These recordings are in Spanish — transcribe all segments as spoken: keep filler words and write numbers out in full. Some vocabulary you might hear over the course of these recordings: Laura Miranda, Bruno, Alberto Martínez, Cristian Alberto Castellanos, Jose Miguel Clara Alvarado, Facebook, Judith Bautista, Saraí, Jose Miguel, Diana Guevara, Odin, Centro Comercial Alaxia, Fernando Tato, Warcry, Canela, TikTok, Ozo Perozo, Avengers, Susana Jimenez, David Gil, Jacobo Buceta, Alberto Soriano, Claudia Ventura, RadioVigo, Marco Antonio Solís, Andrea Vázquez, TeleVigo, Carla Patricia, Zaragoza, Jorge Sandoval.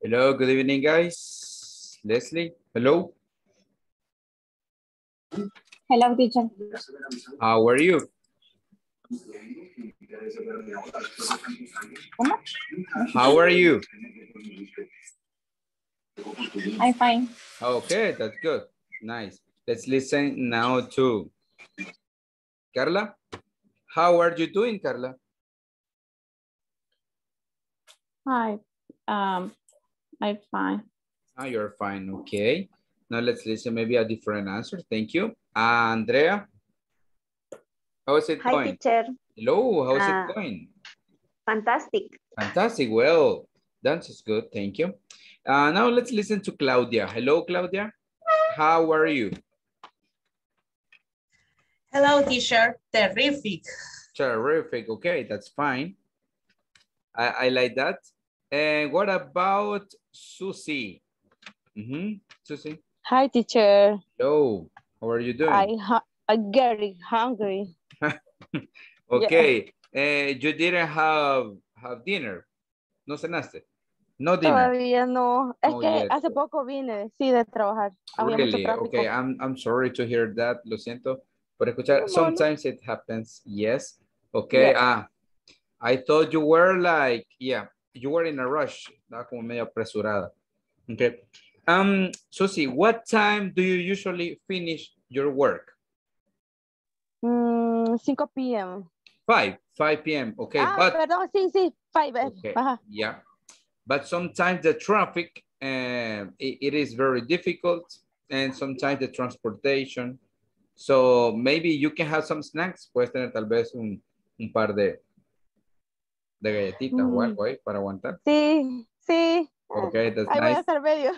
Hello, good evening, guys. Leslie, hello. Hello, teacher. How are you? How are you? I'm fine. Okay, that's good. Nice. Let's listen now to Carla. How are you doing, Carla? Hi. Um, I'm fine. Oh, you're fine. Okay. Now let's listen maybe a different answer. Thank you. Uh, Andrea, how is it Hi, going? Hi, teacher. Hello, how is uh, it going? Fantastic. Fantastic. Well, that is good. Thank you. Uh, now let's listen to Claudia. Hello, Claudia. How are you? Hello, teacher. Terrific. Terrific. Okay, that's fine. I, I like that. And what about Susie? Mm-hmm. Susie. Hi, teacher. Hello. How are you doing? I I'm getting hungry. Okay. Yeah. Uh, you didn't have have dinner. No cenaste. No dinner. Todavía no. Es no que yet. Hace poco vine, sí, de trabajar. Había really? Mucho okay. I'm I'm sorry to hear that. Lo siento por escuchar. Sometimes it happens. Yes. Okay. Yeah. Ah, I thought you were like yeah. You were in a rush, ¿no? Como medio apresurada. Okay. Um, Susie, what time do you usually finish your work? Mm, five p m five, five p m Okay. Ah, but, perdón, sí, sí, five. Okay. Ajá. Yeah. But sometimes the traffic, uh, it, it is very difficult, and sometimes the transportation. So maybe you can have some snacks. Puedes tener tal vez un, un par de... de galletitas mm. o algo ahí para aguantar. Sí, sí. Okay, that's I nice. Ahí voy a estar medio.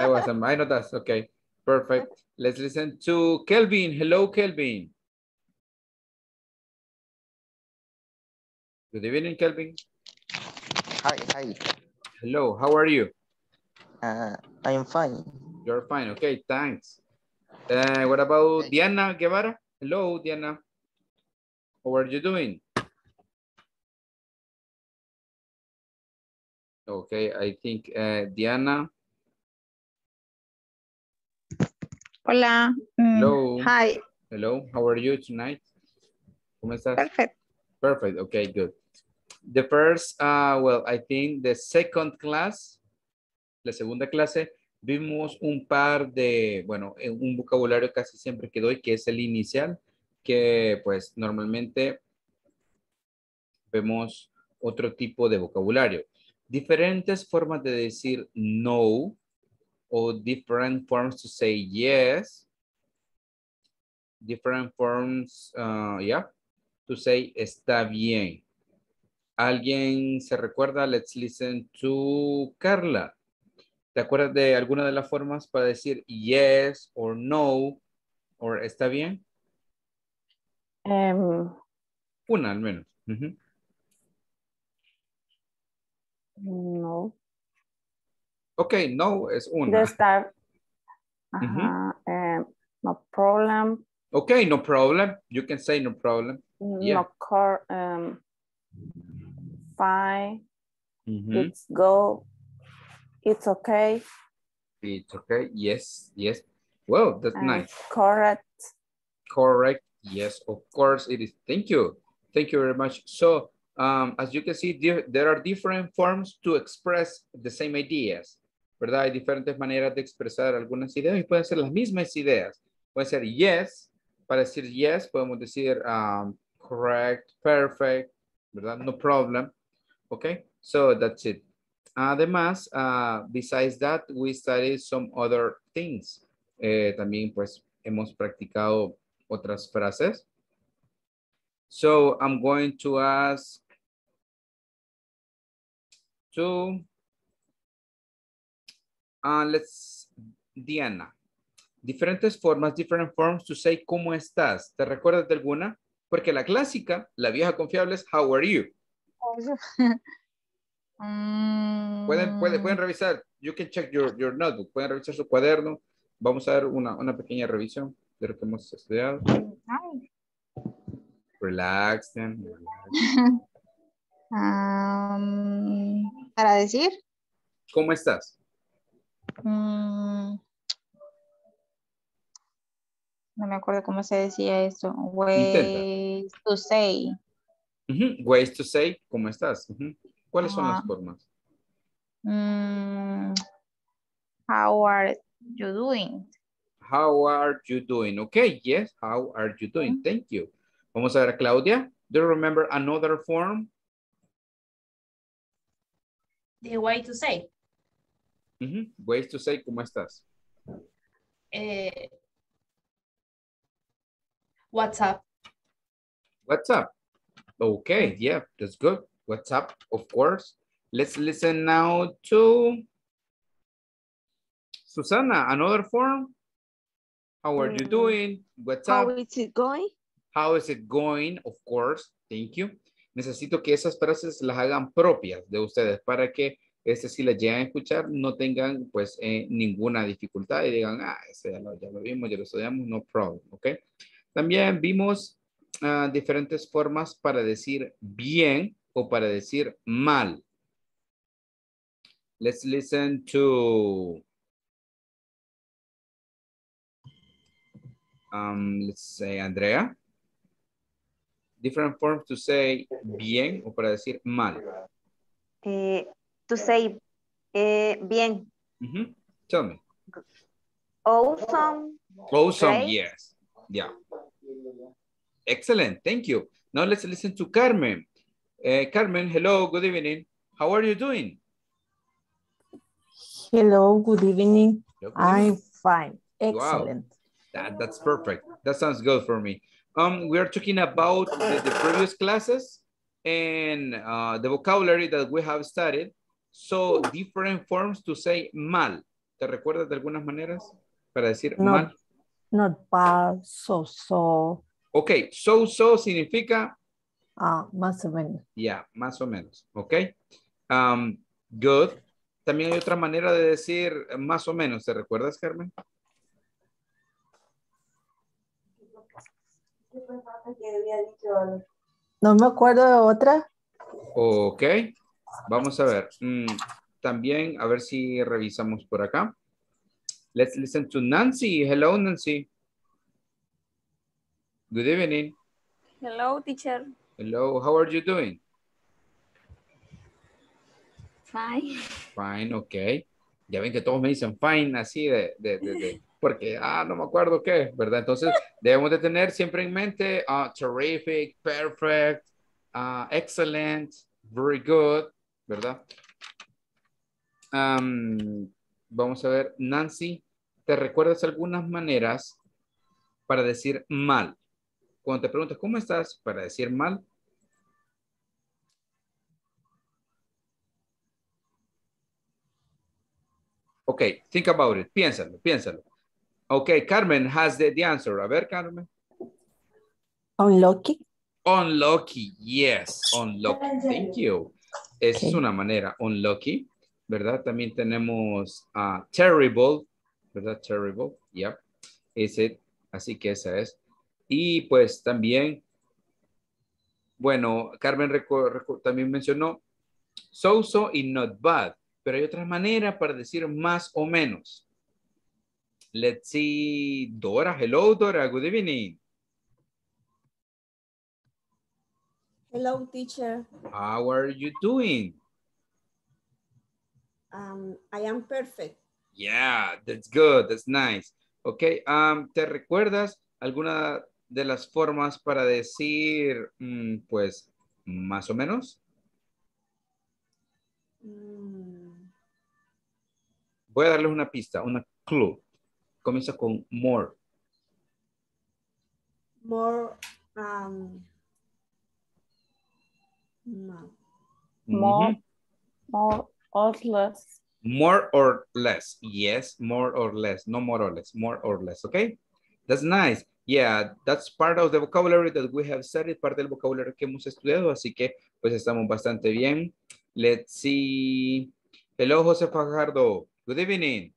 I was a minor, that's okay. Perfect. Let's listen to Kelvin. Hello, Kelvin. Good evening, Kelvin. Hi, hi. Hello, how are you? Uh, I am fine. You're fine, okay, thanks. Uh, what about Diana Guevara? Hello, Diana. How are you doing? Okay, I think uh, Diana. Hola. Hello. Hi. Hello, how are you tonight? ¿Cómo estás? Perfect. Perfect, okay, good. The first, uh, well, I think the second class, la segunda clase, vimos un par de, bueno, un vocabulario casi siempre que doy, que es el inicial, que pues normalmente vemos otro tipo de vocabulario. Diferentes formas de decir no o different forms to say yes. Different forms, uh, yeah, to say está bien. ¿Alguien se recuerda? Let's listen to Carla. ¿Te acuerdas de alguna de las formas para decir yes or no o está bien? Um, Una al menos. Uh-huh. No. Okay, no es una. Start. Ajá, uh-huh. um, no problem. Okay, no problem. You can say no problem. No yeah. car. Um, fine. Mm-hmm. It's go. It's okay. It's okay. Yes, yes. Well, that's and nice. Correct. Correct. Yes, of course it is. Thank you. Thank you very much. So. Um, as you can see, there, there are different forms to express the same ideas, ¿verdad? Hay diferentes maneras de expresar algunas ideas y pueden ser las mismas ideas. Puede ser yes, para decir yes podemos decir um, correct, perfect, ¿verdad? No problem, okay? So that's it. Además, uh, besides that, we studied some other things. Eh, también pues hemos practicado otras frases. So I'm going to ask to uh, let's Diana. Diferentes formas, different forms to say ¿cómo estás? ¿Te recuerdas de alguna? Porque la clásica, la vieja confiable es how are you? pueden, pueden, pueden revisar. You can check your, your notebook. Pueden revisar su cuaderno. Vamos a dar una, una pequeña revisión de lo que hemos estudiado. Relax. Then, relax. Um, para decir ¿Cómo estás? Mm, no me acuerdo cómo se decía eso. Ways Intenta. to say. Uh-huh. Ways to say, ¿cómo estás? Uh-huh. ¿Cuáles uh-huh. son las formas? Mm, how are you doing? How are you doing? Okay, yes, how are you doing? Uh-huh. Thank you. Vamos a ver, Claudia. Do you remember another form? The way to say. Mm-hmm. Ways to say, ¿cómo estás? Eh, what's up? What's up? Okay, yeah, that's good. What's up, of course. Let's listen now to Susana, another form. How are mm. you doing? What's How up? How is it going? How is it going? Of course, thank you. Necesito que esas frases las hagan propias de ustedes para que este, si las llegan a escuchar, no tengan pues eh, ninguna dificultad y digan, ah, ese ya lo, ya lo vimos, ya lo estudiamos, no problem, ¿ok? También vimos uh, diferentes formas para decir bien o para decir mal. Let's listen to... Um, let's say Andrea. Different forms to say bien o para decir mal. Eh, to say eh, bien. Mm-hmm. Tell me. Awesome. Awesome, right? Yes. Yeah. Excellent. Thank you. Now let's listen to Carmen. Uh, Carmen, hello. Good evening. How are you doing? Hello. Good evening. Good evening. I'm fine. Excellent. Wow. That, that's perfect. That sounds good for me. Um, we are talking about the, the previous classes and uh, the vocabulary that we have studied. So different forms to say mal. ¿Te recuerdas de algunas maneras para decir not, mal? Not bad, so, so. Okay, so, so significa? Ah, uh, más o menos. Yeah, más o menos, okay. Um, good. También hay otra manera de decir más o menos. ¿Te recuerdas, Carmen? No me acuerdo de otra. Ok, vamos a ver. Mm, también a ver si revisamos por acá. Let's listen to Nancy. Hello, Nancy. Good evening. Hello, teacher. Hello, how are you doing? Fine. Fine, ok. Ya ven que todos me dicen fine así de... de, de, de. Porque, ah, no me acuerdo qué, ¿verdad? Entonces, debemos de tener siempre en mente uh, terrific, perfect, uh, excellent, very good, ¿verdad? Um, vamos a ver, Nancy, ¿te recuerdas algunas maneras para decir mal? Cuando te preguntas, ¿cómo estás? Para decir mal. Ok, think about it, piénsalo, piénsalo. Okay, Carmen has the, the answer. A ver, Carmen. Unlucky. Unlucky, yes. Unlucky. Thank you. Esa okay. es una manera. Unlucky, ¿verdad? También tenemos uh, terrible, ¿verdad? Terrible, yep. Is it. Así que esa es. Y pues también, bueno, Carmen también mencionó so-so y not bad. Pero hay otra manera para decir más o menos. Let's see, Dora. Hello, Dora. Good evening. Hello, teacher. How are you doing? Um, I am perfect. Yeah, that's good. That's nice. Okay. Um, ¿te recuerdas alguna de las formas para decir, mm, pues, más o menos? Mm. Voy a darles una pista, una clue. Comienza con more. More. Um, no. More. Mm-hmm. More or less. More or less. Yes, more or less. No more or less. More or less. Okay. That's nice. Yeah, that's part of the vocabulary that we have studied. Parte del vocabulario que hemos estudiado. Así que, pues, estamos bastante bien. Let's see. Hello, Jose Fajardo. Good evening.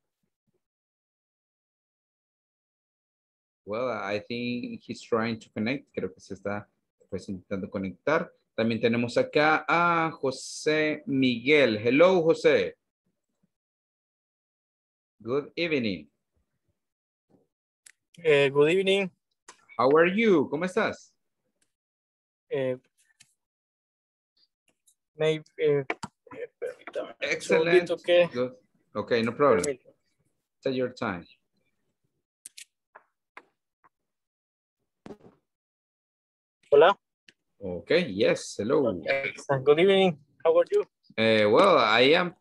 Well, I think he's trying to connect. Creo que se está pues, intentando conectar. También tenemos acá a Jose Miguel. Hello, Jose. Good evening. Eh, good evening. How are you? ¿Cómo estás? Eh, me, eh, Excellent. Okay. Good. Okay, no problem. Take your time. Hola. Okay, yes, hello. Good evening. How are you? Eh, well, I am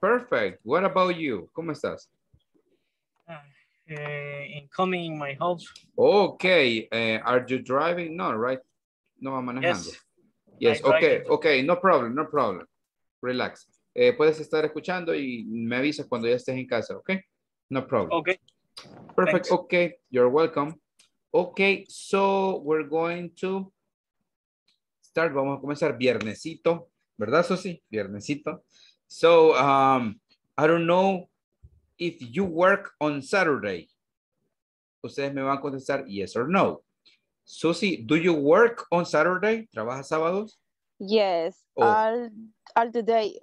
perfect. What about you? ¿Cómo estás? Uh, incoming in my house. Okay, uh, are you driving? No, right? No, I'm manejando. Yes, yes. okay, okay, no problem, no problem. Relax. Eh, puedes estar escuchando y me avisas cuando ya estés en casa, okay? No problem. Okay. Perfect, thanks. Okay, you're welcome. Okay, so we're going to start. Vamos a comenzar viernesito, ¿verdad, Susi? Viernesito. So, um, I don't know if you work on Saturday. Ustedes me van a contestar yes or no. Susi, do you work on Saturday? ¿Trabajas sábados? Yes, oh. all, all the day.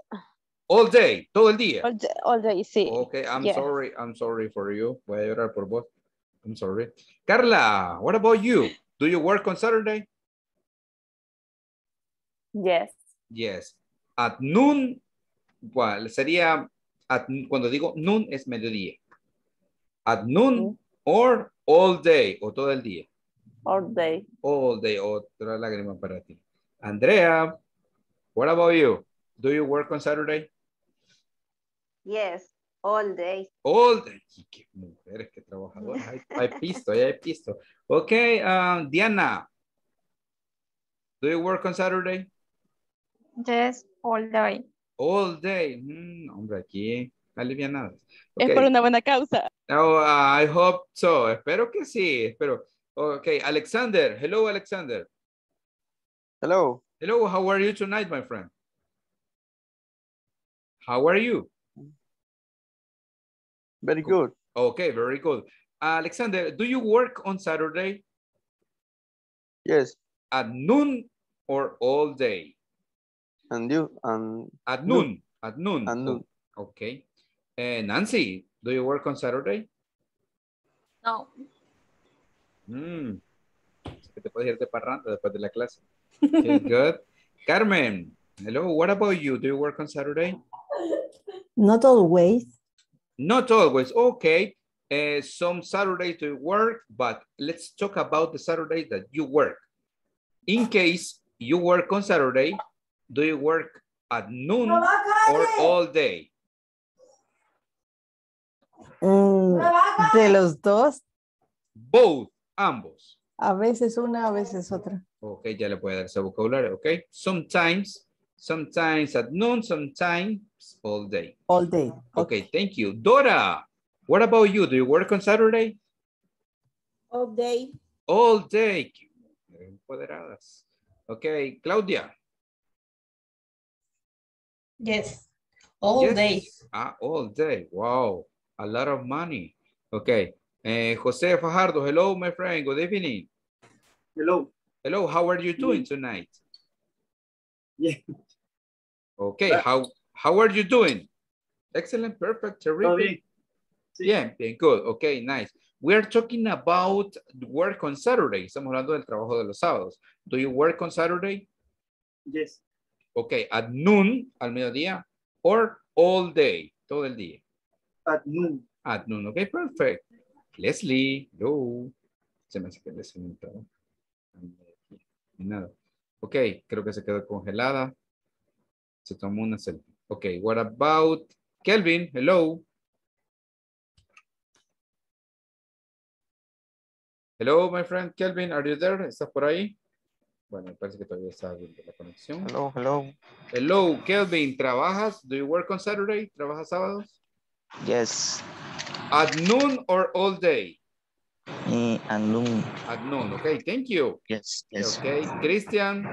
All day, todo el día. All day, all day sí. Okay, I'm yes. sorry, I'm sorry for you. Voy a llorar por vos. I'm sorry. Carla, what about you? Do you work on Saturday? Yes. Yes. At noon, well, sería, at, cuando digo noon es mediodía. At noon mm. or all day, o todo el día. All day. All day, otra lágrima para ti. Andrea, what about you? Do you work on Saturday? Yes. All day. All day. Qué mujeres, qué trabajadoras. Hay, hay pisto, hay pisto. Ok, um, Diana. Do you work on Saturday? Yes, all day. All day. Mm, hombre, aquí alivianadas. Okay. Es por una buena causa. Oh, uh, I hope so. Espero que sí. Espero. Ok, Alexander. Hello, Alexander. Hello. Hello, how are you tonight, my friend? How are you? Very good. Okay, very good. Alexander, do you work on Saturday? Yes. At noon or all day? And you? And At noon. noon. At noon. At noon. Okay. Uh, Nancy, do you work on Saturday? No. Hmm. Te puedes irte parrando después de la clase. Good. Carmen, hello. What about you? Do you work on Saturday? Not always. Not always, okay. Uh, some Saturdays to work, but let's talk about the Saturday that you work. In case you work on Saturday, do you work at noon or all day? Mm, de los dos. Both, ambos. A veces una, a veces otra. Okay, ya le puede dar ese vocabulario, okay? Sometimes, sometimes at noon, sometimes all day. All day. Okay. Okay, thank you. Dora, what about you? Do you work on Saturday? All day. All day. Empoderadas. Okay, Claudia. Yes. All yes. day. Ah, all day. Wow. A lot of money. Okay. Uh, Jose Fajardo, hello, my friend. Good evening. Hello. Hello, how are you doing tonight? Yeah. Okay, how how are you doing? Excellent, perfect, terrific. Bien, bien, good. Okay, nice. We are talking about work on Saturday. Estamos hablando del trabajo de los sábados. Do you work on Saturday? Yes. Okay, at noon, al mediodía, or all day, todo el día. At noon. At noon, okay, perfect. Leslie, hello. Se me hace que Leslie no estaba. Nada. Ok, creo que se quedó congelada. Se tomó una selfie. Ok, what about Kelvin? Hello. Hello, my friend Kelvin, are you there? ¿Estás por ahí? Bueno, me parece que todavía está viendo la conexión. Hello, hello. Hello, Kelvin, ¿trabajas? Do you work on Saturday? ¿Trabajas sábados? Yes. At noon or all day? Mm, at noon. At noon, okay, thank you. Yes, yes. Okay, Christian.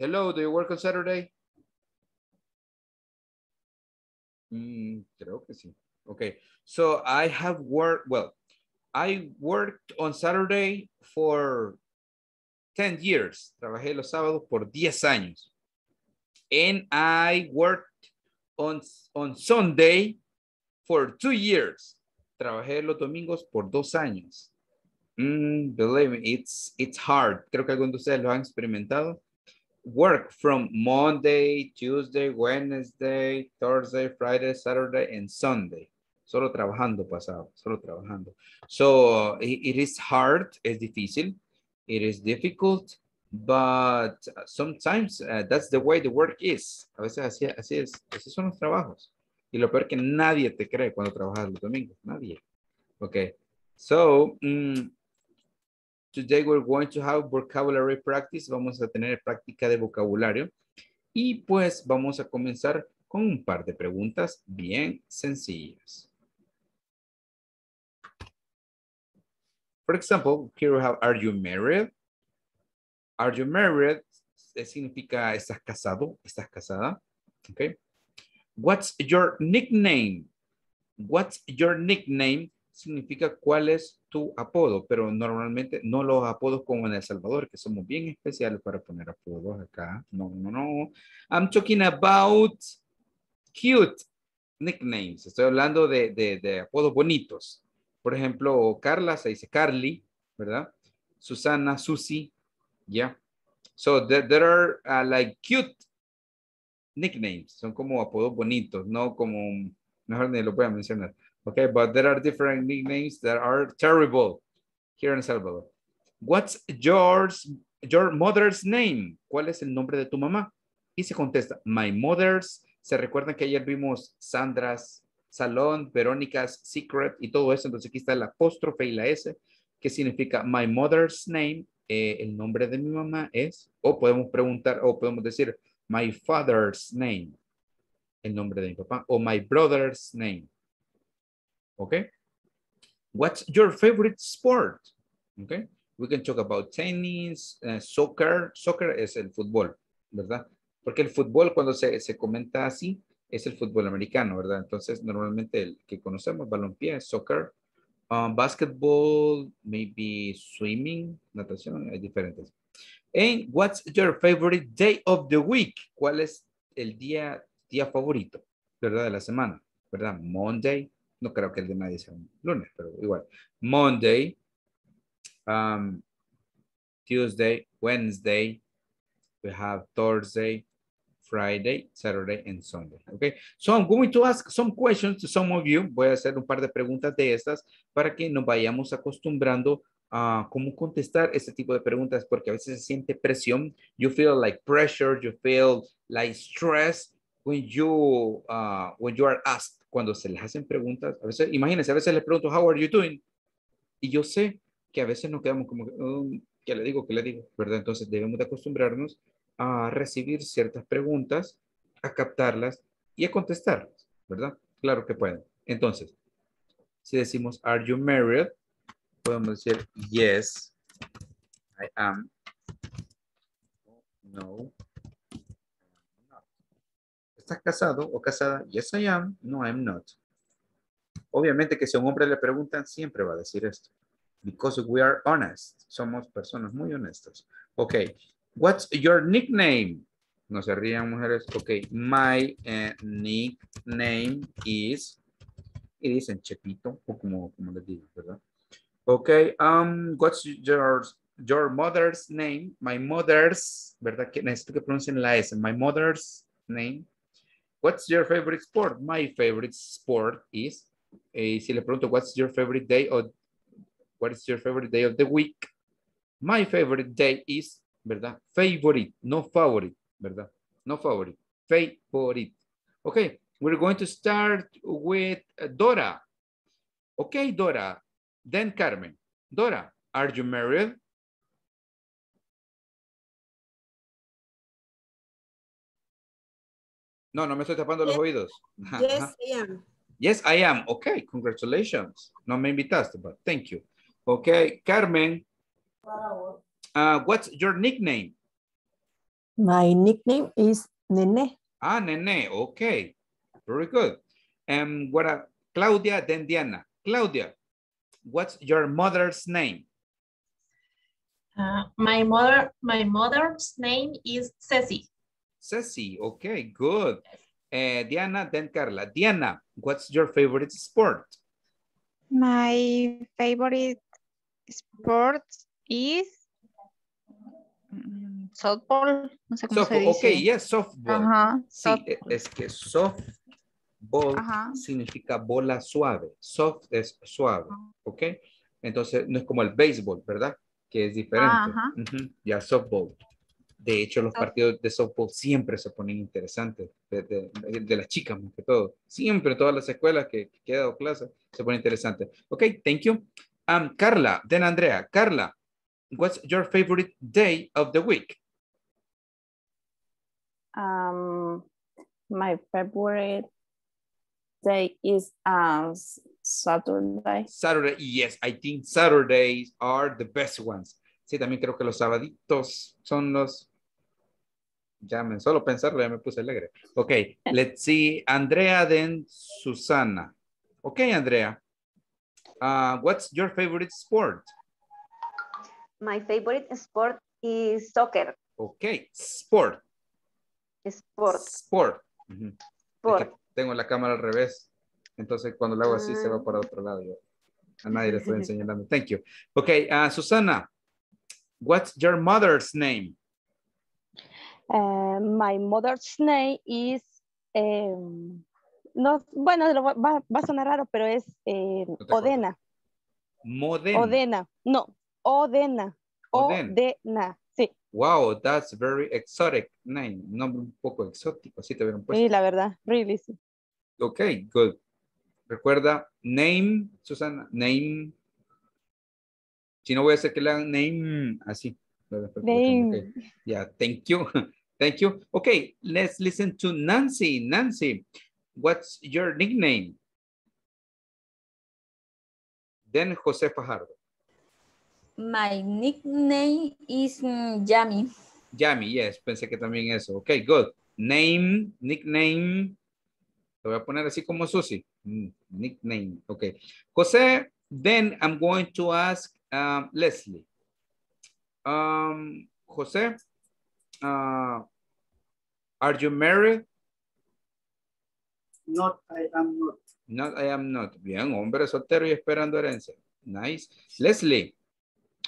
Hello, do you work on Saturday? Mm, creo que sí. Okay, so I have worked, well, I worked on Saturday for ten years. Trabajé los sábados por diez años. And I worked on, on Sunday for two years. Trabajé los domingos por dos años. Mm, believe me, it's, it's hard. Creo que algunos de ustedes lo han experimentado. Work from Monday, Tuesday, Wednesday, Thursday, Friday, Saturday, and Sunday. Solo trabajando pasado, solo trabajando. So it, it is hard, es difícil, it is difficult, but sometimes uh, that's the way the work is. A veces así, así es, así son los trabajos. Y lo peor que nadie te cree cuando trabajas los domingos, nadie. Okay, so um, today we're going to have vocabulary practice. Vamos a tener práctica de vocabulario. Y pues vamos a comenzar con un par de preguntas bien sencillas. For example, here we have, are you married? Are you married? Significa, ¿estás casado? ¿Estás casada? Okay. What's your nickname? What's your nickname? Significa, ¿cuál es tu apodo? Pero normalmente no los apodos como en El Salvador, que somos bien especiales para poner apodos acá. No, no, no. I'm talking about cute nicknames. Estoy hablando de, de, de apodos bonitos. Por ejemplo, Carla se dice Carly, ¿verdad? Susana, Susi, yeah. So there, there are uh, like cute nicknames. Son como apodos bonitos, no como, mejor ni lo voy a mencionar. Okay, but there are different nicknames that are terrible here in El Salvador. What's yours, your mother's name? ¿Cuál es el nombre de tu mamá? Y se contesta, my mother's. Se recuerdan que ayer vimos Sandra's Salón, Verónica's Secret y todo eso. Entonces aquí está el apóstrofe y la S, que significa my mother's name. Eh, el nombre de mi mamá es, o podemos preguntar, o podemos decir my father's name. El nombre de mi papá, o my brother's name. Ok. What's your favorite sport? Ok. We can talk about tennis, uh, soccer. Soccer es el fútbol, ¿verdad? Porque el fútbol cuando se, se comenta así, es el fútbol americano, ¿verdad? Entonces, normalmente el que conocemos, balompié, soccer, um, basketball, maybe swimming, natación, hay diferentes. And what's your favorite day of the week? ¿Cuál es el día, día favorito, ¿verdad? De la semana, ¿verdad? Monday, no creo que el de nadie sea un lunes, pero igual. Monday, um, Tuesday, Wednesday, we have Thursday, Friday, Saturday, and Sunday. Okay, so I'm going to ask some questions to some of you. Voy a hacer un par de preguntas de estas para que nos vayamos acostumbrando a cómo contestar este tipo de preguntas, porque a veces se siente presión. You feel like pressure, you feel like stress when you, uh, when you are asked. Cuando se les hacen preguntas, a veces, imagínense, a veces les pregunto, how are you doing? Y yo sé que a veces nos quedamos como, um, ¿qué le digo? ¿Qué le digo? ¿Verdad? Entonces debemos de acostumbrarnos a recibir ciertas preguntas, a captarlas y a contestarlas, ¿verdad? Claro que pueden. Entonces, si decimos, are you married? Podemos decir, yes, I am. No. ¿Estás casado o casada? Yes, I am. No, I am not. Obviamente que si a un hombre le preguntan, siempre va a decir esto. Because we are honest. Somos personas muy honestas. Ok. What's your nickname? No se rían, mujeres. Ok, my uh, nickname is, y dicen Chepito, o como, como les digo, ¿verdad? Ok, um, what's your, your mother's name? My mother's, ¿verdad? Que necesito que pronuncien la S. My mother's name. What's your favorite sport? My favorite sport is, eh, si le pregunto, what's your favorite day of, what is your favorite day of the week? My favorite day is, ¿verdad? Favorite, no favorite, ¿verdad? No favorite, favorite. Okay, we're going to start with Dora. Okay, Dora, then Carmen. Dora, are you married? No, no me estoy tapando yes. los oídos. Yes, I am. Yes, I am. Okay, congratulations. No me invitaste, but thank you. Okay, Carmen. Wow. Uh, what's your nickname? My nickname is Nene. Ah, Nene. Okay. Very good. And um, what a, Claudia, then Diana. Claudia, what's your mother's name? Uh, my mother, my mother's name is Ceci. Ceci. Okay, good. uh, Diana, then Carla. Diana, what's your favorite sport? My favorite sport is softball. No sé cómo softball. Se dice. Ok, yes, softball. Uh-huh. Sí, softball. Es que softball uh-huh. significa bola suave. Soft es suave, uh-huh. ok. Entonces no es como el béisbol, ¿verdad? Que es diferente. Ajá. Uh-huh. Ya softball. De hecho, los so partidos de softball siempre se ponen interesantes. De, de, de, de las chicas, más que todo. Siempre, todas las escuelas que, que he dado clases se ponen interesantes. Ok, thank you. Um, Carla, then Andrea. Carla, what's your favorite day of the week? Um, my favorite day is um, Saturday. Saturday, yes, I think Saturdays are the best ones. Sí, también creo que los sabaditos son los... Ya me, solo pensarlo, ya me puse alegre. Ok, let's see. Andrea, then Susana. Ok, Andrea. Uh, what's your favorite sport? My favorite sport is soccer. Ok, sport. Sport. Sport. Uh-huh. Sport. Tengo la cámara al revés. Entonces, cuando la hago así, se va para otro lado. Yo a nadie le estoy enseñando. Thank you. Okay, uh, Susana, what's your mother's name? Uh, my mother's name is... Um, no, bueno, va, va a sonar raro, pero es eh, no Odena. Modena. Odena. No, Odena. Oden. Odena. Sí. Wow, that's very exotic name. Nombre un poco exótico. Sí, te hubieran puesto. Sí, la verdad. Really, sí. Ok, good. Recuerda, name, Susana, name. Si no voy a hacer que le hagan name, así. Name. Okay. Yeah, thank you. Thank you. Okay, let's listen to Nancy. Nancy, what's your nickname? Then Jose Fajardo. My nickname is Yami. Yami, yes, pensé que también eso. Okay, good. Name, nickname. Te voy a poner así como Susi. Nickname. Okay. Jose, then I'm going to ask um, Leslie. Um, Jose, uh, are you married? Not, I am not. Not, I am not. Bien, hombre soltero y esperando herencia. Nice. Leslie,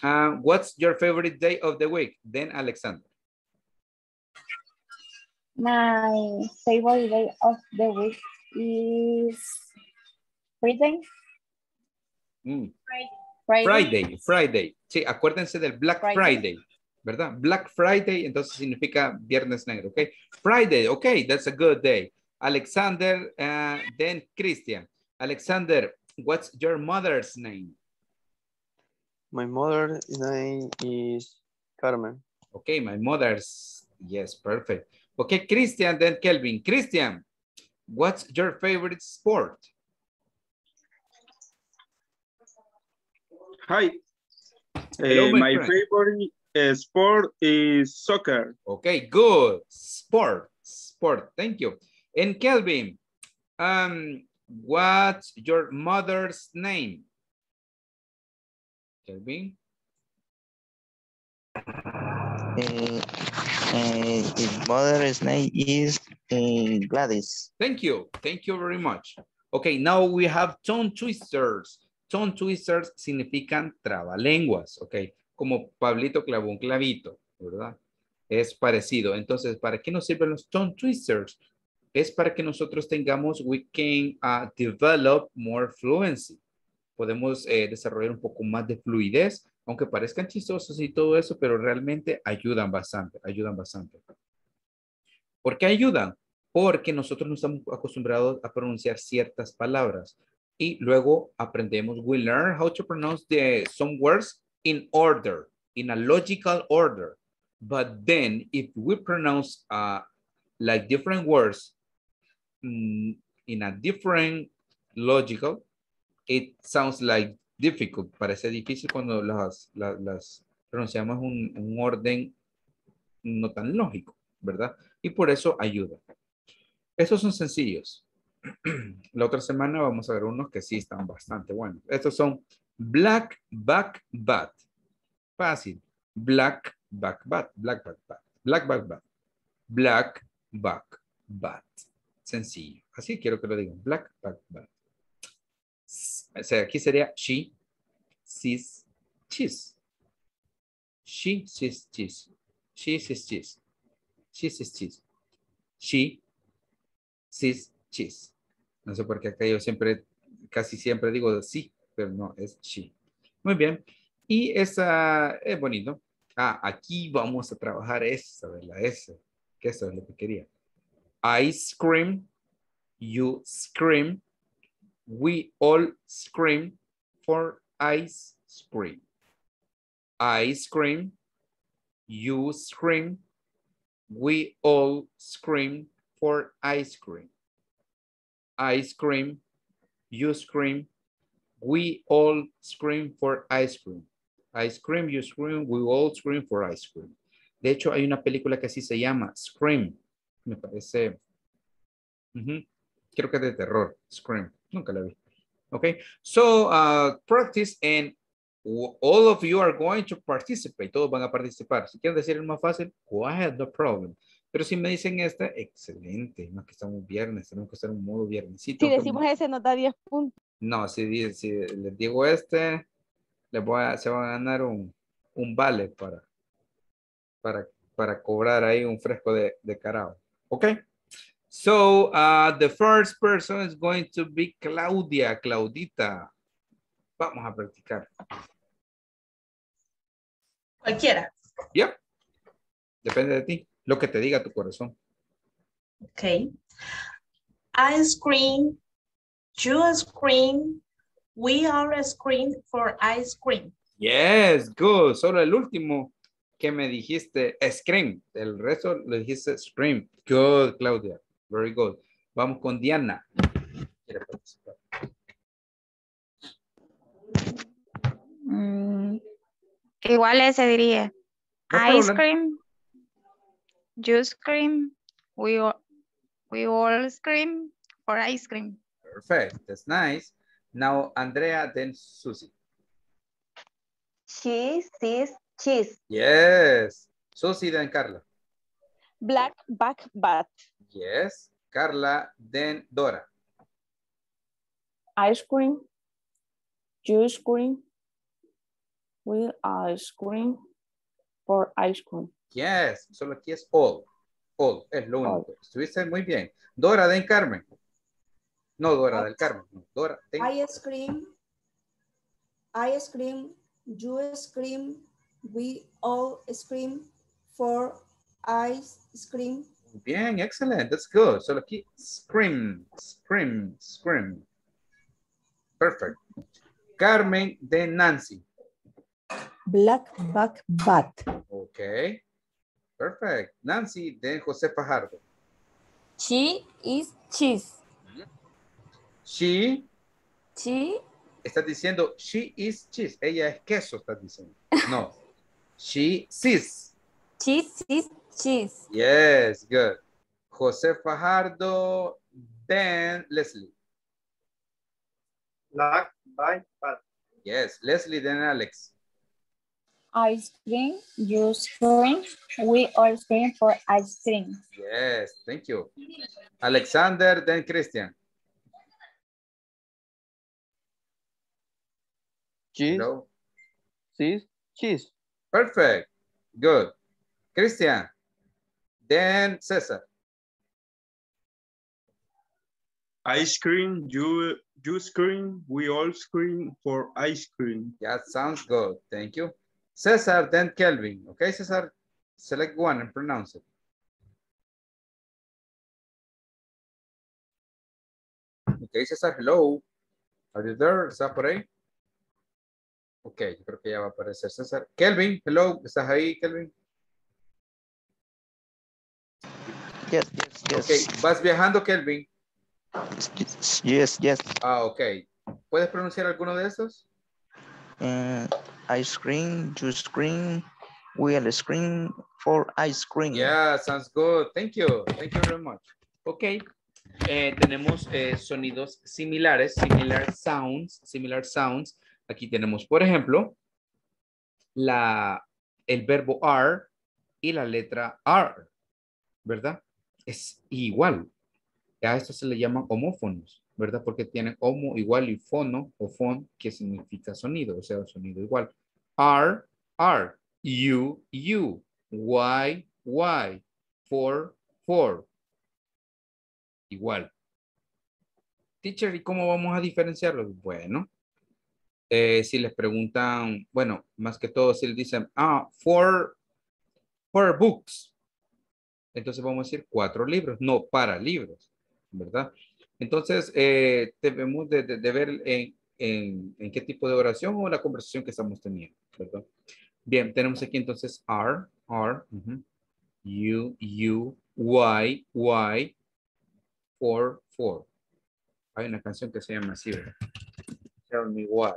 uh, what's your favorite day of the week? Then Alexander. My favorite day of the week is Friday. Mm. Friday. Friday. Friday. Sí, acuérdense del Black Friday. Friday, ¿verdad? Black Friday, entonces significa Viernes Negro, ¿ok? Friday, ok, that's a good day. Alexander, uh, then Christian. Alexander, what's your mother's name? My mother's name is Carmen. Ok, my mother's, yes, perfect. Ok, Christian, then Kelvin. Christian, what's your favorite sport? Hi. Hello, uh, my friend. Favorite uh, sport is soccer. Okay, good. Sport. Sport. Thank you. And Kelvin, um, what's your mother's name? Kelvin? Uh, uh, his mother's name is uh, Gladys. Thank you. Thank you very much. Okay, now we have tongue twisters. Tongue twisters significan trabalenguas, ¿ok? Como Pablito clavó un clavito, ¿verdad? Es parecido. Entonces, ¿para qué nos sirven los tongue twisters? Es para que nosotros tengamos, we can uh, develop more fluency. Podemos eh, desarrollar un poco más de fluidez, aunque parezcan chistosos y todo eso, pero realmente ayudan bastante, ayudan bastante. ¿Por qué ayudan? Porque nosotros no estamos acostumbrados a pronunciar ciertas palabras. Y luego aprendemos, we learn how to pronounce the, some words in order, in a logical order. But then if we pronounce uh, like different words mm, in a different logical, it sounds like difficult. Parece difícil cuando las, las, las pronunciamos un, un orden no tan lógico, ¿verdad? Y por eso ayuda. Estos son sencillos. La otra semana vamos a ver unos que sí están bastante buenos. Estos son black, back, bat. Fácil. Black, back, bat. Black, back, bat. Black, back, bat. Black, back, bat. sencillo. Así quiero que lo digan. Black, black, black. O sea, aquí sería she, she's, she's. She, she's, she's. She, she's, she's. She, she's, she's. She, she's, she's. No sé por qué acá yo siempre, casi siempre digo sí, pero no, es she. Muy bien. Y esa es bonito. Ah, aquí vamos a trabajar esa, ¿verdad? Esa, que eso es lo que quería. I scream, you scream, we all scream for ice cream. I scream, you scream, we all scream for ice cream. I scream, you scream, we all scream for ice cream. I scream, you scream, we all scream for ice cream. De hecho, hay una película que así se llama, Scream. Me parece, uh-huh. creo que es de terror, Scream. Nunca la vi. Okay, so uh, practice and all of you are going to participate. Todos van a participar. Si quieren decir el más fácil, quiet, no problem. Pero si me dicen esta, excelente. Más que estamos viernes, tenemos que hacer un modo viernesito. Si decimos como... ese, nos da diez puntos. No, si, si les digo este, les voy a, se van a ganar un, un vale para, para, para cobrar ahí un fresco de, de carao. Okay. So uh, the first person is going to be Claudia, Claudita. Vamos a practicar. Cualquiera. Yeah. Depende de ti. Lo que te diga tu corazón. Okay. I scream. You scream. We all scream for ice cream. Yes, good. Solo el último que me dijiste scream. El resto lo dijiste scream. Good, Claudia. Very good. Vamos con Diana. ¿Quiere participar? Mm, igual ese diría. No ice cream. You scream. We all, we all scream for ice cream. Perfect. That's nice. Now, Andrea, then Susie. Cheese, cheese. Cheese. Yes. Susie, then Carla. Black, back, bat. Yes. Carla, then Dora. Ice cream. Juice cream. Will ice cream for ice cream. Yes. Solo aquí es all. All. Es lo único. Estuviste muy bien. Dora, then Carmen. No, Dora, What? Del Carmen. No, Dora, then... Ice cream. Ice cream. Juice cream. We all scream for ice cream. Bien, excellent. That's good. Solo aquí, scream, scream, scream. Perfect. Carmen, then Nancy. Black, back, bat. Okay. Perfect. Nancy, then Jose Fajardo. She is cheese. She. She. Estás diciendo, she is cheese. Ella es queso, estás diciendo. No. She sees. She sees cheese. Yes, good. Jose Fajardo, then Leslie. Black, white, but. Yes, Leslie, then Alex. Ice cream, you scream, we all scream for ice cream. Yes, thank you. Alexander, then Christian. Cheese. Hello. Cheese. Cheese. Perfect. Good. Christian. Then Cesar. Ice cream, you, you scream, we all scream for ice cream. That sounds good. Thank you. Cesar, then Kelvin. Okay, Cesar, select one and pronounce it. Okay, Cesar, hello. Are you there? Is that right? Ok, yo creo que ya va a aparecer César. Kelvin, hello, ¿estás ahí, Kelvin? Yes, yes, yes. Ok, ¿vas viajando, Kelvin? Yes, yes. Ah, ok. ¿Puedes pronunciar alguno de esos? Uh, ice cream, you scream, we'll scream for ice cream. Yeah, sounds good. Thank you. Thank you very much. Ok. Eh, tenemos eh, sonidos similares, similar sounds, similar sounds. Aquí tenemos, por ejemplo, la, el verbo are y la letra are, ¿verdad? Es igual. A estos se le llaman homófonos, ¿verdad? Porque tienen homo igual y fono o fon, que significa sonido, o sea, sonido igual. R, R, U, U, Y, Y, four, four. Igual. Teacher, ¿y cómo vamos a diferenciarlos? Bueno, eh, si les preguntan, bueno, más que todo si les dicen, ah, four, four books. Entonces vamos a decir cuatro libros, no para libros, ¿verdad? Entonces eh, debemos de, de, de ver en, en, en qué tipo de oración o la conversación que estamos teniendo, ¿verdad? Bien, tenemos aquí entonces R, R, uh-huh, U, U, Y, Y, four, four. Hay una canción que se llama así, ¿verdad? Tell me why.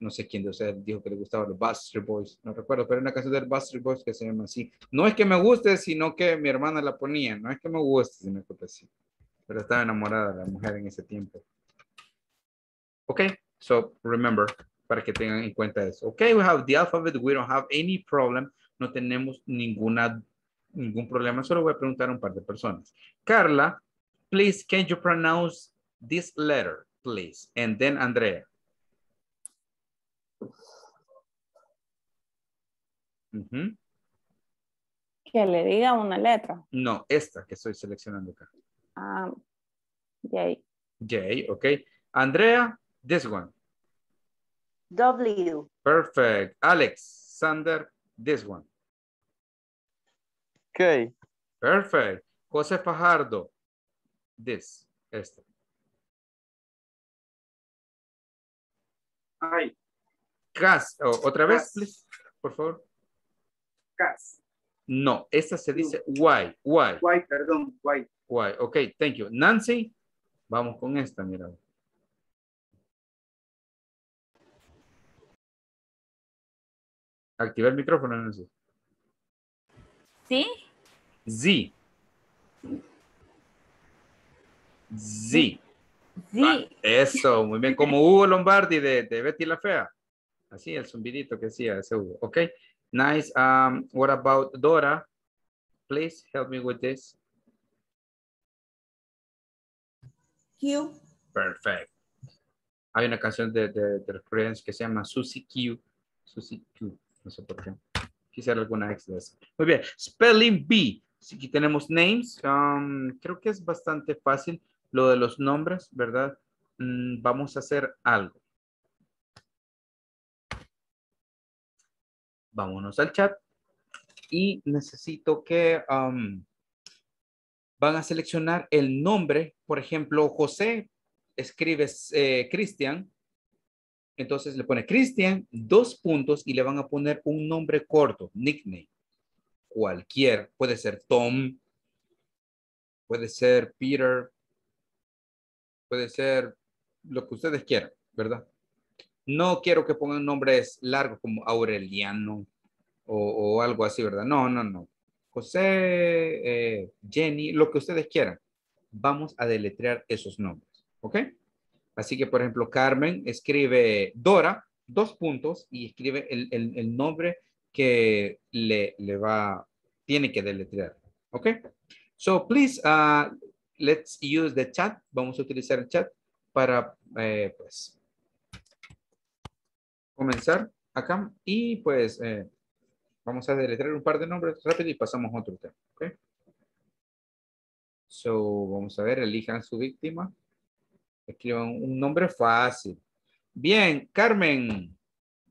No sé quién de ustedes dijo que le gustaba los Buster Boys. No recuerdo, pero hay una canción de Buster Boys que se llama así. No es que me guste, sino que mi hermana la ponía. No es que me guste, sino que así. Pero estaba enamorada de la mujer en ese tiempo. Ok, so remember, para que tengan en cuenta eso. Ok, we have the alphabet, we don't have any problem. No tenemos ninguna, ningún problema. Solo voy a preguntar a un par de personas. Carla, please, can you pronounce this letter, please? And then Andrea. Uh-huh. Que le diga una letra. No, esta que estoy seleccionando acá. Um, J. J, ok. Andrea, this one. W. Perfect. Alexander, this one. K. Perfect. Jose Fajardo, this, este. I. Cas, oh, otra vez, please, por favor. Cas. No, esta se dice why, why. Why, perdón, why. Why, ok, thank you. Nancy, vamos con esta, mira. Activa el micrófono, Nancy. ¿Sí? Z. Z. Sí. Ah, eso, muy bien, como Hugo Lombardi de, de Betty la Fea. Así, el zumbidito que hacía ese Hugo. Ok, nice. Um, what about Dora? Please help me with this. Q. Perfect. Hay una canción de, de, de Friends que se llama Susie Q. Susie Q. No sé por qué. Quisiera alguna ex de esa. Muy bien. Spelling B. Aquí tenemos names. Um, creo que es bastante fácil. Lo de los nombres, ¿verdad? Mm, vamos a hacer algo. Vámonos al chat. Y necesito que um, van a seleccionar el nombre. Por ejemplo, José, escribes eh, Cristian. Entonces le pone Cristian, dos puntos, y le van a poner un nombre corto, nickname. Cualquier. Puede ser Tom. Puede ser Peter. Puede ser lo que ustedes quieran, ¿verdad? No quiero que pongan nombres largos como Aureliano o, o algo así, ¿verdad? No, no, no. José, eh, Jenny, lo que ustedes quieran. Vamos a deletrear esos nombres, ¿ok? Así que, por ejemplo, Carmen escribe Dora, dos puntos, y escribe el, el, el nombre que le, le va, tiene que deletrear, ¿ok? So, please... Uh, let's use the chat. Vamos a utilizar el chat para eh, pues, comenzar acá. Y pues eh, vamos a deletrear un par de nombres rápido y pasamos a otro tema. Okay. So, vamos a ver, elijan su víctima. Escriban un nombre fácil. Bien, Carmen.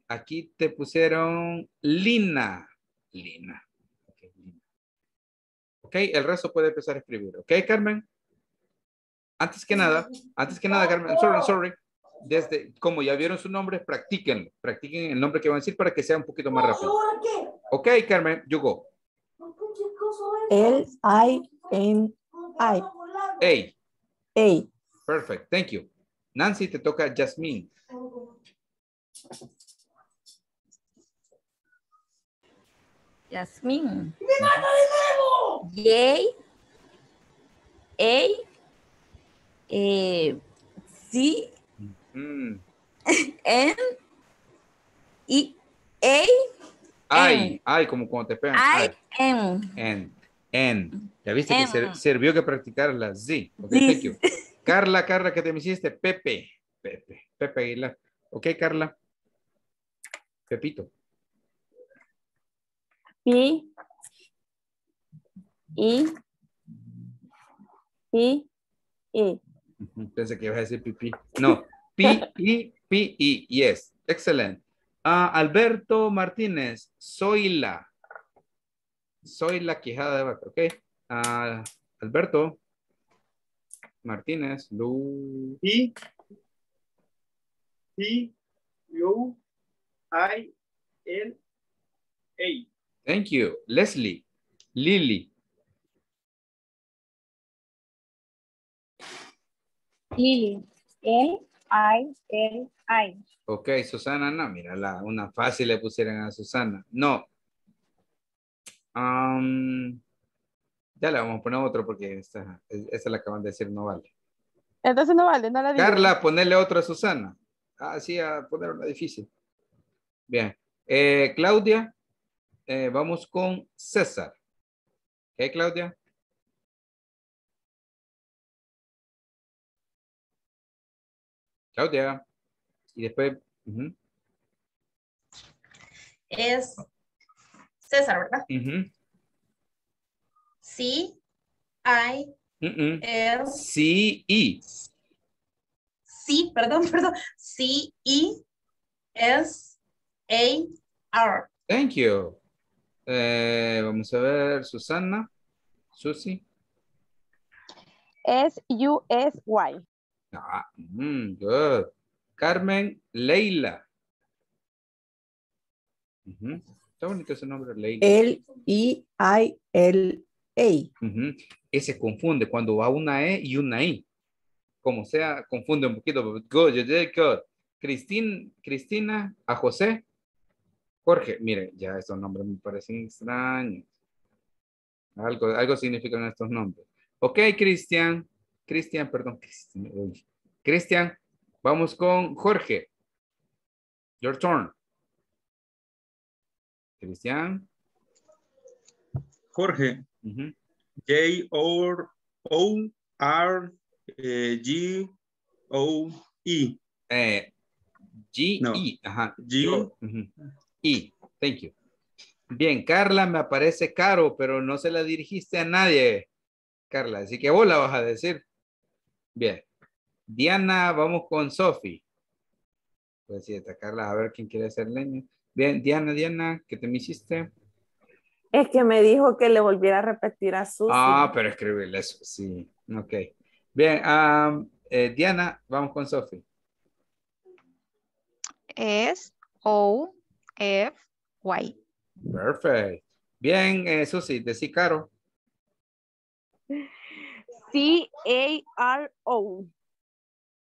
Aquí te pusieron Lina. Lina. Okay, Lina. Ok, el resto puede empezar a escribir. Ok, Carmen. Antes que nada, antes que nada, Carmen, sorry, sorry, desde, como ya vieron su nombre, practíquenlo, practiquen el nombre que van a decir para que sea un poquito más rápido. Ok, Carmen, you go. L I N I. A. A. Perfect, thank you. Nancy, te toca Jasmine. Jasmine. J. A. Eh, C, mm. N, I, A, I, I, como cuando te pegan. I, N. N. And. Ya viste que ser, sirvió que practicar la Z. Ok, thank you. Carla, Carla, ¿qué te me hiciste? Pepe. Pepe. Pepe Aguilar. Ok, Carla. Pepito. P. I. P. I. Pensé que ibas a decir pipí. No. P. I. P. I. Yes. Excellent. Uh, Alberto Martínez. Soy la. Soy la Quijada de Vaca. Ok. Uh, Alberto Martínez. Lu. I. I. U. I. L. A. Thank you. Leslie. Lily. Lily. L. I. L. I. Ok, Susana, no, mira, la, una fácil le pusieron a Susana. No. Um, ya le vamos a poner otro porque esta, esta la acaban de decir, no vale. Entonces no vale, no la digo. Carla, ponerle otro a Susana. Ah, sí, a poner una difícil. Bien. Eh, Claudia, eh, vamos con César. ¿Eh, Claudia? Claudia. Y después... Uh-huh. Es César, ¿verdad? Uh-huh. C, I, uh-uh. L... C, I. Sí, perdón, perdón. C, I, S, A, R. Thank you. Eh, vamos a ver, Susana. Susi. S, U, S, Y. Ah, mm, good. Carmen Leila. Uh-huh. Está bonito ese nombre, Leila. L I I L A. Uh-huh. Ese confunde cuando va una E y una I. Como sea, confunde un poquito. Good, you did good. Cristín, Cristina, a José. Jorge, mire, ya estos nombres me parecen extraños. Algo, algo significan estos nombres. Ok, Cristian. Cristian, perdón. Cristian. Vamos con Jorge. Your turn. Cristian. Jorge. Uh-huh. J O R G O E. Eh, G-E. No. Ajá. G -O uh-huh. E. Thank you. Bien, Carla, me aparece Caro, pero no se la dirigiste a nadie, Carla. Así que vos la vas a decir. Bien. Diana, vamos con Sofi. Pues sí, atacarla, a ver quién quiere hacer leña. Bien, Diana, Diana, ¿qué te me hiciste? Es que me dijo que le volviera a repetir a Susi. Ah, pero escribirle eso, sí. Ok. Bien, um, eh, Diana, vamos con Sofi. S O F Y. Perfecto. Bien, eh, Susi, decí Caro. C A R O.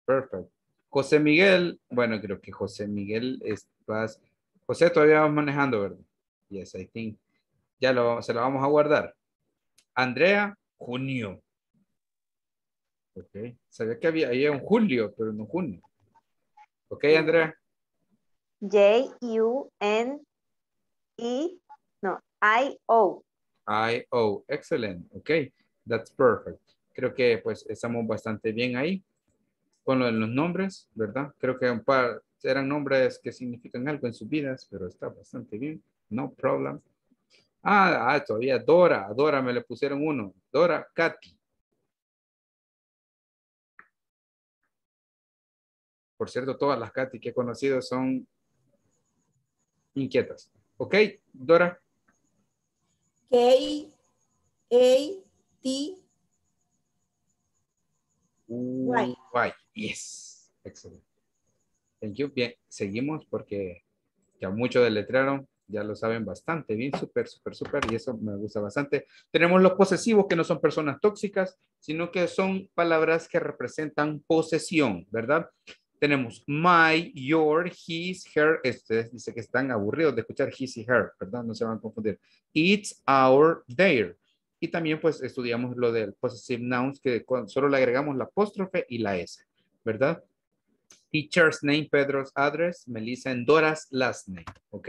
Perfecto. José Miguel, bueno, creo que José Miguel es más... José todavía vamos manejando, ¿verdad? Yes, I think. Ya lo, se lo vamos a guardar. Andrea, junio. Ok. Sabía que había, había un julio, pero no junio. Ok, Andrea. J U N E. No, I O. I O. Excellent. Ok. That's perfect. Creo que pues estamos bastante bien ahí. Con lo de los nombres, ¿verdad? Creo que un par eran nombres que significan algo en sus vidas, pero está bastante bien. No problem. Ah, ah todavía Dora. A Dora me le pusieron uno. Dora, Katy. Por cierto, todas las Katy que he conocido son inquietas. Ok, Dora. K A T. Why? Why? Yes. Excelente. Thank you. Bien, seguimos porque ya mucho deletraron, ya lo saben bastante bien, súper, súper, súper, y eso me gusta bastante. Tenemos los posesivos que no son personas tóxicas, sino que son palabras que representan posesión, ¿verdad? Tenemos my, your, his, her. Ustedes dicen que están aburridos de escuchar his y her, ¿verdad? No se van a confundir. It's, our, their. Y también pues estudiamos lo del possessive nouns que solo le agregamos la apóstrofe y la S, ¿verdad? Teacher's name, Pedro's address, Melissa and Dora's last name, ¿ok?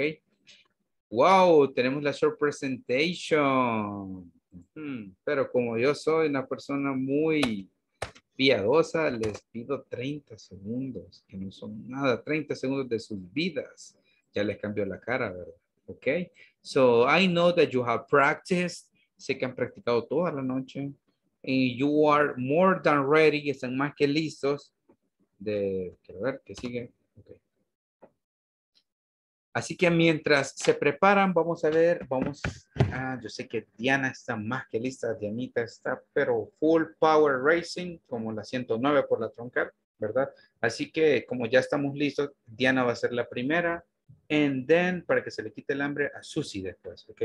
¡Wow! Tenemos la short presentation. hmm, pero como yo soy una persona muy piadosa, les pido treinta segundos, que no son nada, treinta segundos de sus vidas. Ya les cambió la cara, ¿verdad? Ok. So I know that you have practiced. Sé que han practicado toda la noche. And you are more than ready. Están más que listos. De, quiero ver, ¿qué sigue? Okay. Así que mientras se preparan, vamos a ver, vamos, ah, yo sé que Diana está más que lista, Dianita está, pero full power racing, como la ciento nueve por la troncal, ¿verdad? Así que como ya estamos listos, Diana va a ser la primera, and then, para que se le quite el hambre, a Susie después, ¿ok?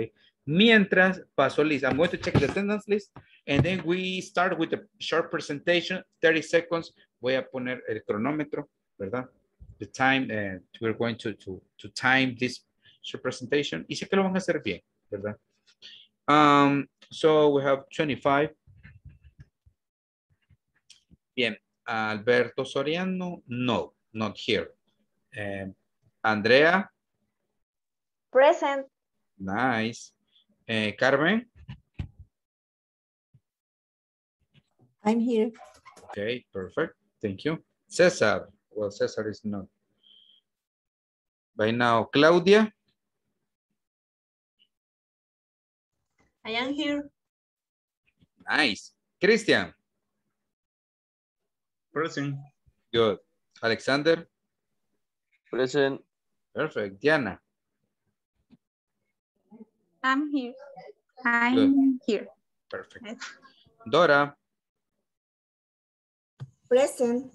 Mientras pasó Liz, I'm going to check the attendance list, and then we start with a short presentation, thirty seconds, voy a poner el cronómetro, ¿verdad? The time, uh, we're going to, to, to time this presentation. Y sé que lo van a hacer bien, ¿verdad? Um, so we have twenty-five. Bien. Alberto Soriano, no, not here. Um, Andrea. Present. Nice. Uh, Carmen. I'm here. Okay, perfect. Thank you. Cesar. Well, Cesar is not. By now, Claudia. I am here. Nice. Cristian. Present. Good. Alexander. Present. Perfect. Diana. I'm here. I'm Good. Here. Perfect. Yes. Dora. Present.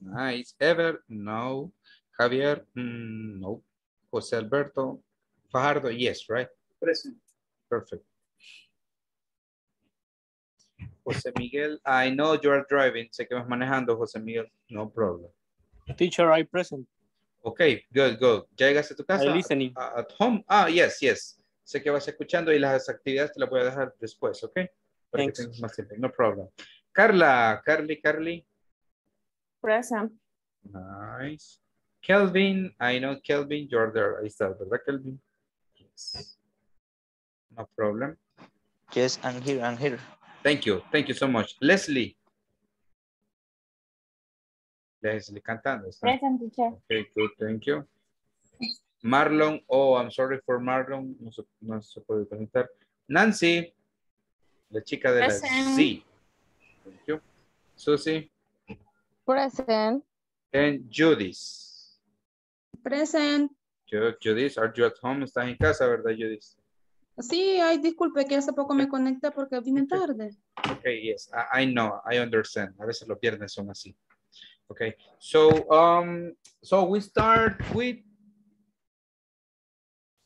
Nice. Ever? No. Javier? Mm, no. Jose Alberto Fajardo? Yes, right? Present. Perfect. Jose Miguel, I know you are driving. Sé que vas manejando, Jose Miguel. No problem. Teacher, I present. Okay, good, good. ¿Ya llegaste a tu casa? I'm listening. At, at home? Ah, yes, yes. Sé que vas escuchando y las actividades te las voy a dejar después, ¿ok? Para Thanks. Que tengas más tiempo. No problem. Carla, Carly, Carly. Present. Nice. Kelvin, I know Kelvin, you're there. Is that right, Kelvin? Yes. No problem. Yes, I'm here, I'm here. Thank you, thank you so much. Leslie. Leslie cantando. Present, teacher. Okay, good, thank you. Marlon, oh, I'm sorry for Marlon. No se, no se puede conectar. Nancy, la chica de Present. La C. Thank you. Susie. Present. And Judith. Present. Judith, are you at home? Estás en casa, ¿verdad, Judith? Sí, ay, disculpe que hace poco me conecta porque vine okay. tarde. Ok, yes, I, I know, I understand. A veces los viernes son así. Ok, so, um, so we start with...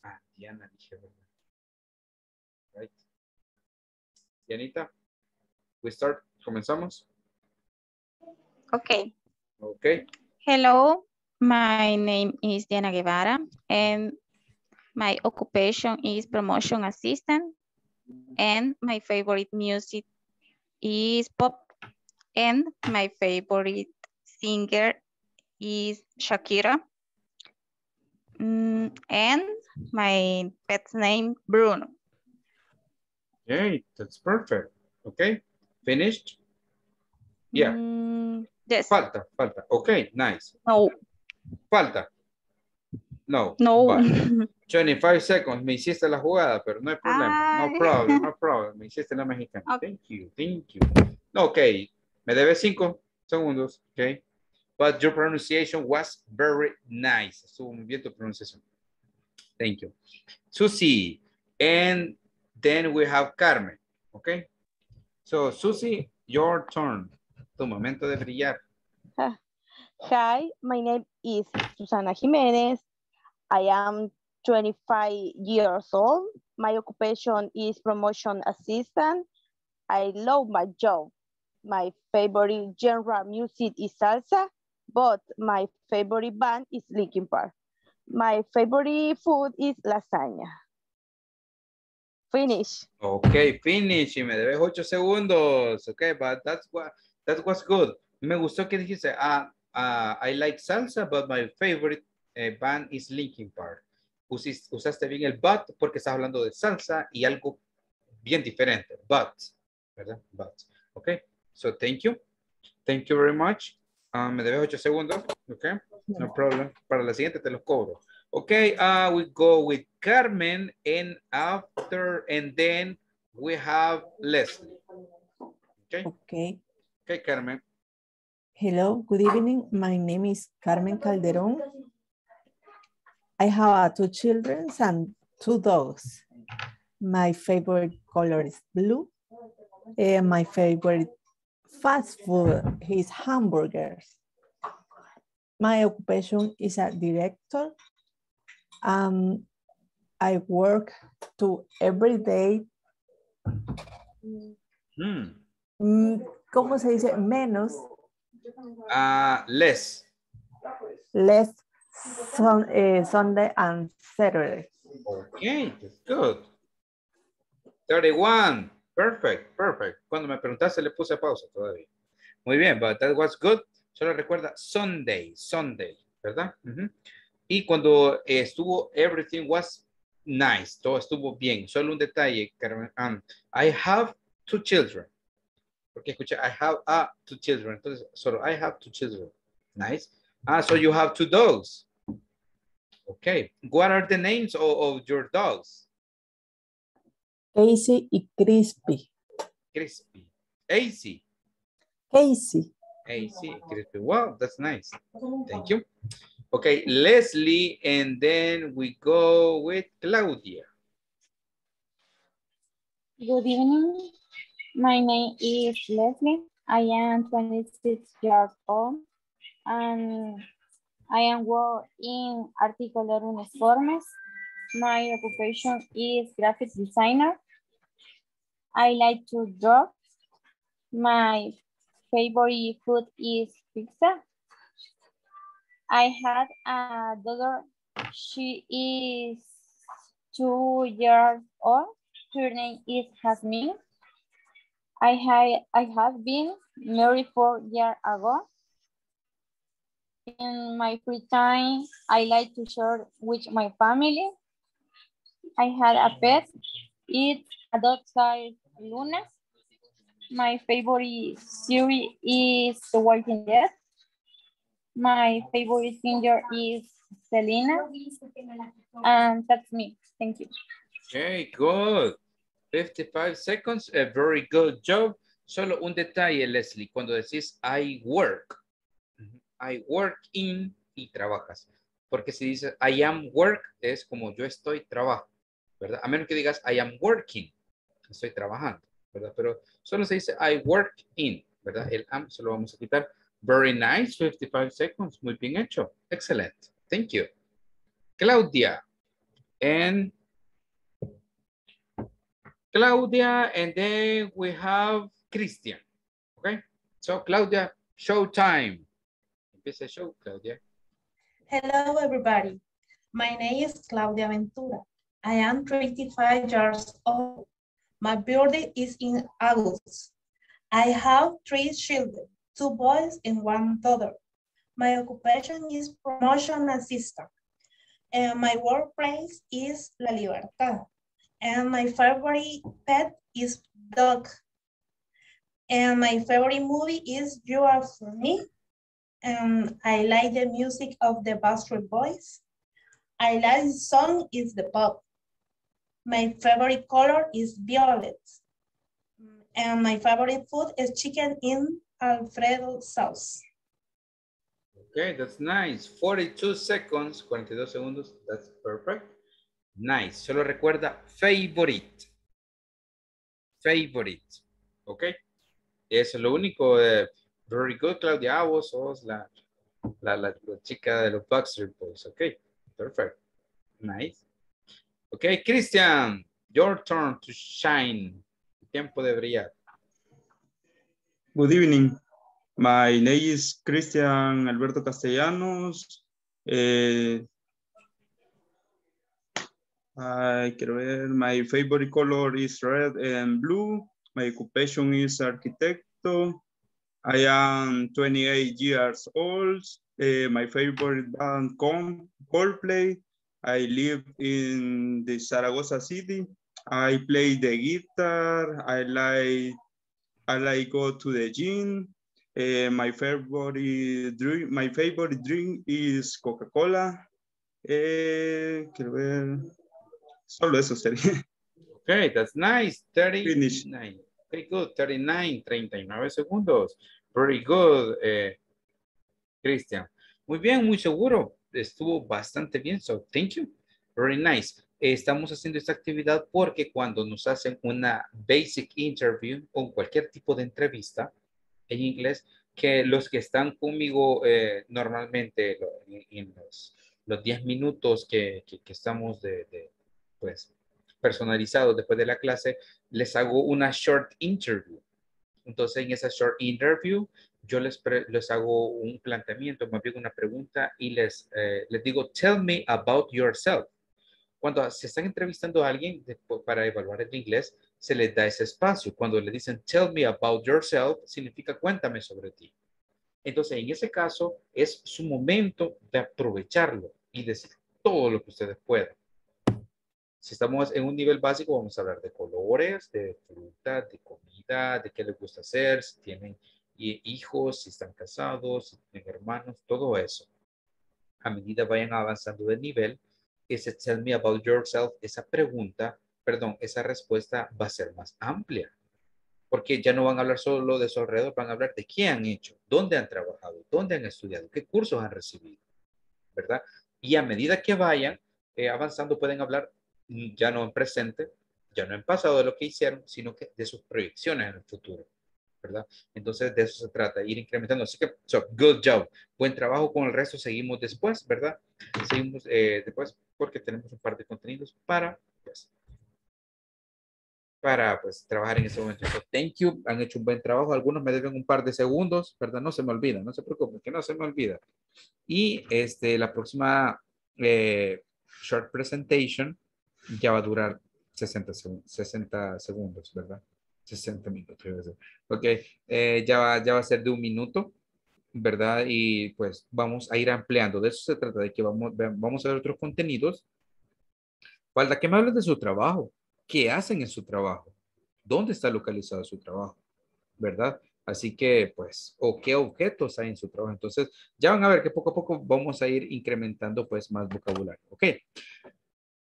Ah, Diana, dije, ¿verdad? Right. Dianita, we start, comenzamos. Okay. Okay. Hello, my name is Diana Guevara and my occupation is promotion assistant and my favorite music is pop and my favorite singer is Shakira mm, and my pet's name Bruno. Okay, that's perfect. Okay, finished? Yeah. Mm. Yes. Falta, falta. Okay, nice. No. Falta. No. No. But twenty-five seconds. Me hiciste la jugada, pero no hay problema. Ay. No problem, no problem. Me hiciste la mexicana. Okay. Thank you, thank you. Okay. Me debe cinco segundos. Okay. But your pronunciation was very nice. Estuvo muy bien tu pronunciación. Thank you. Susie. And then we have Carmen. Okay. So, Susie, your turn. Tu momento de brillar. Hi, my name is Susana Jimenez. I am twenty-five years old. My occupation is promotion assistant. I love my job. My favorite genre music is salsa, but my favorite band is Linkin Park. My favorite food is lasagna. Finish. Okay, finish. Y me debes ocho segundos. Okay, but that's what... That was good. Me gustó que dijiste, ah, ah, I like salsa, but my favorite eh, band is Linkin Park. Usiste, usaste bien el but porque estás hablando de salsa y algo bien diferente. But, ¿verdad? But. Ok. So, thank you. Thank you very much. Uh, me debes ocho segundos. Ok. No problem. Para la siguiente te los cobro. Ok. Uh, we go with Carmen and after and then we have Leslie. Ok. Ok. Okay, Carmen. Hello, good evening. My name is Carmen Calderon. I have two children and two dogs. My favorite color is blue. And my favorite fast food is hamburgers. My occupation is a director. Um, I work to every day. Mm. Mm, ¿Cómo se dice? Menos. Uh, less. Less son, uh, Sunday and Saturday. Okay, that's good. thirty-one. Perfect, perfect. Cuando me preguntaste le puse pausa todavía. Muy bien, but that was good. Solo recuerda Sunday, Sunday, ¿verdad? Uh-huh. Y cuando eh, estuvo everything was nice. Todo estuvo bien. Solo un detalle, Carmen. Um, I have two children. Porque escucha, I have uh, two children. Entonces, solo I have two children. Nice. Ah, so you have two dogs. Okay. What are the names of, of your dogs? Casey y Crispy. Crispy. Casey. Casey. Casey, Crispy. Wow, that's nice. Thank you. Okay, Leslie, and then we go with Claudia. Good evening. My name is Leslie. I am twenty-six years old and I am working in Articolor Uniformes. My occupation is graphic designer. I like to draw. My favorite food is pizza. I had a daughter. She is two years old. Her name is Jasmine. I have, I have been married four years ago. In my free time, I like to share with my family. I had a pet. It's a dog called Luna. My favorite series is The Walking Dead. My favorite singer is Selena. And that's me. Thank you. Okay, good. fifty-five seconds, a very good job. Solo un detalle, Leslie, cuando decís I work. I work in y trabajas. Porque si dices I am work, es como yo estoy trabajo, ¿verdad? A menos que digas I am working, estoy trabajando, ¿verdad? Pero solo se dice I work in, ¿verdad? El am se lo vamos a quitar. Very nice, fifty-five seconds, muy bien hecho. Excellent, thank you. Claudia, and... Claudia, and then we have Cristian. Okay, so Claudia, show time. Empieza show, Claudia. Hello, everybody. My name is Claudia Ventura. I am thirty-five years old. My birthday is in August. I have three children, two boys and one daughter. My occupation is promotion assistant. And my workplace is La Libertad. And my favorite pet is dog. And my favorite movie is You Are For Me. And I like the music of the Buster Boys. I like the song is the pop. My favorite color is violet. And my favorite food is chicken in Alfredo sauce. Okay, that's nice. forty-two seconds, cuarenta y dos segundos, that's perfect. Nice. Solo recuerda favorite. Favorite. Ok. Eso es lo único. Eh, very good, Claudia. Ah, vos sos la, la, la, la chica de los Backstreet Boys. Ok. Perfect. Nice. Ok, Cristian. Your turn to shine. Tiempo de brillar. Good evening. My name is Cristian Alberto Castellanos. Eh, I can read. My favorite color is red and blue. My occupation is architect. I am twenty-eight years old. Uh, my favorite band, Coldplay. I live in the Zaragoza city. I play the guitar. I like I like go to the gym. Uh, my favorite drink my favorite drink is Coca-Cola. Eh, quiero ver. Solo eso sería. Okay, that's nice. thirty-nine. Very good. thirty-nine, treinta y nueve segundos. Very good, eh, Cristian. Muy bien, muy seguro. Estuvo bastante bien. So, thank you. Very nice. Estamos haciendo esta actividad porque cuando nos hacen una basic interview o cualquier tipo de entrevista en inglés, que los que están conmigo eh, normalmente en, en los los diez minutos que, que, que estamos de, de, pues, personalizados después de la clase, les hago una short interview. Entonces, en esa short interview, yo les, pre, les hago un planteamiento, más bien una pregunta, y les, eh, les digo, tell me about yourself. Cuando se están entrevistando a alguien después, para evaluar el inglés, se les da ese espacio. Cuando le dicen, tell me about yourself, significa cuéntame sobre ti. Entonces, en ese caso, es su momento de aprovecharlo y decir todo lo que ustedes puedan. Si estamos en un nivel básico, vamos a hablar de colores, de frutas, de comida, de qué les gusta hacer, si tienen hijos, si están casados, si tienen hermanos, todo eso. A medida vayan avanzando de nivel, ese tell me about yourself, esa pregunta, perdón, esa respuesta va a ser más amplia. Porque ya no van a hablar solo de su alrededor, van a hablar de qué han hecho, dónde han trabajado, dónde han estudiado, qué cursos han recibido, ¿verdad? Y a medida que vayan eh, avanzando pueden hablar ya no en presente, ya no en pasado de lo que hicieron, sino que de sus proyecciones en el futuro, ¿verdad? Entonces de eso se trata, ir incrementando. Así que, so, good job, buen trabajo con el resto, seguimos después, ¿verdad? Seguimos eh, después porque tenemos un par de contenidos para... Pues, para pues trabajar en ese momento. So, thank you, han hecho un buen trabajo, algunos me deben un par de segundos, ¿verdad? No se me olvida, no se preocupen, que no se me olvida. Y este, la próxima eh, short presentation ya va a durar sesenta, sesenta segundos, ¿verdad? sesenta minutos. Ok, eh, ya, va, ya va a ser de un minuto, ¿verdad? Y pues vamos a ir ampliando, de eso se trata, de que vamos, vamos a ver otros contenidos. Falta que me hables de su trabajo. ¿Qué hacen en su trabajo? ¿Dónde está localizado su trabajo? ¿Verdad? Así que, pues, o qué objetos hay en su trabajo. Entonces, ya van a ver que poco a poco vamos a ir incrementando, pues, más vocabulario. Ok.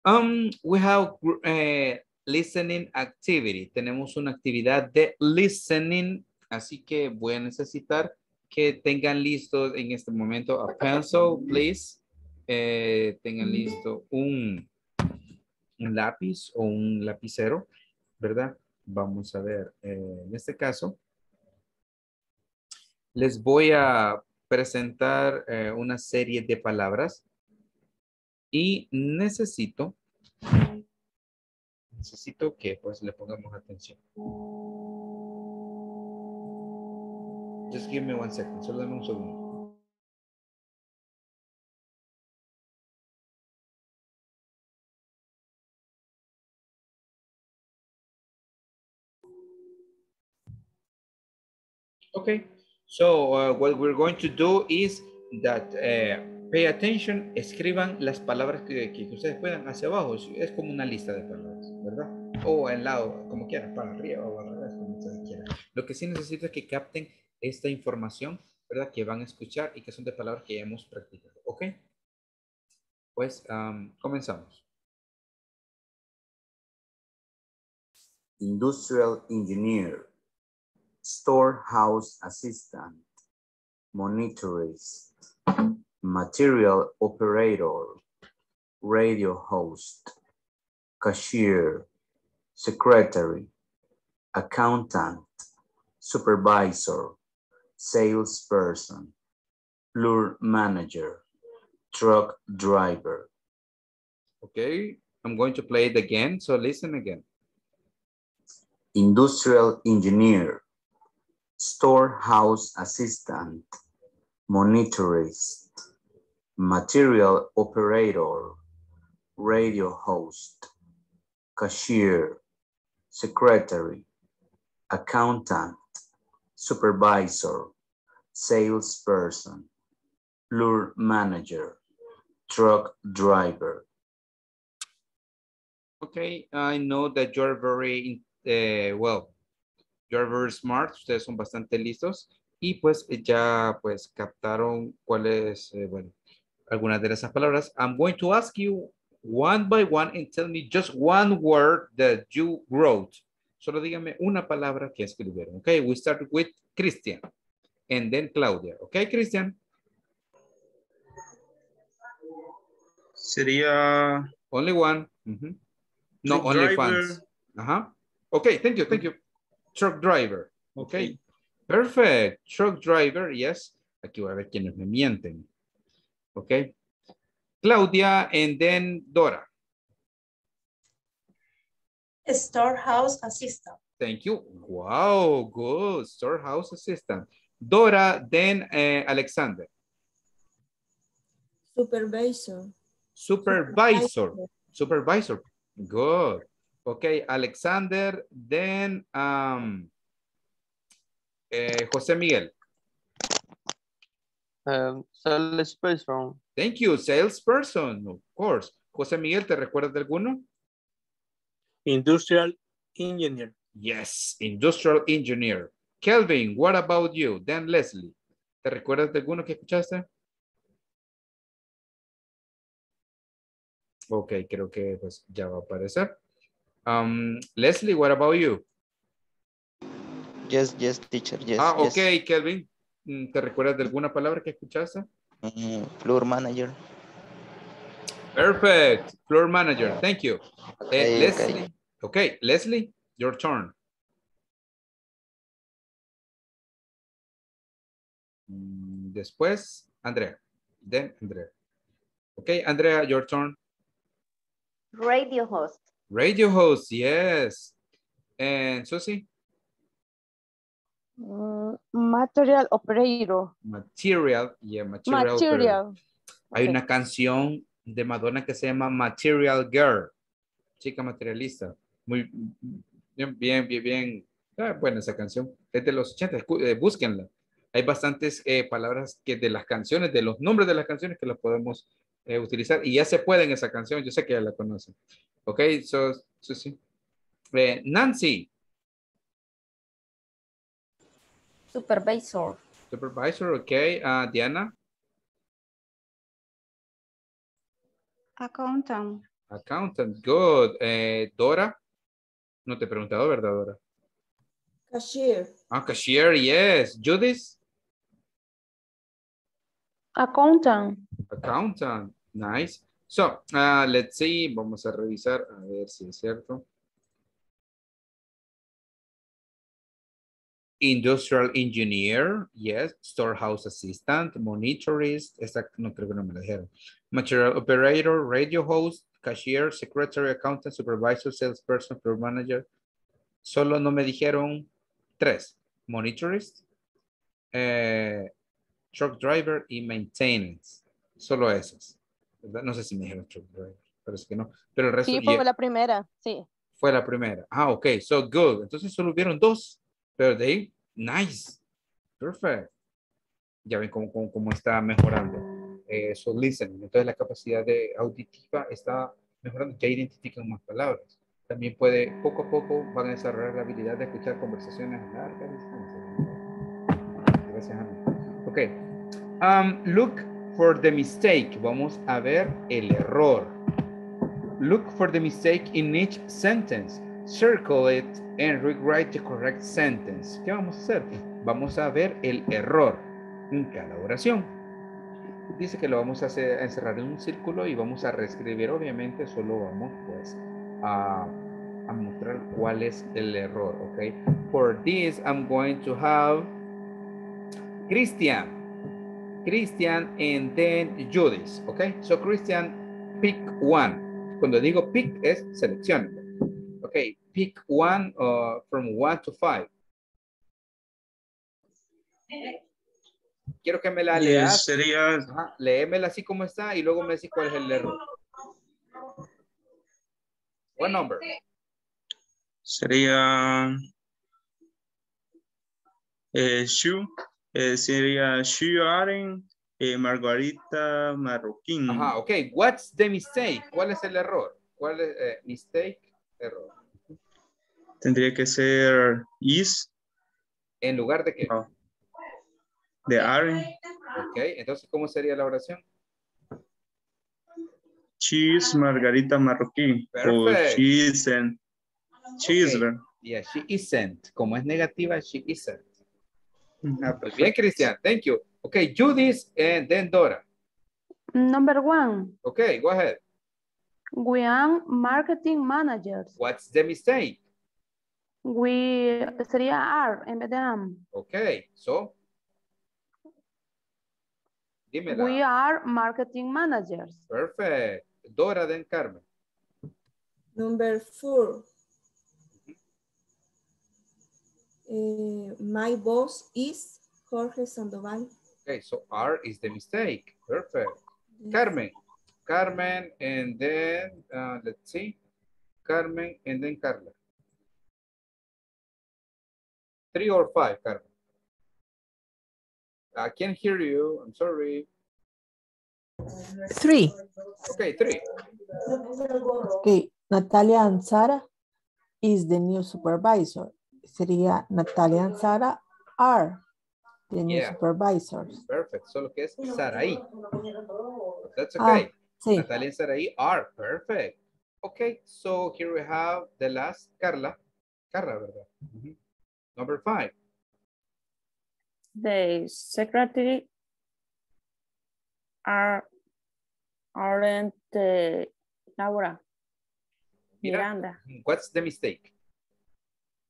Um, we have uh, listening activity. Tenemos una actividad de listening. Así que voy a necesitar que tengan listos en este momento a pencil, please. Eh, tengan listo un... un lápiz o un lapicero, ¿verdad? Vamos a ver, eh, en este caso, les voy a presentar eh, una serie de palabras y necesito, necesito que pues le pongamos atención. Just give me one second, solo dame un segundo. Okay, so uh, what we're going to do is that uh, pay attention, escriban las palabras que, que ustedes puedan hacia abajo, es como una lista de palabras, ¿verdad? O al lado, como quieran, para arriba o para atrás, como ustedes quieran. Lo que sí necesito es que capten esta información, ¿verdad? Que van a escuchar y que son de palabras que ya hemos practicado, ¿ok? Pues um, comenzamos. Industrial engineer. Storehouse assistant, monitorist, material operator, radio host, cashier, secretary, accountant, supervisor, salesperson, floor manager, truck driver. Okay, I'm going to play it again, so listen again. Industrial engineer. Storehouse assistant, monitorist, material operator, radio host, cashier, secretary, accountant, supervisor, salesperson, floor manager, truck driver. Okay, I know that you're very, eh, well, you're very smart. Ustedes son bastante listos. Y pues ya pues captaron cuáles, eh, bueno, algunas de esas palabras. I'm going to ask you one by one and tell me just one word that you wrote. Solo dígame una palabra que escribieron. Okay, we start with Cristian and then Claudia. Okay, Cristian. Sería... Only one. Mm-hmm. No, truck only fans. Uh-huh. Okay, thank you, thank you. Truck driver. Okay. Okay. Perfect. Truck driver, yes. Aquí voy a ver quiénes me mienten. Okay. Claudia and then Dora. A storehouse assistant. Thank you. Wow, good. Storehouse assistant. Dora, then uh, Alexander. Supervisor. Supervisor. Supervisor. Good. Okay, Alexander, then um, uh, Jose Miguel. Um, salesperson. Thank you, salesperson, of course. Jose Miguel, ¿te recuerdas de alguno? Industrial engineer. Yes, industrial engineer. Kelvin, what about you? Then Leslie, ¿te recuerdas de alguno que escuchaste? Ok, creo que pues ya va a aparecer. Um, Leslie, what about you? Yes, yes, teacher, yes. Ah, ok, yes. Kelvin, ¿te recuerdas de alguna palabra que escuchaste? Mm, floor manager. Perfect, floor manager, thank you. Okay, eh, Leslie, okay. ok, Leslie, your turn. Después, Andrea, then Andrea. Ok, Andrea, your turn. Radio host. Radio host, yes. And Susie? Mm, material operator. Material, yeah, material. Material. Operator. Hay okay. una canción de Madonna que se llama Material Girl. Chica materialista. Muy bien, bien, bien. bien. Ah, bueno, esa canción es de los ochenta, eh, búsquenla. Hay bastantes eh, palabras que de las canciones, de los nombres de las canciones que las podemos Eh, utilizar, y ya se puede en esa canción, yo sé que ya la conocen. Ok, so, so sí. Eh, Nancy. Supervisor. Supervisor, ok. Uh, Diana. Accountant. Accountant, good. Eh, Dora. No te he preguntado, ¿verdad, Dora? Cashier. Ah, cashier, yes. Judith. Accountant. Accountant. Nice. So, uh, let's see. Vamos a revisar a ver si es cierto. Industrial engineer. Yes. Storehouse assistant. Monitorist. Esta no creo que no me la dijeron. Material operator. Radio host. Cashier. Secretary. Accountant. Supervisor. Salesperson. Floor manager. Solo no me dijeron tres. Monitorist. Eh, truck driver y maintenance. Solo esas, ¿verdad? No sé si me dijeron truck driver, parece que no. Pero el resto... Sí, fue yeah. la primera, sí. Fue la primera. Ah, ok, so good. Entonces solo hubieron dos, pero de ahí, nice, perfect. Ya ven cómo, cómo, cómo está mejorando. Eh, so listening, entonces la capacidad de auditiva está mejorando, ya identifican más palabras. También puede, poco a poco, van a desarrollar la habilidad de escuchar conversaciones a larga distancia. Gracias, Ana. Ok, um, Luke. For the mistake, vamos a ver el error. Look for the mistake in each sentence. Circle it and rewrite the correct sentence. ¿Qué vamos a hacer? Vamos a ver el error en cada oración. Dice que lo vamos a, hacer, a encerrar en un círculo y vamos a reescribir. Obviamente solo vamos pues a, a mostrar cuál es el error. Okay. For this, I'm going to have Christian. Christian and then Judith, okay? So Christian, pick one. Cuando digo pick es selecciona. Okay, pick one uh, from one to five. Quiero que me la leas. Sería... Ajá, léemela así como está y luego me decís cuál es el error. What number? Sería... Eh, shoe. Eh, sería Shiaren eh, Margarita Marroquín. Ajá, ok. What's the mistake? ¿Cuál es el error? ¿Cuál es? Eh, mistake, error. Tendría que ser is. ¿En lugar de qué? No. De are. Ok, entonces, ¿cómo sería la oración? Cheese margarita marroquí. O cheese and cheese. Okay. Yeah, she isn't. Como es negativa, she isn't. Ah, pues bien, Cristian. Thank you. Okay, Judith and then Dora. Number one. Okay, go ahead. We are marketing managers. What's the mistake? We sería are en vez de am. Okay, so. Dímela. We are marketing managers. Perfect. Dora then Carmen. Number four. Uh, my boss is Jorge Sandoval. Okay, so R is the mistake. Perfect. Yes. Carmen. Carmen and then, uh, let's see. Carmen and then Carla. Three or five, Carmen. I can't hear you. I'm sorry. Three. Okay, three. Okay, Natalia and Sara is the new supervisor. Sería Natalia and Sara are the new yeah. supervisors. Perfect. Solo que es Saraí. That's okay. Ah, sí. Natalia and Saraí are. Perfect. Okay. So here we have the last Carla. Carla, ¿verdad? Mm-hmm. Number five. The secretary are, aren't uh, Laura Miranda. Miranda. What's the mistake?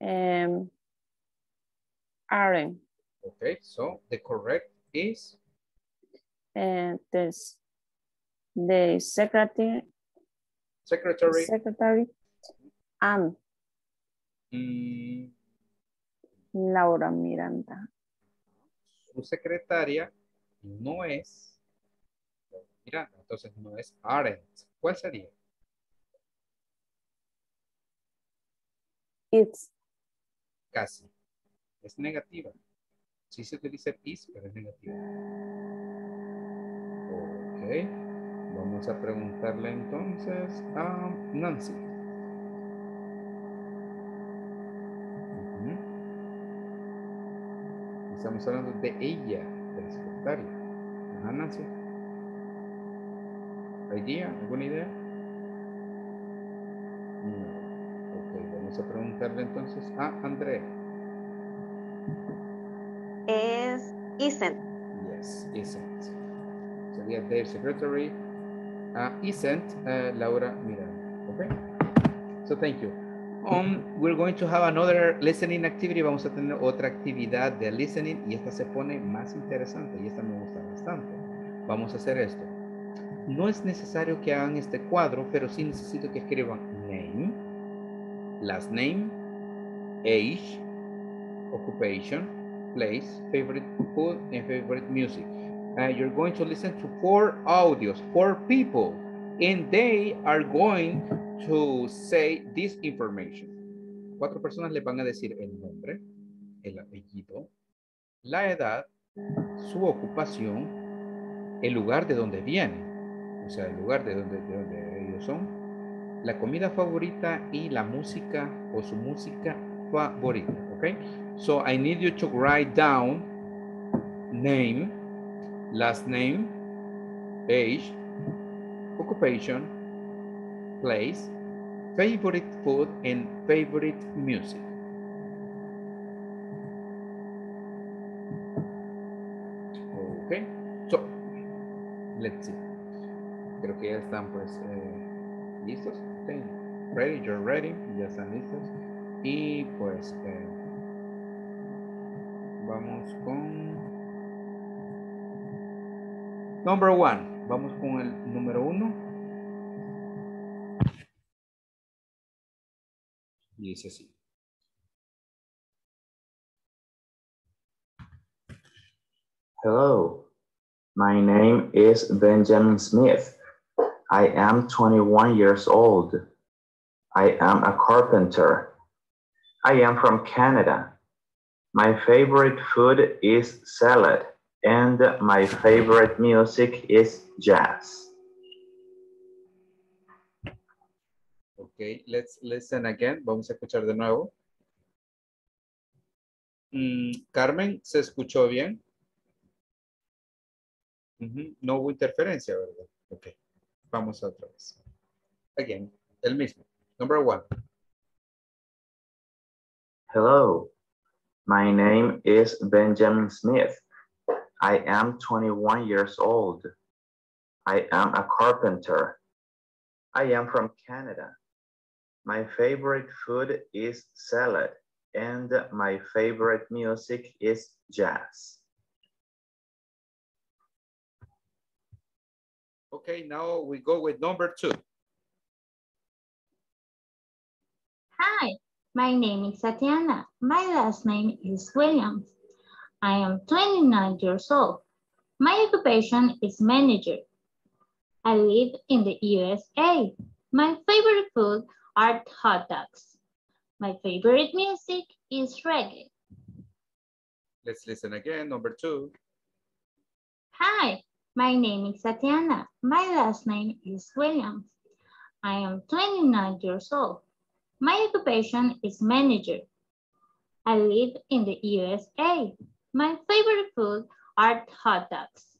Um, Aaron. Okay, so the correct is? And this, the secretary. Secretary. Secretary. Am. Mm. Laura Miranda. Su secretaria no es Laura Miranda, entonces no es aren't. ¿Cuál sería? It's. Casi. Es negativa. Sí se utiliza is, pero es negativa. Ok. Vamos a preguntarle entonces a Nancy. Uh-huh. Estamos hablando de ella, de la secretaria. Ajá, Nancy. ¿Idea? ¿Alguna idea? No. Ok, vamos a preguntarle entonces a Andrea. Es isn't. Yes, isn't. Sería the secretary. Uh, isn't uh, Laura Miranda. Okay. So thank you. Um, we're going to have another listening activity. Vamos a tener otra actividad de listening y esta se pone más interesante y esta me gusta bastante. Vamos a hacer esto. No es necesario que hagan este cuadro, pero sí necesito que escriban name, last name, age, occupation, place, favorite food, and favorite music. Uh, you're going to listen to four audios, four people, and they are going to say this information. Cuatro personas le van a decir el nombre, el apellido, la edad, su ocupación, el lugar de donde vienen, o sea, el lugar de donde, de donde ellos son, la comida favorita y la música o su música favorita. Okay, so I need you to write down name, last name, age, occupation, place, favorite food, and favorite music. Okay, so let's see. Creo que ya están pues eh, listos. Okay. Ready, you're ready. Ya están listos. Y pues... Eh, Vamos con number one. Vamos con el número uno. Y dice así. Hello, my name is Benjamin Smith. I am twenty-one years old. I am a carpenter. I am from Canada. My favorite food is salad, and my favorite music is jazz. Okay, let's listen again. Vamos a escuchar de nuevo. Mm, Carmen, ¿se escuchó bien? Mm-hmm. No hubo interferencia, ¿verdad? Ok, vamos otra vez. Again, el mismo. Number one. Hello, my name is Benjamin Smith. I am twenty-one years old. I am a carpenter. I am from Canada. My favorite food is salad, and my favorite music is jazz. Okay, now we go with number two. Hi, my name is Tatiana. My last name is Williams. I am twenty-nine years old. My occupation is manager. I live in the U S A. My favorite food are hot dogs. My favorite music is reggae. Let's listen again, number two. Hi, my name is Tatiana. My last name is Williams. I am twenty-nine years old. My occupation is manager. I live in the U S A. My favorite food are hot dogs.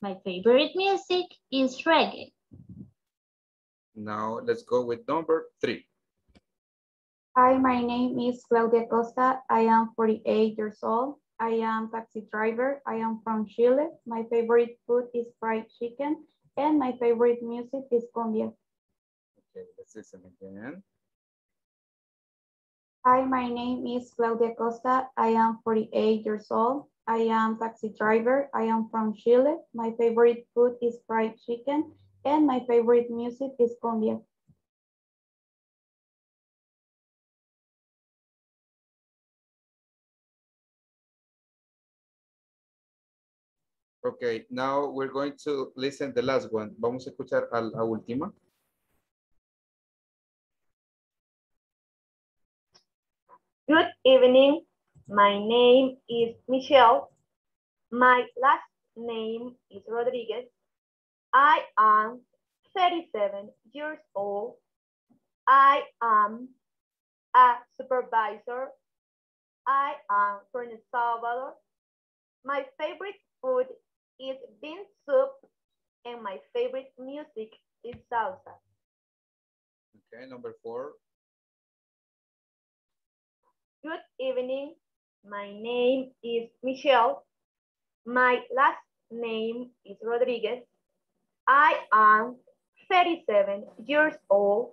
My favorite music is reggae. Now let's go with number three. Hi, my name is Claudia Acosta. I am forty-eight years old. I am taxi driver. I am from Chile. My favorite food is fried chicken, and my favorite music is cumbia. Okay, let's listen again. Hi, my name is Claudia Acosta. I am forty-eight years old. I am taxi driver. I am from Chile. My favorite food is fried chicken, and my favorite music is cumbia. Okay, now we're going to listen the last one. Vamos a escuchar a la última. Good evening. My name is Michelle. My last name is Rodriguez. I am thirty-seven years old. I am a supervisor. I am from El Salvador. My favorite food is bean soup, and my favorite music is salsa. Okay, number four. Good evening. My name is Michelle. My last name is Rodriguez. I am thirty-seven years old.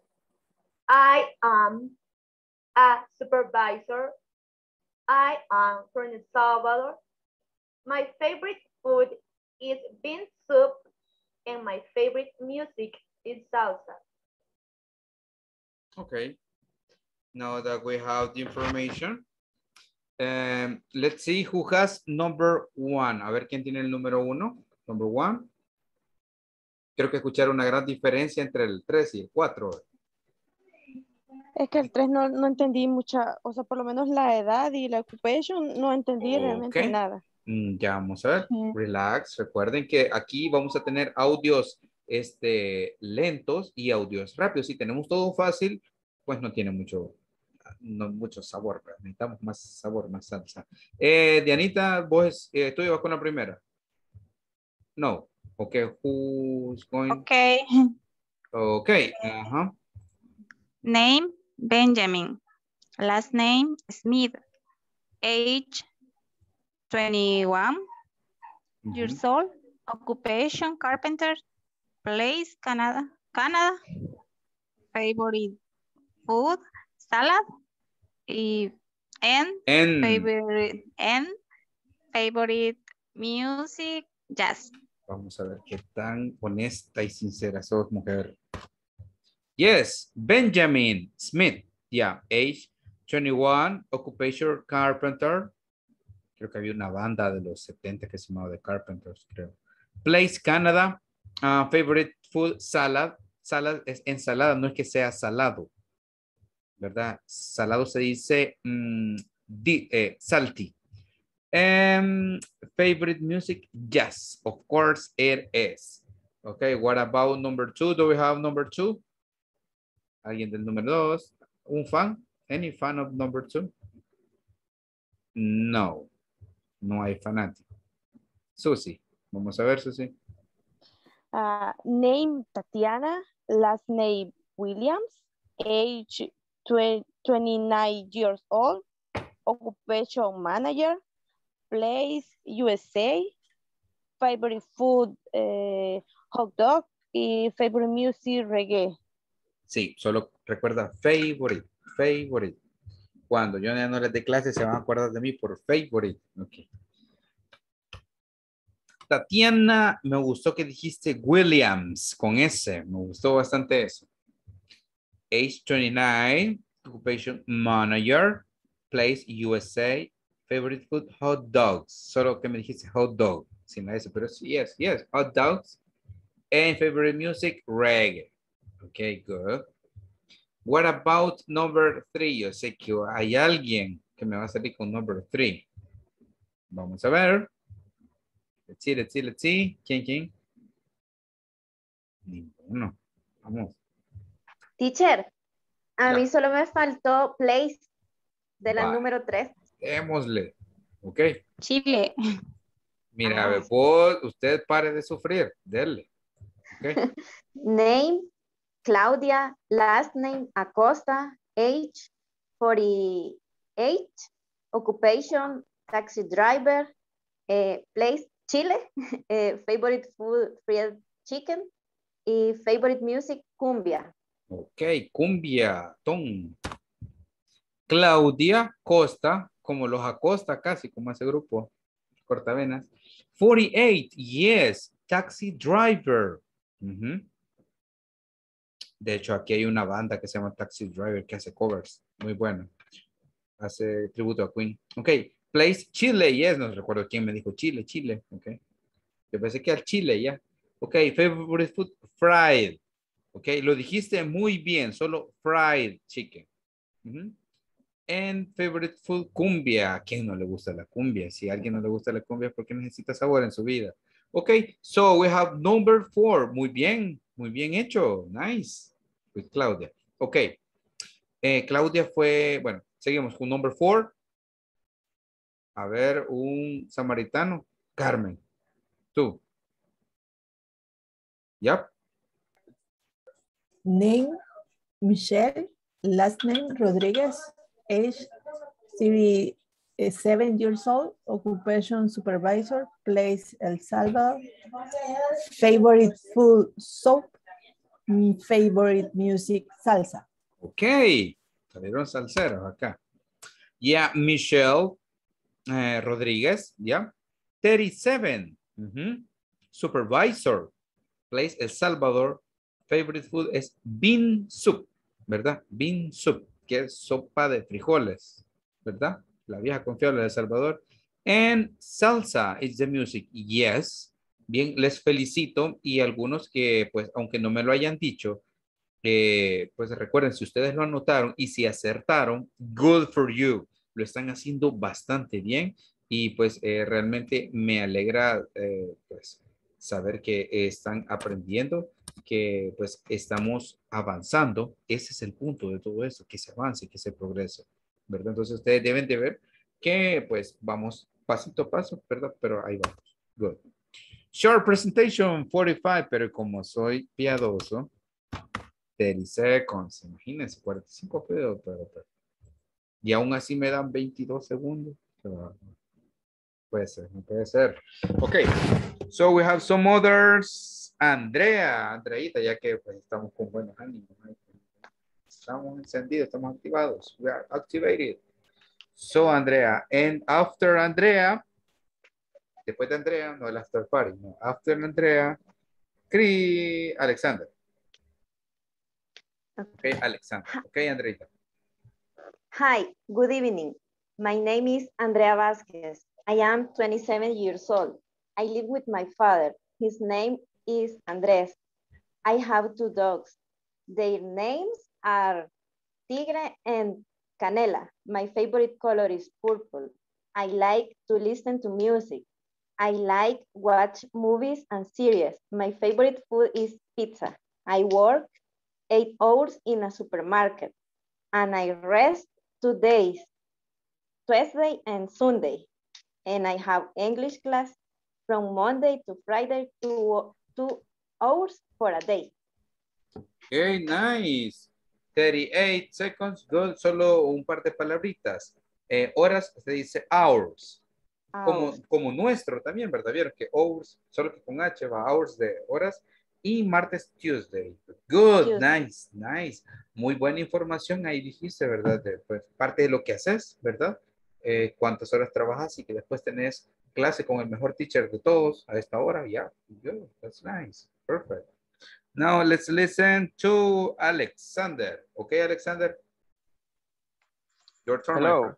I am a supervisor. I am from El Salvador. My favorite food is bean soup, and my favorite music is salsa. Okay. Now that we have the information, Um, let's see who has number one. A ver quién tiene el número uno. Number one. Creo que escucharon una gran diferencia entre el tres y el cuatro. Es que el tres no, no entendí mucha, o sea, por lo menos la edad y la occupation no entendí realmente okay. nada. Ya vamos a ver. Uh-huh. Relax. Recuerden que aquí vamos a tener audios este, lentos y audios rápidos. Si tenemos todo fácil, pues no tiene mucho... no mucho sabor, pero necesitamos más sabor, más salsa. Eh, Dianita, vos, eh, tú ibas con la primera. No. Ok, who's going? Ok. Ok, ajá. Uh-huh. Name, Benjamin. Last name, Smith. Age, twenty-one. Uh-huh. Years old. Occupation, carpenter. Place, Canada. Canada. Favorite food. Salad y and, and favorite and favorite music jazz. Vamos a ver qué tan honesta y sincera sos, mujer. Yes, Benjamin Smith. Yeah, age twenty-one, occupation carpenter. Creo que había una banda de los setenta que se llamaba The Carpenters, creo. Place Canada. Uh, favorite food salad. Salad es ensalada, no es que sea salado, ¿verdad? Salado se dice mmm, di, eh, salty. Um, favorite music? Yes, of course it is. Okay, what about number two? Do we have number two? ¿Alguien del número dos? ¿Un fan? ¿Any fan of number two? No. No hay fanático. Susi. Vamos a ver, Susi. Uh, name Tatiana. Last name Williams. Age twenty-nine years old. Occupation manager. Place U S A. Favorite food eh, hot dog. Y favorite music reggae. Sí, solo recuerda favorite, favorite. Cuando yo ya no les dé clase se van a acordar de mí por favorite. Okay. Tatiana, me gustó que dijiste Williams con S. Me gustó bastante eso. Age twenty-nine, occupation manager, place U S A, favorite food hot dogs. Solo que me dijiste hot dog sin la S, pero sí, yes, yes, hot dogs. And favorite music reggae. Okay, good. What about number three? Yo sé que hay alguien que me va a salir con number three. Vamos a ver. Let's see, let's see, let's see. ¿Quién, quién? Ninguno. Vamos. Teacher, a ya. mí solo me faltó place de la vale. número tres. Démosle. Ok. Chile. Mira, a ver, vos, usted pare de sufrir. Dele. Okay. Name, Claudia. Last name, Acosta. Age, forty-eight. Occupation, taxi driver. Eh, place, Chile. Eh, favorite food, fried chicken. Y favorite music, cumbia. Ok, cumbia. Tom. Claudia Costa, como los Acosta casi, como ese grupo. Cortavenas. forty-eight, yes. Taxi driver. Uh-huh. De hecho, aquí hay una banda que se llama Taxi Driver que hace covers. Muy bueno. Hace tributo a Queen. Ok. Place Chile. Yes. No recuerdo quién me dijo Chile. Chile. Ok. Yo pensé que al Chile ya. Yeah. Ok. Favorite food. Fried. Ok. Lo dijiste muy bien. Solo fried chicken. Uh-huh. And favorite food. Cumbia. ¿A quién no le gusta la cumbia? Si a alguien no le gusta la cumbia es porque necesita sabor en su vida. Ok, so we have number four. Muy bien, muy bien hecho. Nice. With Claudia. Ok. Eh, Claudia fue, bueno, seguimos con number four. A ver, un samaritano. Carmen, tú. Yep. Name, Michelle. Last name, Rodriguez. Age, C V. Seven years old, occupation supervisor, place El Salvador, favorite food soap, favorite music salsa. Ok, salieron salseros acá. Yeah, Michelle eh, Rodriguez, yeah, thirty-seven, uh-huh. Supervisor, place El Salvador, favorite food es bean soup, ¿verdad? Bean soup, que es sopa de frijoles, ¿verdad? La vieja confiable de El Salvador. And salsa is the music. Yes. Bien, les felicito. Y algunos que, pues, aunque no me lo hayan dicho, eh, pues recuerden, si ustedes lo anotaron y si acertaron, good for you. Lo están haciendo bastante bien. Y pues eh, realmente me alegra eh, pues, saber que están aprendiendo, que pues estamos avanzando. Ese es el punto de todo esto, que se avance, que se progrese. ¿Verdad? Entonces ustedes deben de ver que pues vamos pasito a paso, ¿verdad? Pero ahí vamos. Good. Short presentation, forty-five, pero como soy piadoso, thirty seconds, imagínense, cuarenta y cinco pedos, pero, pero, y aún así me dan veintidós segundos. Pero, puede ser, no puede ser. Ok, so we have some others. Andrea, Andreita, ya que pues estamos con buenos ánimos, ¿no? Estamos encendidos, estamos activados. We are activated. So, Andrea. And after Andrea. Después de Andrea, no el after party. No. After Andrea. Cri, Alexander. Okay, Alexander. Okay, Andreita. Hi, good evening. My name is Andrea Vázquez. I am twenty-seven years old. I live with my father. His name is Andrés. I have two dogs. Their names are Tigre and Canela. My favorite color is purple. I like to listen to music. I like watch movies and series. My favorite food is pizza. I work eight hours in a supermarket, and I rest two days, Tuesday and Sunday, and I have English class from Monday to Friday, two, two hours for a day. Okay, nice. thirty-eight seconds, solo un par de palabritas. Eh, horas se dice hours. hours. Como, como nuestro también, ¿verdad? Vieron que hours, solo que con H va hours de horas. Y martes, Tuesday. Good, Tuesday. Nice, nice. Muy buena información ahí dijiste, ¿verdad? De, pues, parte de lo que haces, ¿verdad? Eh, cuántas horas trabajas y que después tenés clase con el mejor teacher de todos a esta hora. Yeah, good, that's nice. Perfect. Now let's listen to Alexander. Okay, Alexander. Your turn. Hello.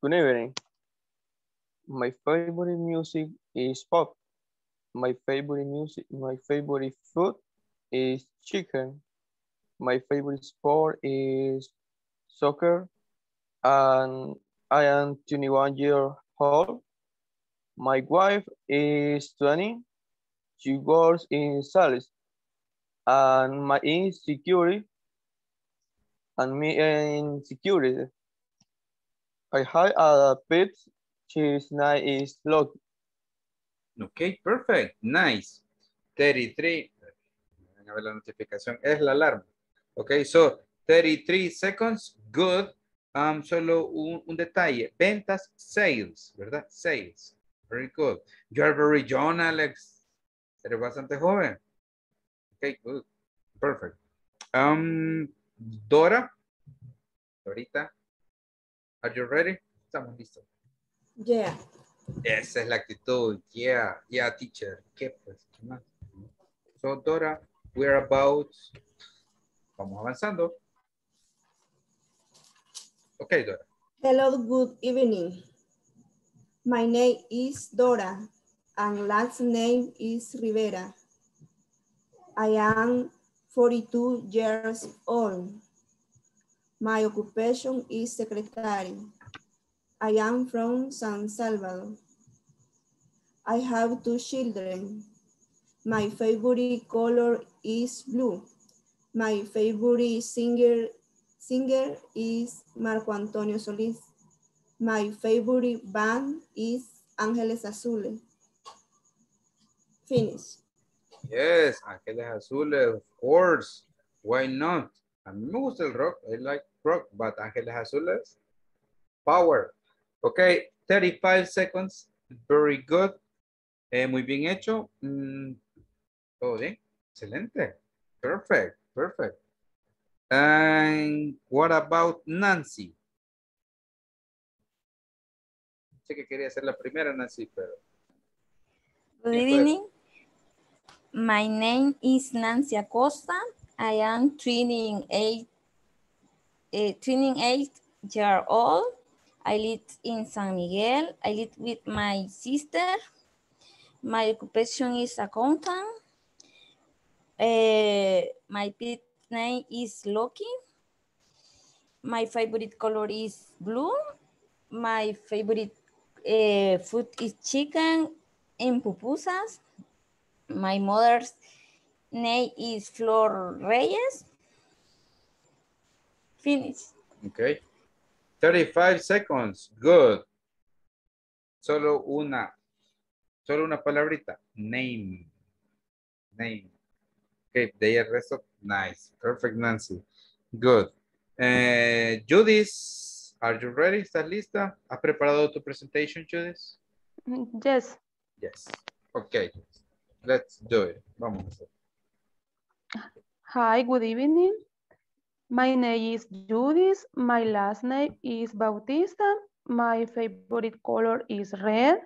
Good evening. My favorite music is pop. My favorite music, my favorite food is chicken. My favorite sport is soccer. And I am twenty-one years old. My wife is twenty. She works in sales. And my insecurity and me insecurity. I have a pet. She's nine is lucky. Ok, perfect, nice. thirty-three, van a ver la notificación, es la alarma. Ok, so, thirty-three seconds, good. Um, solo un, un detalle, ventas, sales, ¿verdad? Sales, very good. You are very young, Alex. Eres bastante joven. Ok, good, perfect. Um, Dora, Dorita, are you ready? Estamos listos. Yeah. Esa es la actitud. Yeah, yeah, teacher. ¿Qué pues? ¿Qué más? So, Dora, we're about... Vamos avanzando. Okay, Dora. Hello, good evening. My name is Dora, and last name is Rivera. I am forty-two years old. My occupation is secretary. I am from San Salvador. I have two children. My favorite color is blue. My favorite singer, singer is Marco Antonio Solís. My favorite band is Ángeles Azules. Finish. Yes, Ángeles Azules, of course. Why not? A mí me gusta el rock. I like rock, but Ángeles Azules, power. Ok, thirty-five seconds, very good, eh, muy bien hecho, mm, todo bien, excelente, perfect, perfect. And what about Nancy? Sé que quería ser la primera, Nancy, pero... Good evening, my name is Nancy Acosta, I am twenty-eight, uh, twenty-eight years old. I live in San Miguel. I live with my sister. My occupation is accountant. Uh, my pet name is Loki. My favorite color is blue. My favorite uh, food is chicken and pupusas. My mother's name is Flor Reyes. Finish. Okay. thirty-five seconds, good. Solo una, solo una palabrita, name, name. Ok, de ahí el resto, nice, perfect, Nancy, good. Eh, Judith, are you ready? ¿Estás lista? ¿Has preparado tu presentation, Judith? Yes. Yes, ok, let's do it, vamos. Hi, good evening. My name is Judith. My last name is Bautista. My favorite color is red.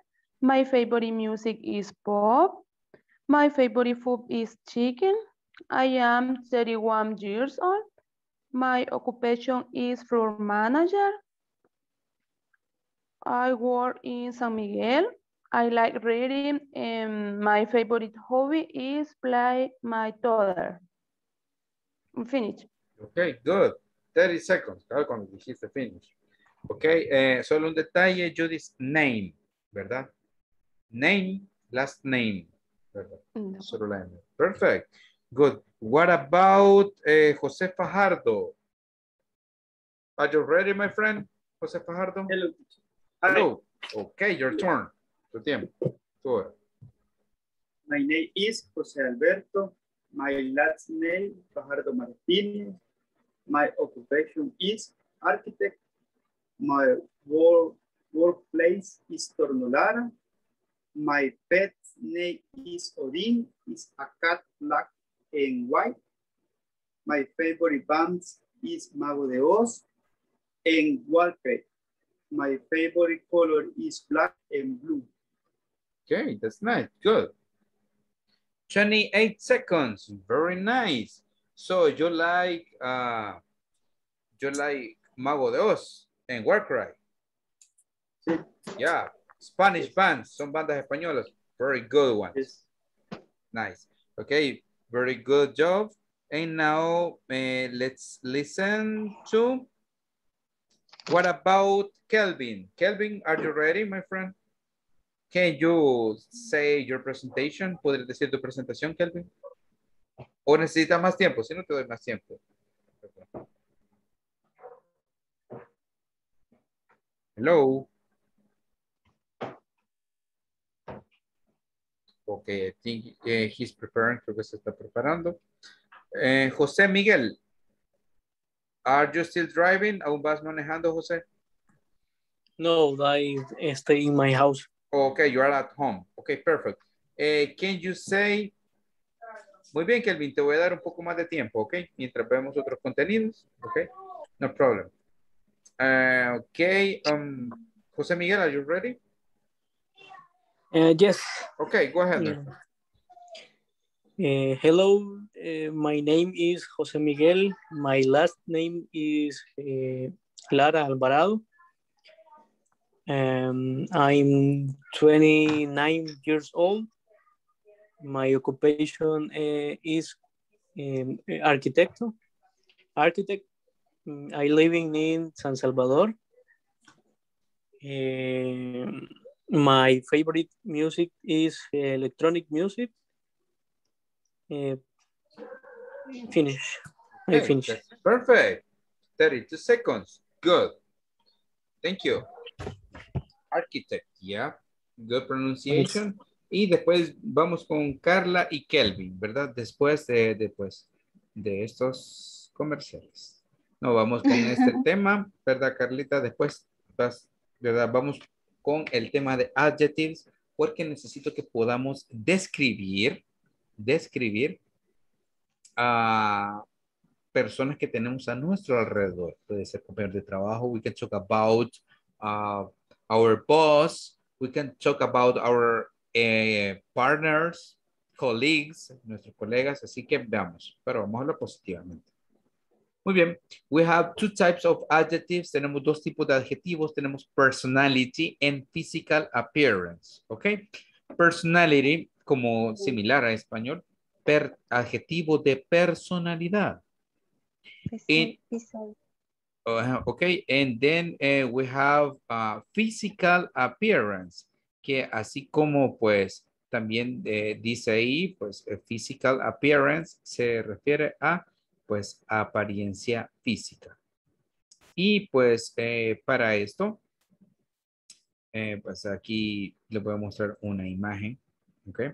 My favorite music is pop. My favorite food is chicken. I am thirty-one years old. My occupation is floor manager. I work in San Miguel. I like reading, and my favorite hobby is play my toddler. Finish. Ok, good. thirty seconds. Claro, cuando dijiste finish. Ok, eh, solo un detalle, Judith, name, ¿verdad? Name, last name, ¿verdad? No. Solo la N. Perfect. Good. What about uh, Jose Fajardo? Are you ready, my friend? Jose Fajardo? Hello. Hello. Okay, your turn. Tu tiempo. Go ahead. My name is Jose Alberto. My last name, Fajardo Martinez. My occupation is architect. My work, workplace is Tornolara. My pet's name is Odin. It's a cat, black and white. My favorite band is Mago de Oz and Walker. My favorite color is black and blue. Okay, that's nice. Good. twenty-eight seconds. Very nice. So you like, uh, you like Mago de Oz and Warcry. Sí. Yeah. Spanish bands. Son bandas españolas. Very good ones. Yes. Nice. Okay. Very good job. And now uh, let's listen to. What about Kelvin? Kelvin, are you ready, my friend? Can you say your presentation? ¿Podrías decir tu presentación, Kelvin? ¿O necesitas más tiempo? Si no, te doy más tiempo. Hello. Okay, I think uh, he's preparing. Creo que se está preparando. Uh, José Miguel. Are you still driving? ¿Aún vas manejando, José? No, I stay in my house. Okay, you are at home. Okay, perfect. Eh, can you say... Muy bien, Kelvin, te voy a dar un poco más de tiempo, ok? Mientras vemos otros contenidos, ok? No problem. Uh, ok, um, José Miguel, are you ready? Uh, yes. Okay, go ahead. Uh, Uh, hello, uh, my name is Jose Miguel. My last name is uh, Clara Alvarado. Um, I'm twenty-nine years old. My occupation uh, is um, architect. Architect. I live in San Salvador. Uh, my favorite music is electronic music. Uh, finish. Okay, I finish. Perfect. thirty-two seconds. Good. Thank you. Architect, yeah. Good pronunciation. Yes. Y después vamos con Carla y Kelvin, ¿verdad? Después de, después de estos comerciales. No, vamos con este tema, ¿verdad, Carlita? Después, ¿verdad? Vamos con el tema de adjectives, porque necesito que podamos describir describir a personas que tenemos a nuestro alrededor. Puede ser compañeros de trabajo. We can talk about uh, our boss. We can talk about our uh, partners, colleagues, nuestros colegas. Así que veamos, pero vamos a hablar positivamente. Muy bien. We have two types of adjectives. Tenemos dos tipos de adjetivos. Tenemos personality and physical appearance. ¿Ok? Personality, como similar a español, per, adjetivo de personalidad. And, uh, okay, and then uh, we have uh, physical appearance, que así como pues también eh, dice ahí, pues physical appearance se refiere a pues apariencia física. Y pues eh, para esto, eh, pues aquí les voy a mostrar una imagen. Okay.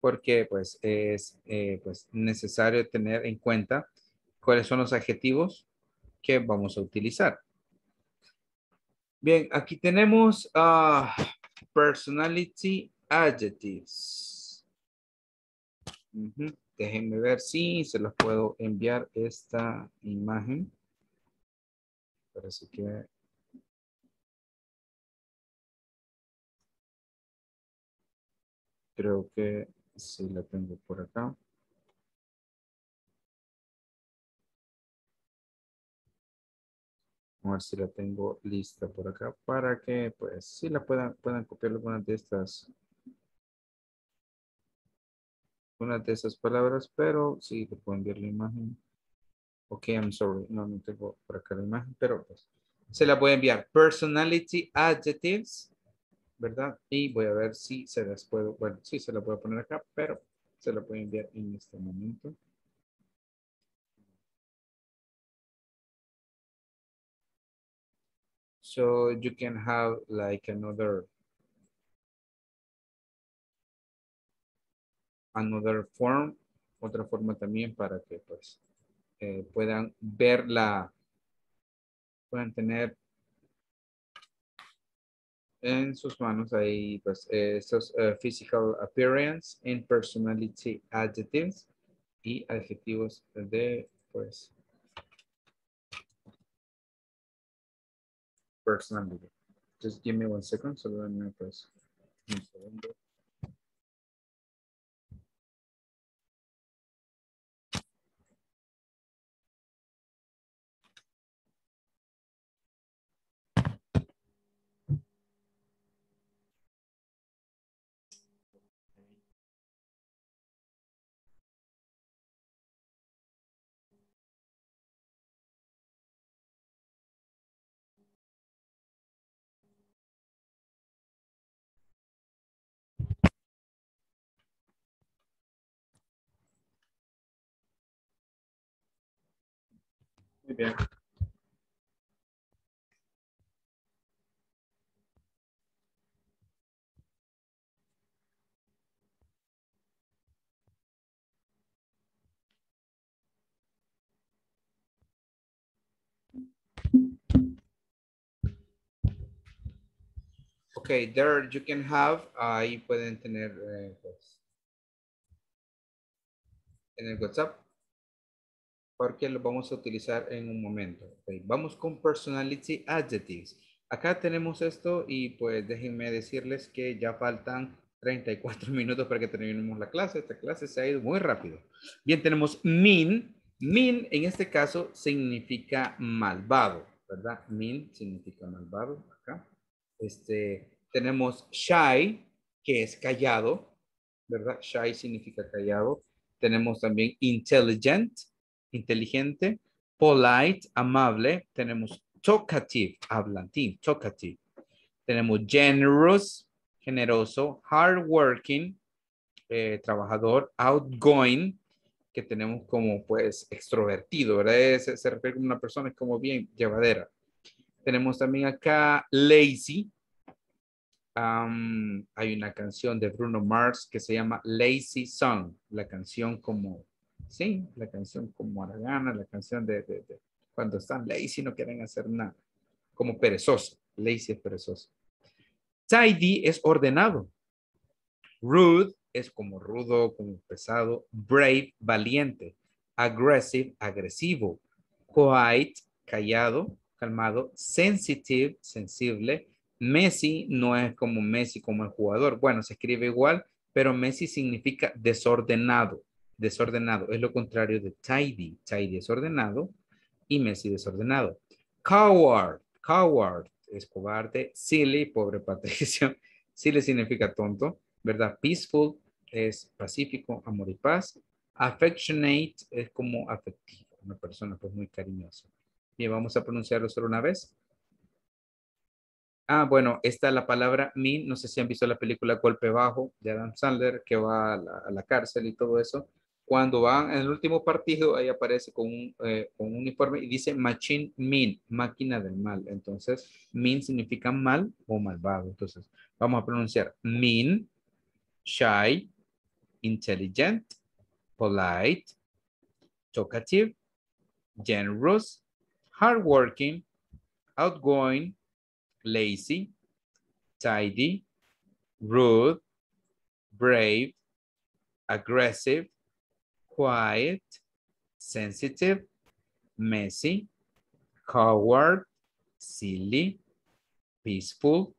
Porque pues es eh, pues necesario tener en cuenta cuáles son los adjetivos que vamos a utilizar. Bien, aquí tenemos uh, personality adjectives. Uh-huh. Déjenme ver si se los puedo enviar esta imagen. Parece que... Creo que sí la tengo por acá. Vamos a ver si la tengo lista por acá para que pues sí la puedan, puedan copiar algunas de estas. Una de esas palabras, pero sí, le puedo enviar la imagen. Ok, I'm sorry. No, no tengo por acá la imagen, pero pues se la voy a enviar. Personality adjectives. ¿Verdad? Y voy a ver si se las puedo, bueno, sí se las voy a poner acá, pero Se lo pueden enviar en este momento. So you can have like another another form, otra forma también para que pues eh, puedan verla, puedan tener en sus manos ahí pues eh, esos uh, physical appearance and personality adjectives y adjetivos de pues personality. Just give me one second. So let me press un segundo. Muy bien. Okay, there you can have, ahí pueden tener eh, pues, en el WhatsApp, porque lo vamos a utilizar en un momento. Okay. Vamos con personality adjectives. Acá tenemos esto y pues déjenme decirles que ya faltan treinta y cuatro minutos para que terminemos la clase. Esta clase se ha ido muy rápido. Bien, tenemos mean. Mean en este caso significa malvado, ¿verdad? Mean significa malvado acá. Este, tenemos shy, que es callado, ¿verdad? Shy significa callado. Tenemos también intelligent, inteligente, polite, amable. Tenemos talkative, hablantín, talkative. Tenemos generous, generoso, hardworking, eh, trabajador, outgoing, que tenemos como pues extrovertido, ¿verdad? Se, se refiere como una persona como bien llevadera. Tenemos también acá lazy. Um, hay una canción de Bruno Mars que se llama Lazy Song, la canción como... Sí, la canción como Aragana, la canción de, de, de cuando están lazy no quieren hacer nada. Como perezoso, lazy es perezoso. Tidy es ordenado. Rude es como rudo, como pesado. Brave, valiente. Aggressive, agresivo. Quiet, callado, calmado. Sensitive, sensible. Messy no es como Messi, como el jugador. Bueno, se escribe igual, pero Messi significa desordenado. Desordenado es lo contrario de tidy. Tidy es ordenado y messy desordenado. Coward. Coward es cobarde. Silly, pobre Patricio. Silly significa tonto, ¿verdad? Peaceful es pacífico, amor y paz. Affectionate es como afectivo, una persona pues muy cariñosa. Bien, vamos a pronunciarlo solo una vez. Ah, bueno, está la palabra mean. No sé si han visto la película Golpe Bajo de Adam Sandler, que va a la, a la cárcel y todo eso. Cuando van en el último partido, ahí aparece con un, eh, con un uniforme y dice machine mean, máquina del mal. Entonces, mean significa mal o malvado. Entonces, vamos a pronunciar mean, shy, intelligent, polite, talkative, generous, hardworking, outgoing, lazy, tidy, rude, brave, aggressive, quiet, sensitive, messy, coward, silly, peaceful,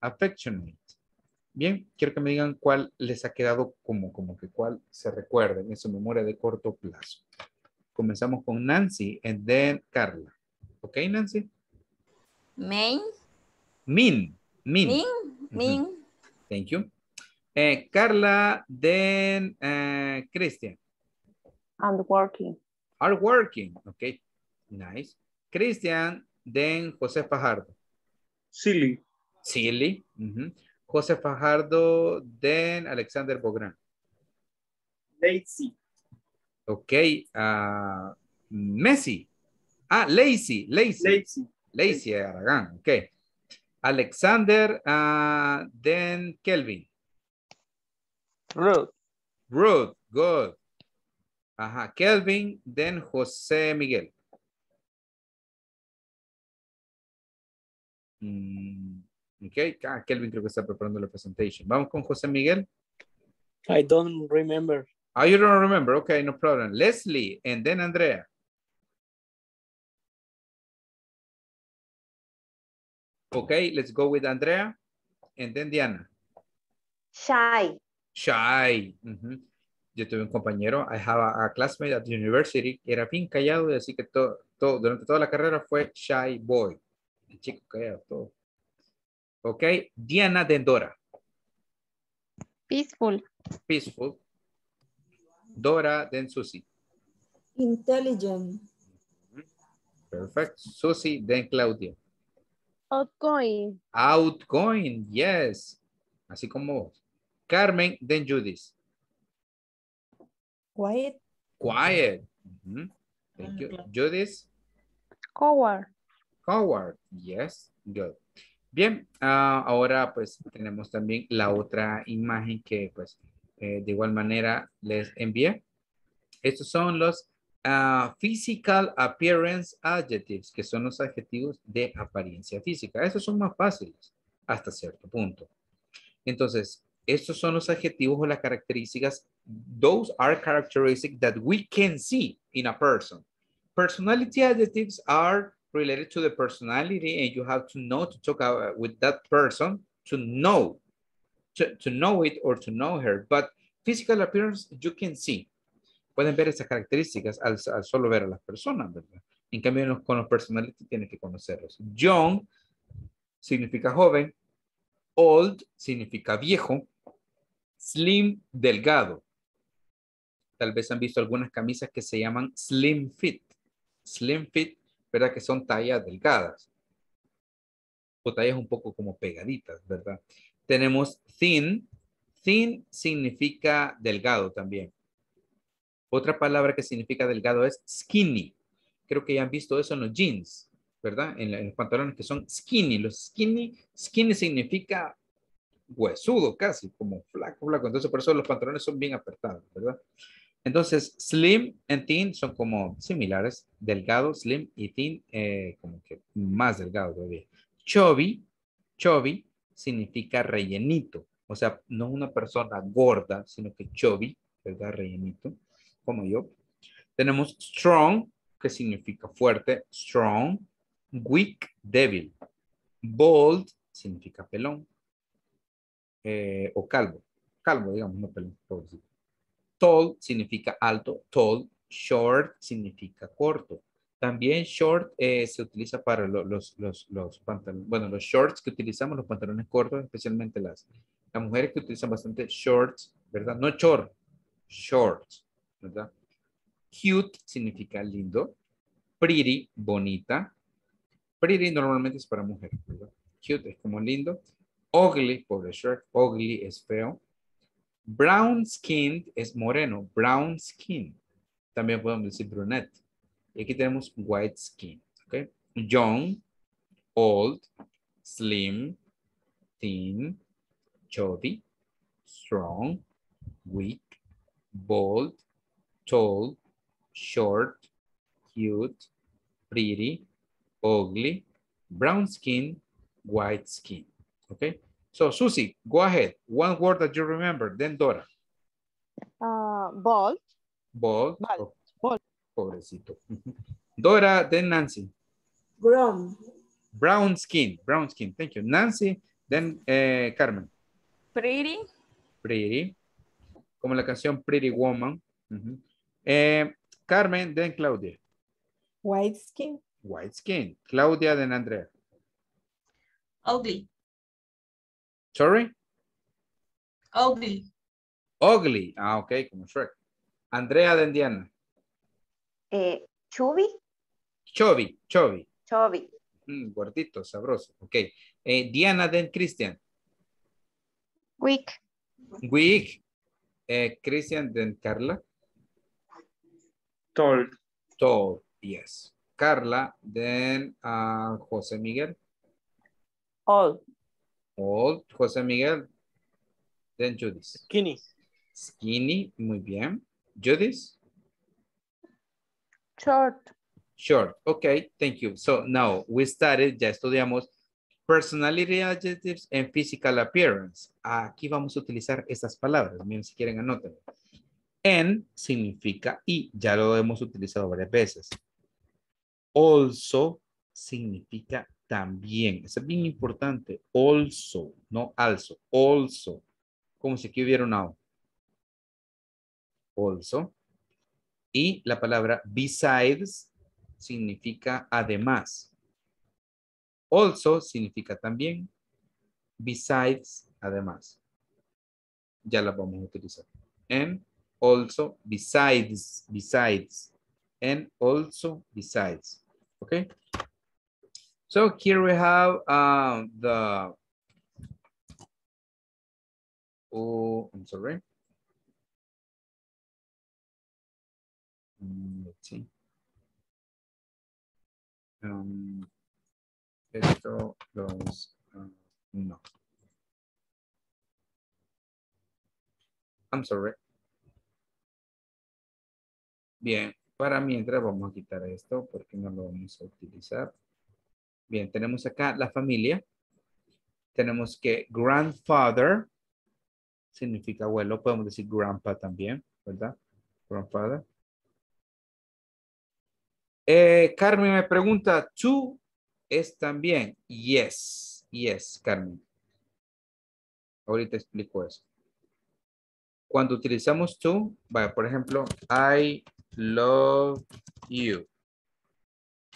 affectionate. Bien, quiero que me digan cuál les ha quedado como, como que cuál se recuerda en su memoria de corto plazo. Comenzamos con Nancy and then Carla. ¿Ok, Nancy? Main. Mean. Mean. Mean. Mean. Uh-huh. Thank you. Eh, Carla, then uh, Cristian. And working. Are working. Okay. Nice. Cristian, then Jose Fajardo. Silly. Silly. Uh-huh. Jose Fajardo, then Alexander Bográn. Lazy. Ok. Uh, Messi. Ah, Lazy. Lazy. Lazy. Lazy Aragán. Ok. Alexander, uh, then Kelvin. Ruth. Ruth. Good. Ajá. Kelvin, then Jose Miguel. Mm, ok. Ah, Kelvin creo que está preparando la presentación. Vamos con Jose Miguel. I don't remember. Oh, you don't remember. Okay, no problem. Leslie, and then Andrea. Okay, let's go with Andrea, and then Diana. Shy. Shy. Uh-huh. Yo tuve un compañero, I have a, a classmate at the university, era bien callado, así que todo, todo, durante toda la carrera fue Shy Boy. El chico callado, todo. Okay, Diana Dendora. Peaceful. Peaceful. Dora, then Susie. Intelligent. Perfect. Susie, then Claudia. Outgoing. Outgoing, yes. Así como vos. Carmen, then Judith. Quiet. Quiet. Mm-hmm. Thank you. Judith. Coward. Coward, yes. Good. Bien, uh, ahora pues tenemos también la otra imagen que pues eh, de igual manera les envié. Estos son los uh, physical appearance adjectives, que son los adjetivos de apariencia física. Estos son más fáciles hasta cierto punto. Entonces, estos son los adjetivos o las características. Those are characteristics that we can see in a person. Personality adjectives are related to the personality, and you have to know to talk about with that person to know, to, to know it or to know her. But physical appearance, you can see. Pueden ver esas características al, al solo ver a las personas, ¿verdad? En cambio, con los personality tienes que conocerlos. Young significa joven. Old significa viejo. Slim, delgado. Tal vez han visto algunas camisas que se llaman slim fit. Slim fit, ¿verdad? Que son tallas delgadas o tallas un poco como pegaditas, ¿verdad? Tenemos thin. Thin significa delgado también. Otra palabra que significa delgado es skinny. Creo que ya han visto eso en los jeans, ¿verdad? En, en los pantalones que son skinny. Los skinny, skinny significa huesudo casi, como flaco, flaco. Entonces por eso los pantalones son bien apretados, ¿verdad? Entonces, slim and thin son como similares. Delgado, slim y thin, eh, como que más delgado todavía. Chubby, chubby significa rellenito. O sea, no una persona gorda, sino que chubby, ¿verdad? Rellenito, como yo. Tenemos strong, que significa fuerte. Strong. Weak, débil. Bald significa pelón. Eh, o calvo. Calvo, digamos, no pelón, pobrecito. Tall significa alto, tall. Short significa corto. También short eh, se utiliza para lo, los, los, los pantalones. Bueno, los shorts que utilizamos, los pantalones cortos, especialmente las, las mujeres que utilizan bastante shorts, ¿verdad? No short, shorts, ¿verdad? Cute significa lindo. Pretty, bonita. Pretty normalmente es para mujeres, ¿verdad? Cute es como lindo. Ugly, pobre Shrek, ugly es feo. Brown skin es moreno. Brown skin. También podemos decir brunette. Y aquí tenemos white skin. Okay. Young, old, slim, thin, chubby, strong, weak, bold, tall, short, cute, pretty, ugly, brown skin, white skin. Okay. So, Susie, go ahead. One word that you remember, then Dora. Uh, bald. Bald. Bald. Bald. Pobrecito. Dora, then Nancy. Brown. Brown skin. Brown skin. Thank you. Nancy, then eh, Carmen. Pretty. Pretty. Como la canción Pretty Woman. Uh-huh. eh, Carmen, then Claudia. White skin. White skin. Claudia, then Andrea. Ugly. Sorry? Ugly. Ugly. Ah, ok, como Shrek. Andrea de Indiana. Eh, chubby. Chubby, chubby. Chubby. Mm, gordito, sabroso. Ok. Eh, Diana de Cristian. Weak. Weak. Uh, Christian, then Carla. Told. Told, yes. Carla, then uh, Jose Miguel. Old. Old, Jose Miguel. Then Judith. Skinny. Skinny, muy bien. Judith. Short. Short, okay, thank you. So now we started, ya estudiamos personality adjectives and physical appearance. Aquí vamos a utilizar estas palabras, miren si quieren anoten. And significa y, ya lo hemos utilizado varias veces. Also significa también, eso es bien importante, also, no also, also, como si aquí hubiera una O. Also. Y la palabra besides significa además. Also significa también. Besides, además. Ya las vamos a utilizar. And also, besides, besides. And also, besides. Okay. So here we have uh, the... Oh, I'm sorry. Let's see. Um, esto los uh, no. I'm sorry. Bien, para mientras vamos a quitar esto porque no lo vamos a utilizar. Bien, tenemos acá la familia. Tenemos que grandfather significa abuelo, podemos decir grandpa también, ¿verdad? Grandfather. Eh, Carmen me pregunta, ¿tú es también? Yes, yes, Carmen. Ahorita explico eso. Cuando utilizamos tú, vaya, por ejemplo, I love you.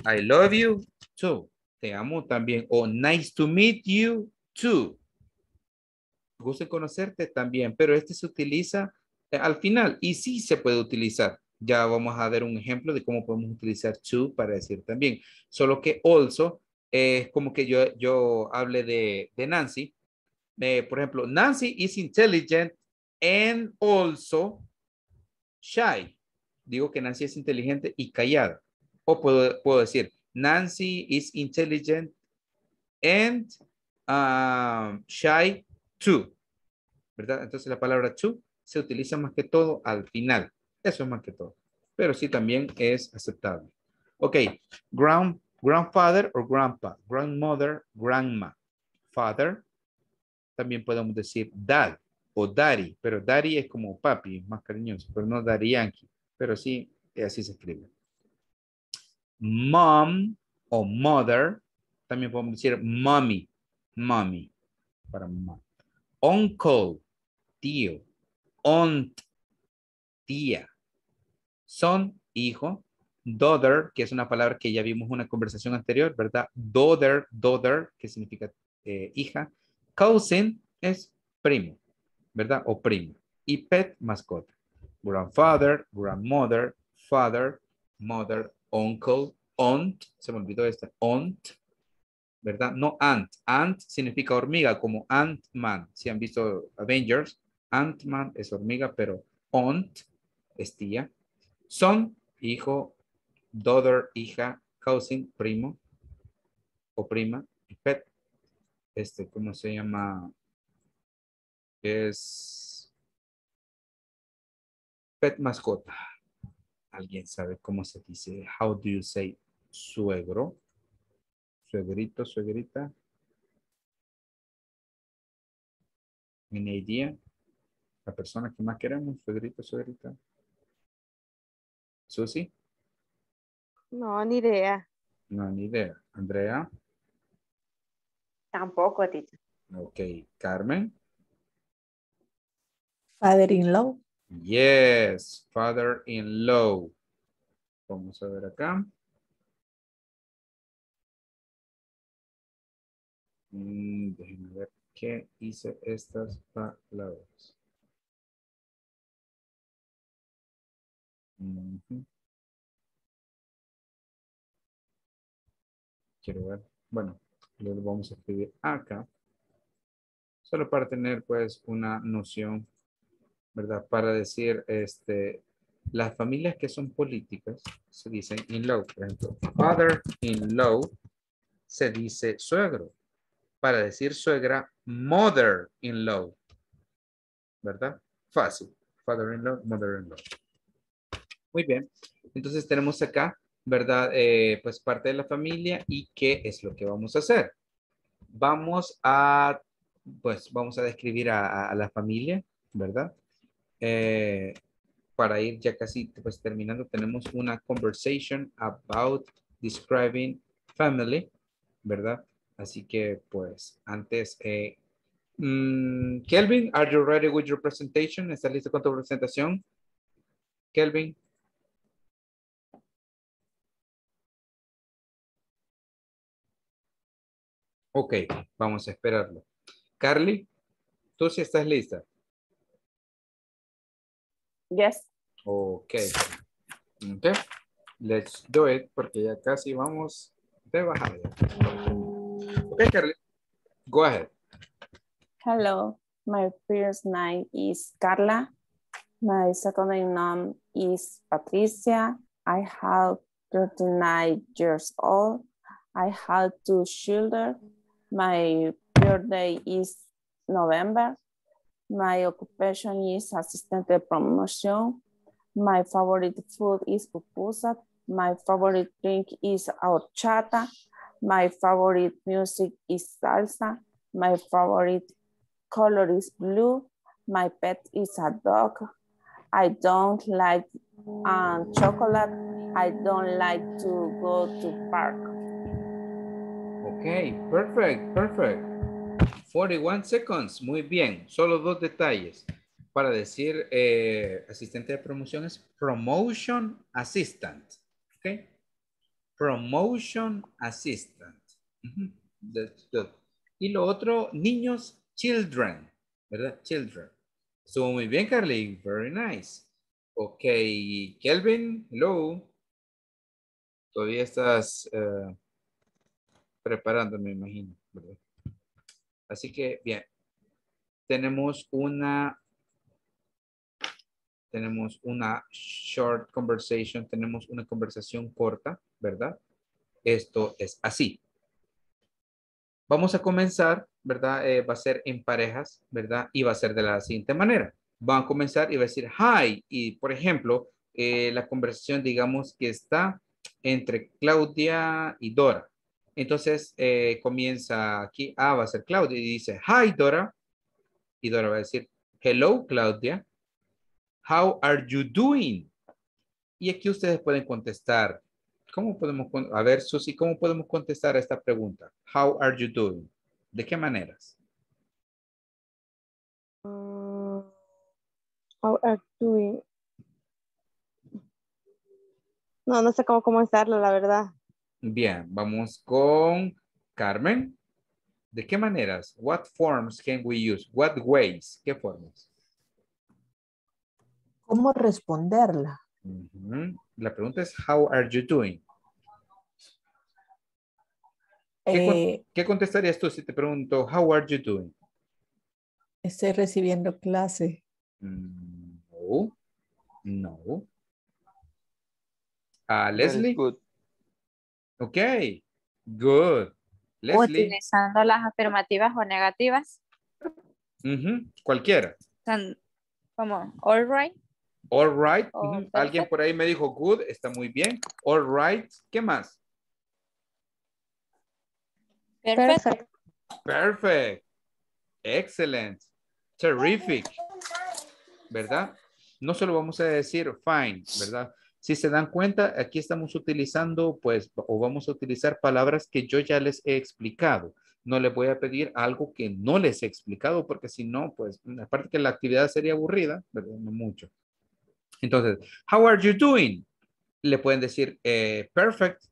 I love you too. Te amo también. O nice to meet you too. Gusto conocerte también, pero este se utiliza eh, al final y sí se puede utilizar. Ya vamos a ver un ejemplo de cómo podemos utilizar to para decir también. Solo que also es eh, como que yo, yo hable de, de Nancy. Eh, por ejemplo, Nancy is intelligent and also shy. Digo que Nancy es inteligente y callada. O puedo, puedo decir, Nancy is intelligent and um, shy too. ¿Verdad? Entonces la palabra to se utiliza más que todo al final. Eso es más que todo. Pero sí también es aceptable. Ok. Grand, grandfather o grandpa. Grandmother, grandma. Father. También podemos decir dad o daddy. Pero daddy es como papi, es más cariñoso. Pero no daddy yankee. Pero sí, así se escribe. Mom o mother. También podemos decir mommy. Mommy. Para mamá. Uncle. Tío. Aunt. Tía. Son, hijo. Daughter, que es una palabra que ya vimos en una conversación anterior, ¿verdad? Daughter, daughter, que significa eh, hija. Cousin es primo, ¿verdad? O primo. Y pet, mascota. Grandfather, grandmother, father, mother, uncle, aunt. Se me olvidó esta. Aunt, ¿verdad? No ant. Ant significa hormiga, como Ant-Man. Si han visto Avengers, Ant-Man es hormiga, pero aunt es tía. Son, hijo, daughter, hija, cousin, primo o prima, y pet, este, ¿cómo se llama? Es pet mascota. ¿Alguien sabe cómo se dice? How do you say suegro? Suegrito, suegrita. Any idea? La persona que más queremos, suegrito, suegrita. Susi? No, ni idea. No, ni idea. Andrea? Tampoco, Tito. Ok. Carmen? Father-in-law. Yes, father-in-law. Vamos a ver acá. Mm, déjenme ver qué hice estas palabras. Quiero ver, bueno, lo vamos a escribir acá, solo para tener pues una noción ¿verdad? Para decir, este, las familias que son políticas se dicen in-law. Por ejemplo, father-in-law se dice suegro. Para decir suegra, mother-in-law. ¿Verdad? Fácil. Father-in-law, mother-in-law. Muy bien. Entonces tenemos acá, ¿verdad? Eh, pues parte de la familia. ¿Y qué es lo que vamos a hacer? Vamos a, pues vamos a describir a, a, a la familia, ¿verdad? Eh, para ir ya casi pues terminando, tenemos una conversation about describing family, ¿verdad? Así que pues antes, eh, mmm, Kelvin, are you ready with your presentation? ¿Estás listo con tu presentación? Kelvin. Ok, vamos a esperarlo. Carly, ¿tú sí estás lista? Yes. Ok. Ok. Let's do it, porque ya casi vamos de bajada. Ok, Carly. Go ahead. Hello. My first name is Carla. My second name is Patricia. I have thirty-nine years old. I have two children. My birthday is November. My occupation is assistant promotion. My favorite food is pupusa. My favorite drink is horchata. My favorite music is salsa. My favorite color is blue. My pet is a dog. I don't like um, chocolate. I don't like to go to park. Ok, perfect, perfect. forty-one seconds, muy bien. Solo dos detalles. Para decir eh, asistente de promoción es promotion assistant. Ok. Promotion assistant. Uh-huh. That's good. Y lo otro, niños, children. ¿Verdad? Children. Estuvo muy bien, Carly. Very nice. Ok, Kelvin, hello. Todavía estás... Uh, preparando, me imagino, ¿verdad? Así que, bien. Tenemos una... Tenemos una short conversation. Tenemos una conversación corta, ¿verdad? Esto es así. Vamos a comenzar, ¿verdad? Eh, va a ser en parejas, ¿verdad? Y va a ser de la siguiente manera. Van a comenzar y va a decir, hi. Y, por ejemplo, eh, la conversación, digamos, que está entre Claudia y Dora. Entonces eh, comienza aquí, ah, va a ser Claudia y dice, hi Dora. Y Dora va a decir, hello Claudia, how are you doing? Y aquí ustedes pueden contestar, ¿cómo podemos, a ver Susi, cómo podemos contestar a esta pregunta? How are you doing? ¿De qué maneras? Uh, how are doing? No, no sé cómo comenzarlo, la verdad. Bien, vamos con Carmen. ¿De qué maneras? What forms can we use? What ways? ¿Qué formas? ¿Cómo responderla? Uh-huh. La pregunta es, how are you doing? ¿Qué, eh, ¿qué contestarías tú si te pregunto, how are you doing? Estoy recibiendo clase. No, no. ¿A Leslie? Ok, good. Leslie. Utilizando las afirmativas o negativas. Uh-huh. Cualquiera. Como, all right. All right. Uh-huh. Alguien por ahí me dijo good, está muy bien. All right. ¿Qué más? Perfect. Perfect. Excellent. Terrific. ¿Verdad? No solo vamos a decir fine, ¿verdad? Si se dan cuenta, aquí estamos utilizando, pues, o vamos a utilizar palabras que yo ya les he explicado. No les voy a pedir algo que no les he explicado, porque si no, pues, aparte que la actividad sería aburrida, pero no mucho. Entonces, how are you doing? Le pueden decir, eh, perfect,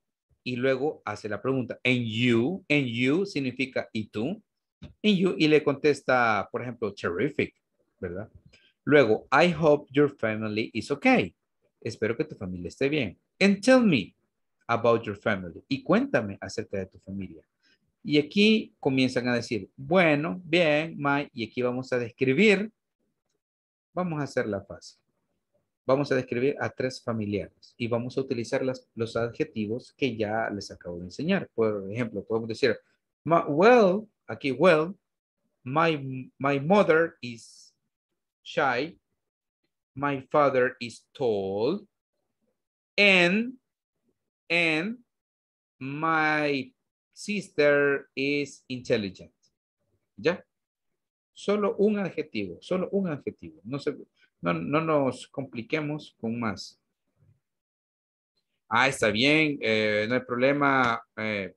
y luego hace la pregunta, and you, and you significa, ¿y tú? And you, y le contesta, por ejemplo, terrific, ¿verdad? Luego, I hope your family is okay. Espero que tu familia esté bien. And tell me about your family. Y cuéntame acerca de tu familia. Y aquí comienzan a decir, bueno, bien, my. Y aquí vamos a describir. Vamos a hacerla fácil. Vamos a describir a tres familiares y vamos a utilizar las, los adjetivos que ya les acabo de enseñar. Por ejemplo, podemos decir, my, well, aquí well, my, my mother is shy, my father is tall, and, and my sister is intelligent. ¿Ya? Solo un adjetivo, solo un adjetivo. No se... No, no nos compliquemos con más. Ah, está bien, eh, no hay problema. Eh,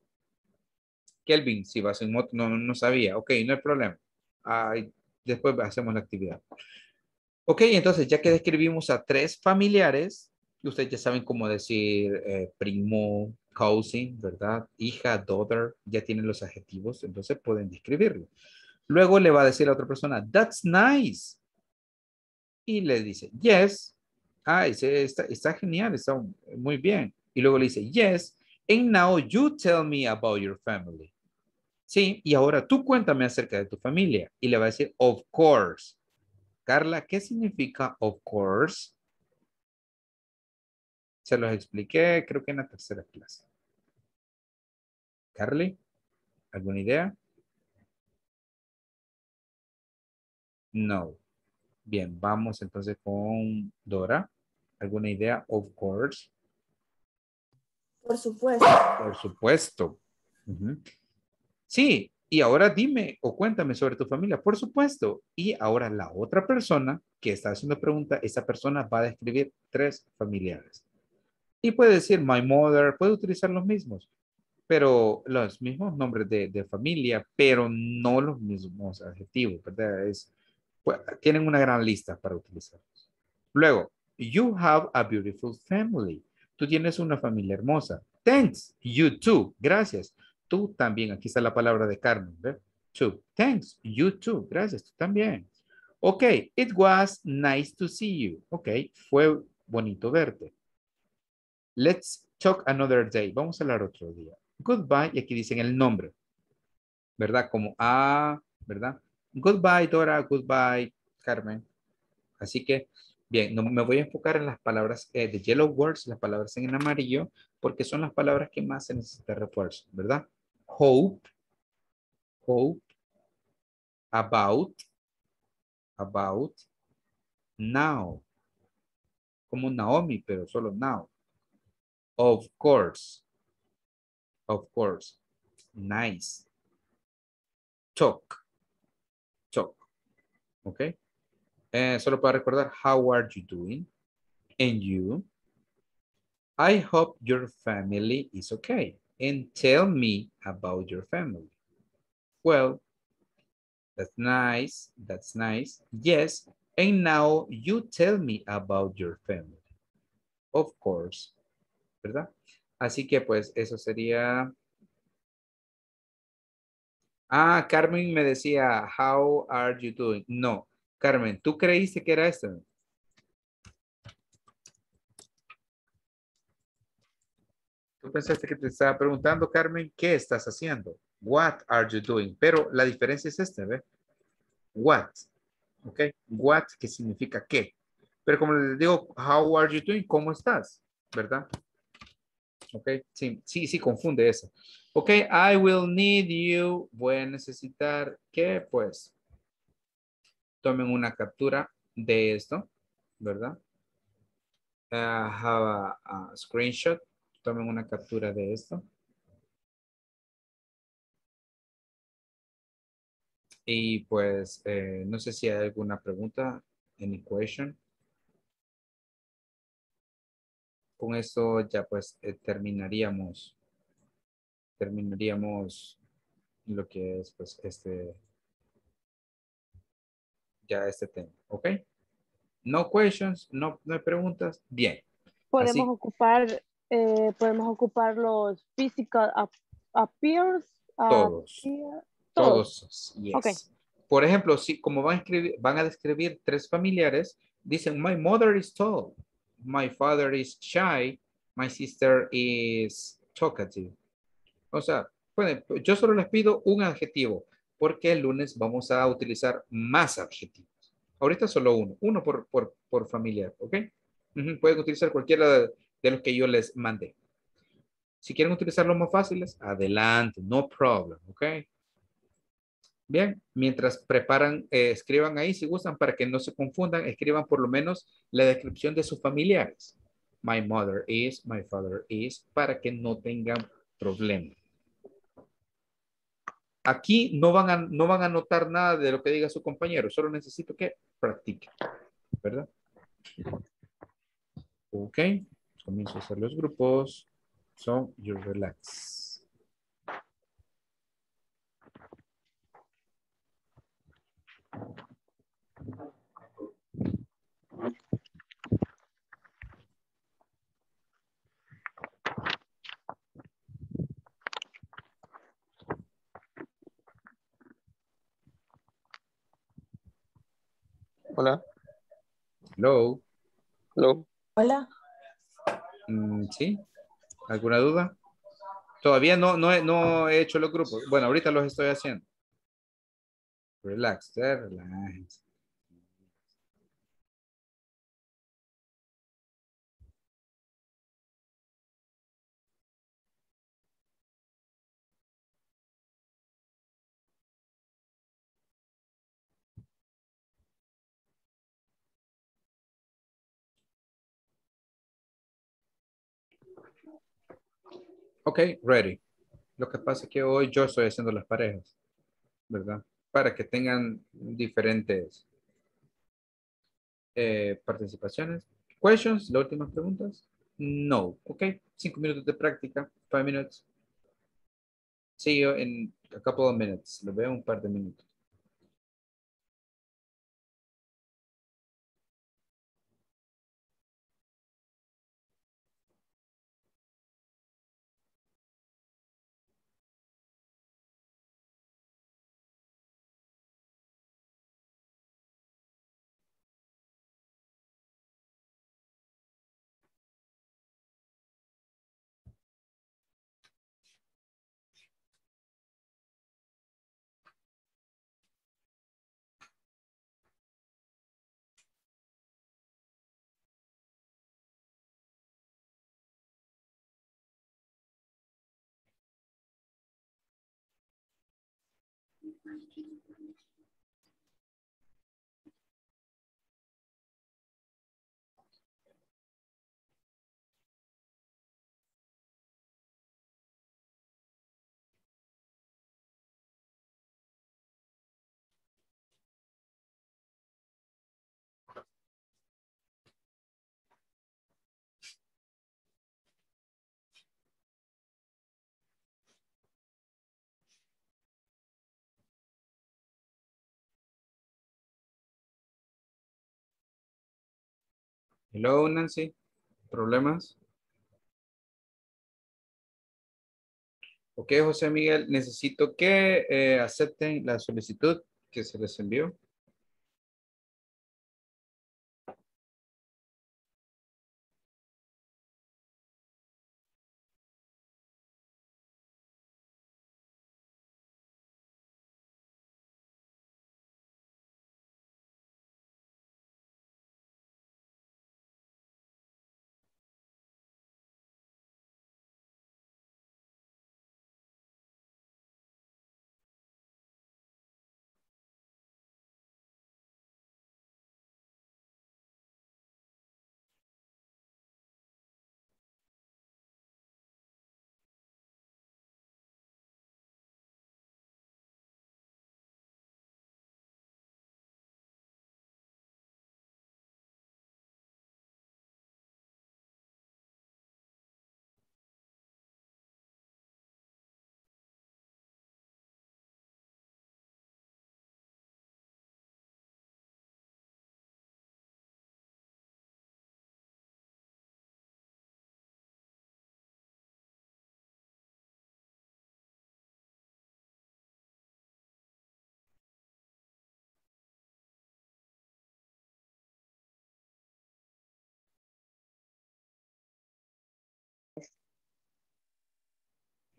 Kelvin, si vas en moto, no, no sabía. Ok, no hay problema. Ah, después hacemos la actividad. Ok, entonces ya que describimos a tres familiares, ustedes ya saben cómo decir eh, primo, cousin, ¿verdad? Hija, daughter, ya tienen los adjetivos, entonces pueden describirlo. Luego le va a decir a otra persona, that's nice. Y le dice, yes. Ah, dice, está, está genial, está muy bien. Y luego le dice, yes. And now you tell me about your family. Sí, y ahora tú cuéntame acerca de tu familia. Y le va a decir, of course. Carla, ¿qué significa of course? Se los expliqué, creo que en la tercera clase. Carly, ¿alguna idea? No. Bien, vamos entonces con Dora. ¿Alguna idea? Of course. Por supuesto. Por supuesto. Uh-huh. Sí, y ahora dime o cuéntame sobre tu familia. Por supuesto. Y ahora la otra persona que está haciendo pregunta, esa persona va a describir tres familiares. Y puede decir my mother, puede utilizar los mismos, pero los mismos nombres de, de familia, pero no los mismos adjetivos, ¿verdad? Es... tienen una gran lista para utilizarlos. Luego, you have a beautiful family. Tú tienes una familia hermosa. Thanks, you too. Gracias. Tú también. Aquí está la palabra de Carmen. ¿Ve? Too. Thanks, you too. Gracias, tú también. Ok, it was nice to see you. Ok, fue bonito verte. Let's talk another day. Vamos a hablar otro día. Goodbye. Y aquí dicen el nombre. ¿Verdad? Como a, ¿verdad? Goodbye, Dora. Goodbye, Carmen. Así que, bien, no, me voy a enfocar en las palabras eh, de yellow words, las palabras en amarillo, porque son las palabras que más se necesita refuerzo, ¿verdad? Hope, hope, about, about, now. Como Naomi, pero solo now. Of course, of course, nice. Talk. So, ok, eh, solo para recordar, how are you doing? And you? I hope your family is okay. And tell me about your family. Well, that's nice, that's nice. Yes, and now you tell me about your family. Of course, ¿verdad? Así que pues eso sería... Ah, Carmen me decía, how are you doing? No, Carmen, ¿tú creíste que era esto? Tú pensaste que te estaba preguntando, Carmen, ¿qué estás haciendo? What are you doing? Pero la diferencia es esta, ¿ves? What, ¿ok? What, que significa qué. Pero como les digo, how are you doing? ¿Cómo estás? ¿Verdad? Ok, sí, sí, sí, confunde eso. Ok, I will need you. Voy a necesitar que, pues, tomen una captura de esto, ¿verdad? Uh, have a, a screenshot. Tomen una captura de esto. Y, pues, eh, no sé si hay alguna pregunta. Any question? Con esto ya pues eh, terminaríamos terminaríamos lo que es pues este ya este tema, ¿ok? No questions, no, no hay preguntas, bien. Podemos Así, ocupar eh, podemos ocupar los physical appears todos, appear, todos, todos yes. Okay. Por ejemplo, si como van a escribir, van a describir tres familiares, dicen my mother is tall. My father is shy. My sister is talkative. O sea, pueden, yo solo les pido un adjetivo porque el lunes vamos a utilizar más adjetivos. Ahorita solo uno, uno por, por, por familiar, ¿ok? Uh-huh. Pueden utilizar cualquiera de, de los que yo les mandé. Si quieren utilizar los más fáciles, adelante, no problem, ¿ok? Bien, mientras preparan, eh, escriban ahí, si gustan, para que no se confundan, escriban por lo menos la descripción de sus familiares. My mother is, my father is, para que no tengan problema. Aquí no van a, no van a notar nada de lo que diga su compañero. Solo necesito que practiquen, ¿verdad? Ok. Comienzo a hacer los grupos. So, you relax. Hola. Hello. Hello. Hola. Mm, ¿sí? ¿Alguna duda? Todavía no, no, no he hecho los grupos. Bueno, ahorita los estoy haciendo. Relax, relax. Ok, ready. Lo que pasa es que hoy yo estoy haciendo las parejas, ¿verdad? Para que tengan diferentes eh, participaciones. Questions, las últimas preguntas. No, ok. Cinco minutos de práctica, five minutes. See you in a couple of minutes. Lo veo un par de minutos. Hello, Nancy. ¿Problemas? Ok, José Miguel, necesito que eh, acepten la solicitud que se les envió.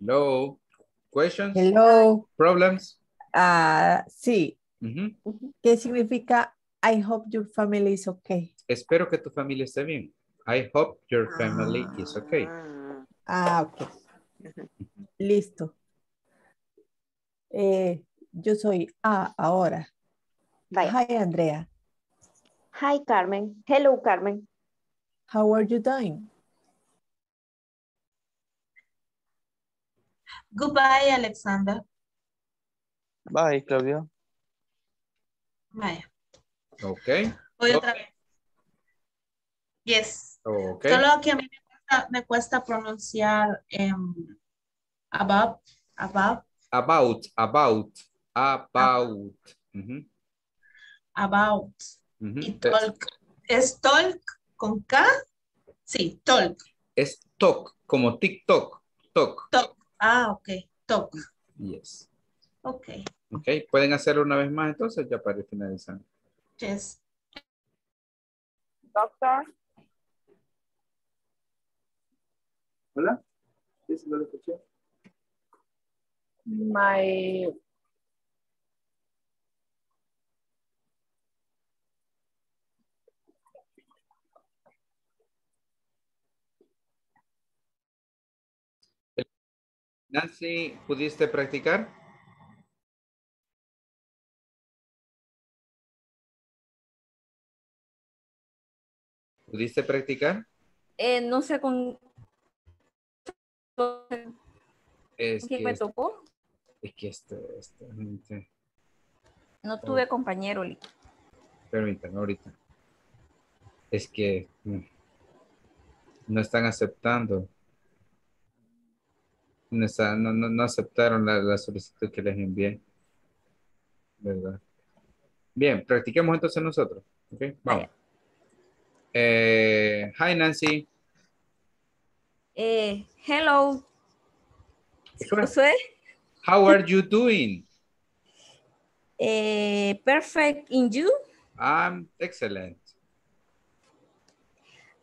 Hello. Questions? Hello. Problems? Uh, sí. Uh-huh. ¿Qué significa I hope your family is okay. Espero que tu familia esté bien. I hope your family ah. is okay. Ah, ok. Listo. Eh, yo soy A ah, ahora. Bye. Hi, Andrea. Hi, Carmen. Hello, Carmen. How are you doing? Goodbye, Alexander. Bye, Claudia. Bye. Ok. Voy otra vez. Yes. Okay. Solo que a mí me cuesta, me cuesta pronunciar um, about, about. About, about, about. Uh-huh. About. Uh-huh. Y talk. ¿Es talk con K? Sí, talk. Es talk, como TikTok. Talk. Talk. Ah, ok. Talk. Yes. Ok. Ok, pueden hacerlo una vez más entonces ya para finalizar. Yes. Doctor. Hola. Sí, sí, lo escuché. My. Nancy, ¿pudiste practicar? ¿Pudiste practicar? Eh, no sé con... Es que, me tocó. Es que este, este, este. No tuve oh. compañero. Permítame, ahorita. Es que no están aceptando. No, no, no aceptaron la, la solicitud que les envié. ¿Verdad? Bien, practiquemos entonces nosotros. Okay, vamos. Eh, hi, Nancy. Eh, hello. José. How are you doing? Eh, perfect. In you? I'm excellent.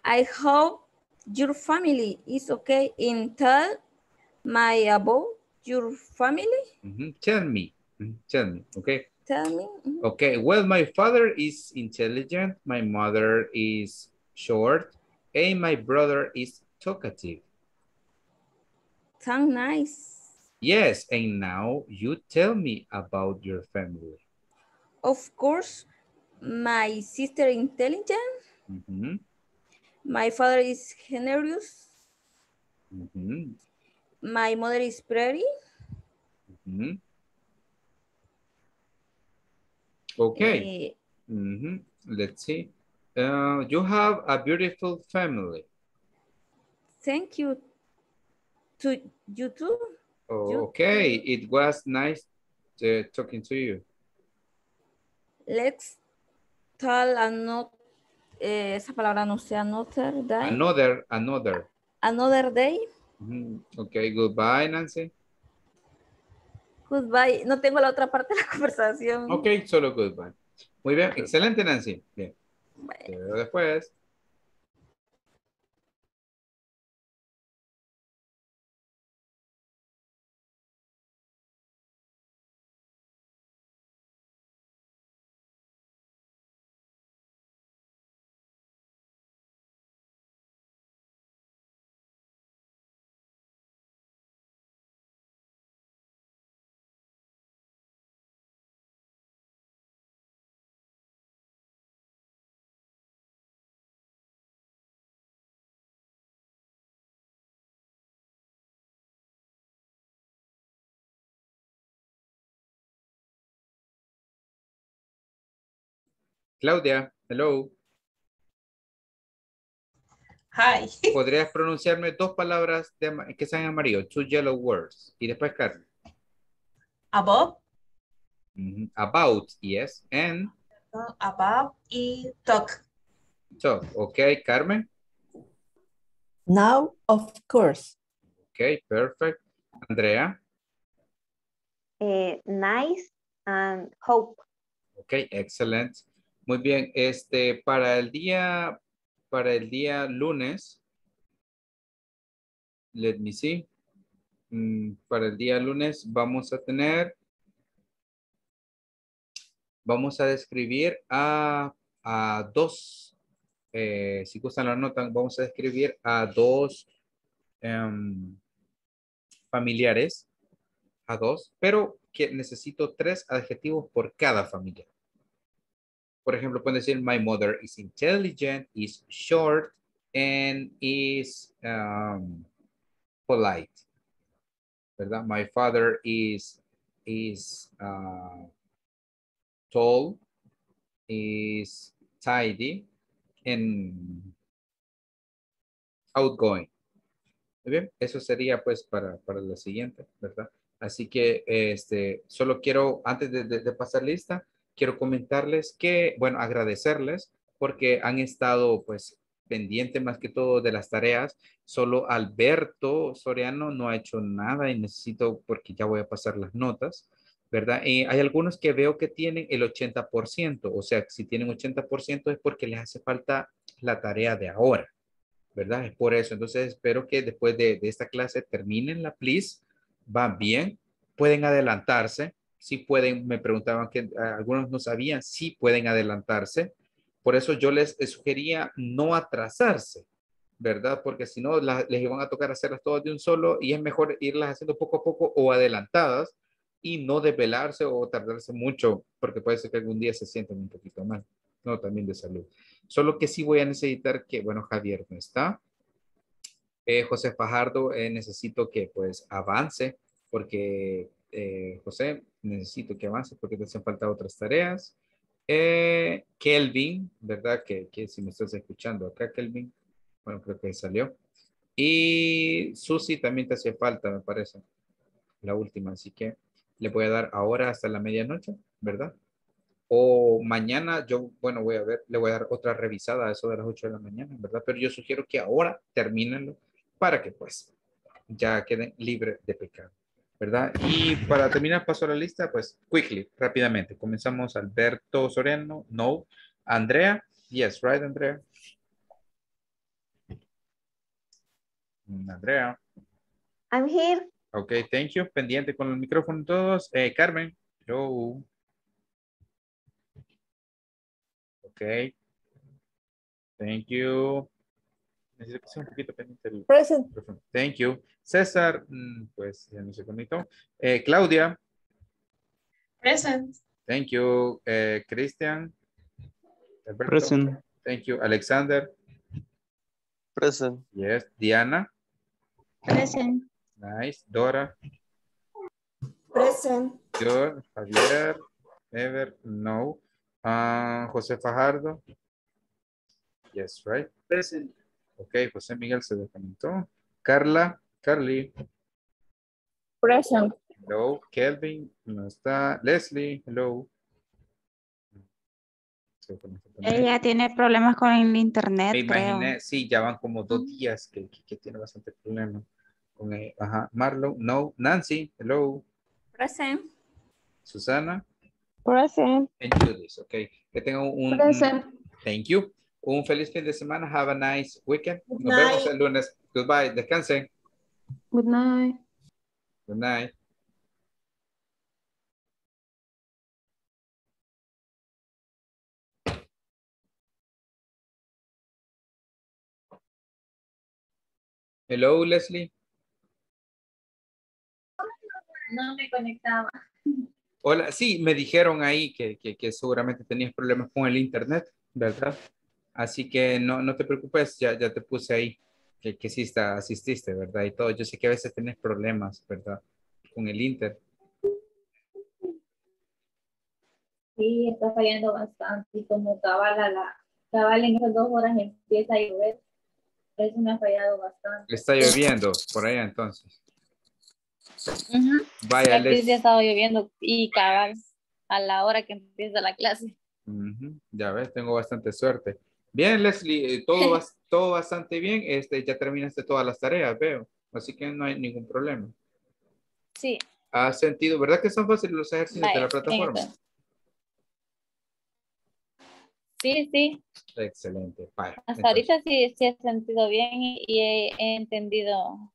I hope your family is okay. In third, my about your family? Mm-hmm. Tell me. Tell me. Okay. Tell me. Mm-hmm. Okay. Well, my father is intelligent. My mother is short. And my brother is talkative. Sounds nice. Yes. And now you tell me about your family. Of course. My sister is intelligent. Mm-hmm. My father is generous. Mm-hmm. My mother is pretty. Mm-hmm. Okay. Uh, mm-hmm. Let's see. Uh, you have a beautiful family. Thank you. To you too. Oh, okay. You. It was nice uh, talking to you. Let's tell another. Eh, esa palabra no sé. Another day. Another. Another. Another day. Ok, goodbye, Nancy. Goodbye. No tengo la otra parte de la conversación. Ok, solo goodbye. Muy bien, okay. Excelente, Nancy. Bien. Bueno. Te veo después. Claudia, hello. Hi. ¿Podrías pronunciarme dos palabras de, que sean amarillo? Two yellow words. Y después, Carmen. Above. Mm-hmm. About, yes. And? Uh, about y talk. Talk, ok. Carmen? Now, of course. Ok, perfect. Andrea? Eh, nice and hope. Ok, excellent. Muy bien, este, para el día, para el día lunes, let me see, mm, para el día lunes vamos a tener vamos a describir a, a dos, eh, si gustan la nota, vamos a describir a dos um, familiares, a dos, pero que necesito tres adjetivos por cada familia. Por ejemplo, pueden decir, my mother is intelligent, is short, and is um, polite. ¿Verdad? My father is, is uh, tall, is tidy, and outgoing. ¿Muy bien? Eso sería pues para, para la siguiente, ¿verdad? Así que este, solo quiero, antes de, de, de pasar lista, quiero comentarles que, bueno, agradecerles porque han estado pues pendiente más que todo de las tareas. Solo Alberto Soriano no ha hecho nada y necesito, porque ya voy a pasar las notas, ¿verdad? Y hay algunos que veo que tienen el ochenta por ciento, o sea, si tienen ochenta por ciento es porque les hace falta la tarea de ahora, ¿verdad? Es por eso. Entonces espero que después de, de esta clase terminen la please, van bien, pueden adelantarse. Sí pueden, me preguntaban que algunos no sabían, sí pueden adelantarse. Por eso yo les sugería no atrasarse, ¿verdad? Porque si no, la, les iban a tocar hacerlas todas de un solo y es mejor irlas haciendo poco a poco o adelantadas y no desvelarse o tardarse mucho, porque puede ser que algún día se sientan un poquito mal, no, también de salud. Solo que sí voy a necesitar que, bueno, Javier no está. Eh, José Fajardo, eh, necesito que pues avance porque... Eh, José, necesito que avance porque te hacen falta otras tareas. eh, Kelvin, ¿verdad? Que, que si me estás escuchando acá, Kelvin, bueno, creo que salió. Y Susi también te hace falta, me parece, la última, así que le voy a dar ahora hasta la medianoche, ¿verdad? O mañana, yo, bueno, voy a ver, le voy a dar otra revisada a eso de las ocho de la mañana, ¿verdad? Pero yo sugiero que ahora termínenlo para que pues ya queden libres de pecado, ¿verdad? Y para terminar, paso a la lista, pues, quickly, rápidamente. Comenzamos Alberto Soriano, no. Andrea, yes, right, Andrea? Andrea. I'm here. Okay, thank you. Pendiente con el micrófono todos. Eh, Carmen. Yo. Okay. Thank you. Necesito que sea un poquito pendiente el... Present. Thank you. César, pues ya no se conectó. Eh, Claudia. Present. Thank you. Eh, Cristian. Present. Thank you. Alexander. Present. Yes. Diana. Present. Nice. Dora. Present. Yo, Javier. Ever. No. Uh, José Fajardo. Yes, right. Present. Ok, José Miguel se desconectó. Carla, Carly. Present. Hello, Kelvin, no está. Leslie, hello. Ella tiene problemas con el internet. Me imaginé, sí, ya van como dos días que, que, que tiene bastante problema. Con el, ajá, Marlo, no. Nancy, hello. Present. Susana. Present. And Judith, ok. Que tengo un... Present. Thank you. Un feliz fin de semana. Have a nice weekend. Good Nos night. Vemos el lunes. Goodbye. Descansen. Good night. Good night. Hello, Leslie. No me conectaba. Hola. Sí, me dijeron ahí que, que, que seguramente tenías problemas con el internet, ¿verdad? Así que no, no te preocupes, ya, ya te puse ahí que, que sí está, asististe, ¿verdad? Y todo. Yo sé que a veces tienes problemas, ¿verdad? Con el Inter. Sí, está fallando bastante. Y como cabal, a la, cabal en esas dos horas empieza a llover. Eso me ha fallado bastante. Está lloviendo por allá entonces. Uh-huh. Vaya, Leslie. Sí, ha estado lloviendo y cabal a la hora que empieza la clase. Uh-huh. Ya ves, tengo bastante suerte. Bien, Leslie, todo, todo bastante bien. Este, ya terminaste todas las tareas, veo. Así que no hay ningún problema. Sí. ¿Has sentido? ¿Verdad que son fáciles los ejercicios vale, de la plataforma? Tengo. Sí, sí. Excelente. Vale, hasta entonces. Ahorita sí, sí he sentido bien y he, he entendido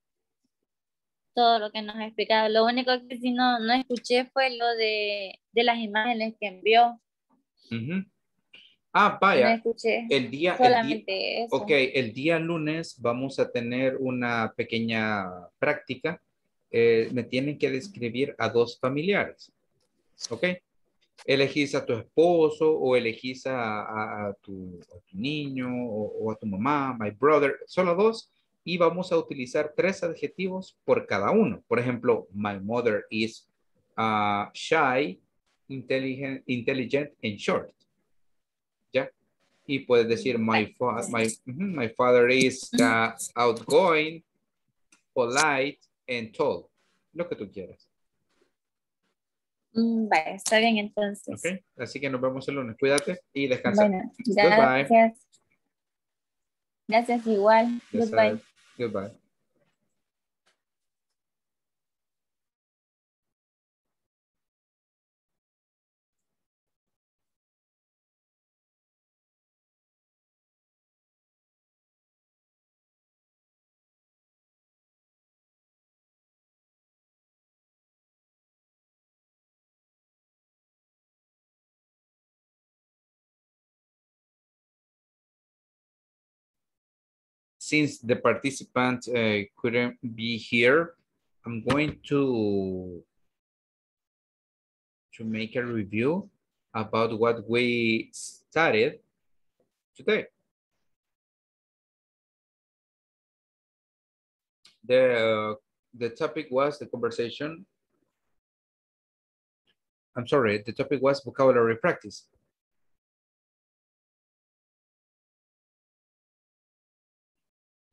todo lo que nos ha explicado. Lo único que sí no, no escuché fue lo de, de las imágenes que envió. Uh-huh. Ah, vaya. No escuché. El día, solamente el día, eso. Ok, el día lunes vamos a tener una pequeña práctica. Eh, me tienen que describir a dos familiares. Ok. Elegís a tu esposo o elegís a, a, a, tu, a tu niño o, o a tu mamá, my brother, solo dos, y vamos a utilizar tres adjetivos por cada uno. Por ejemplo, my mother is uh, shy, intelligent, intelligent and short. ¿Ya? Y puedes decir my, fa my, my father is uh, outgoing, polite and tall. Lo que tú quieras. Vale, está bien entonces. Okay. Así que nos vemos el lunes. Cuídate y descansa. Bueno, gracias. Goodbye. Gracias igual. Yes, goodbye. Goodbye. Since the participant uh, couldn't be here, I'm going to, to make a review about what we studied today. The, uh, the topic was the conversation. I'm sorry, the topic was vocabulary practice.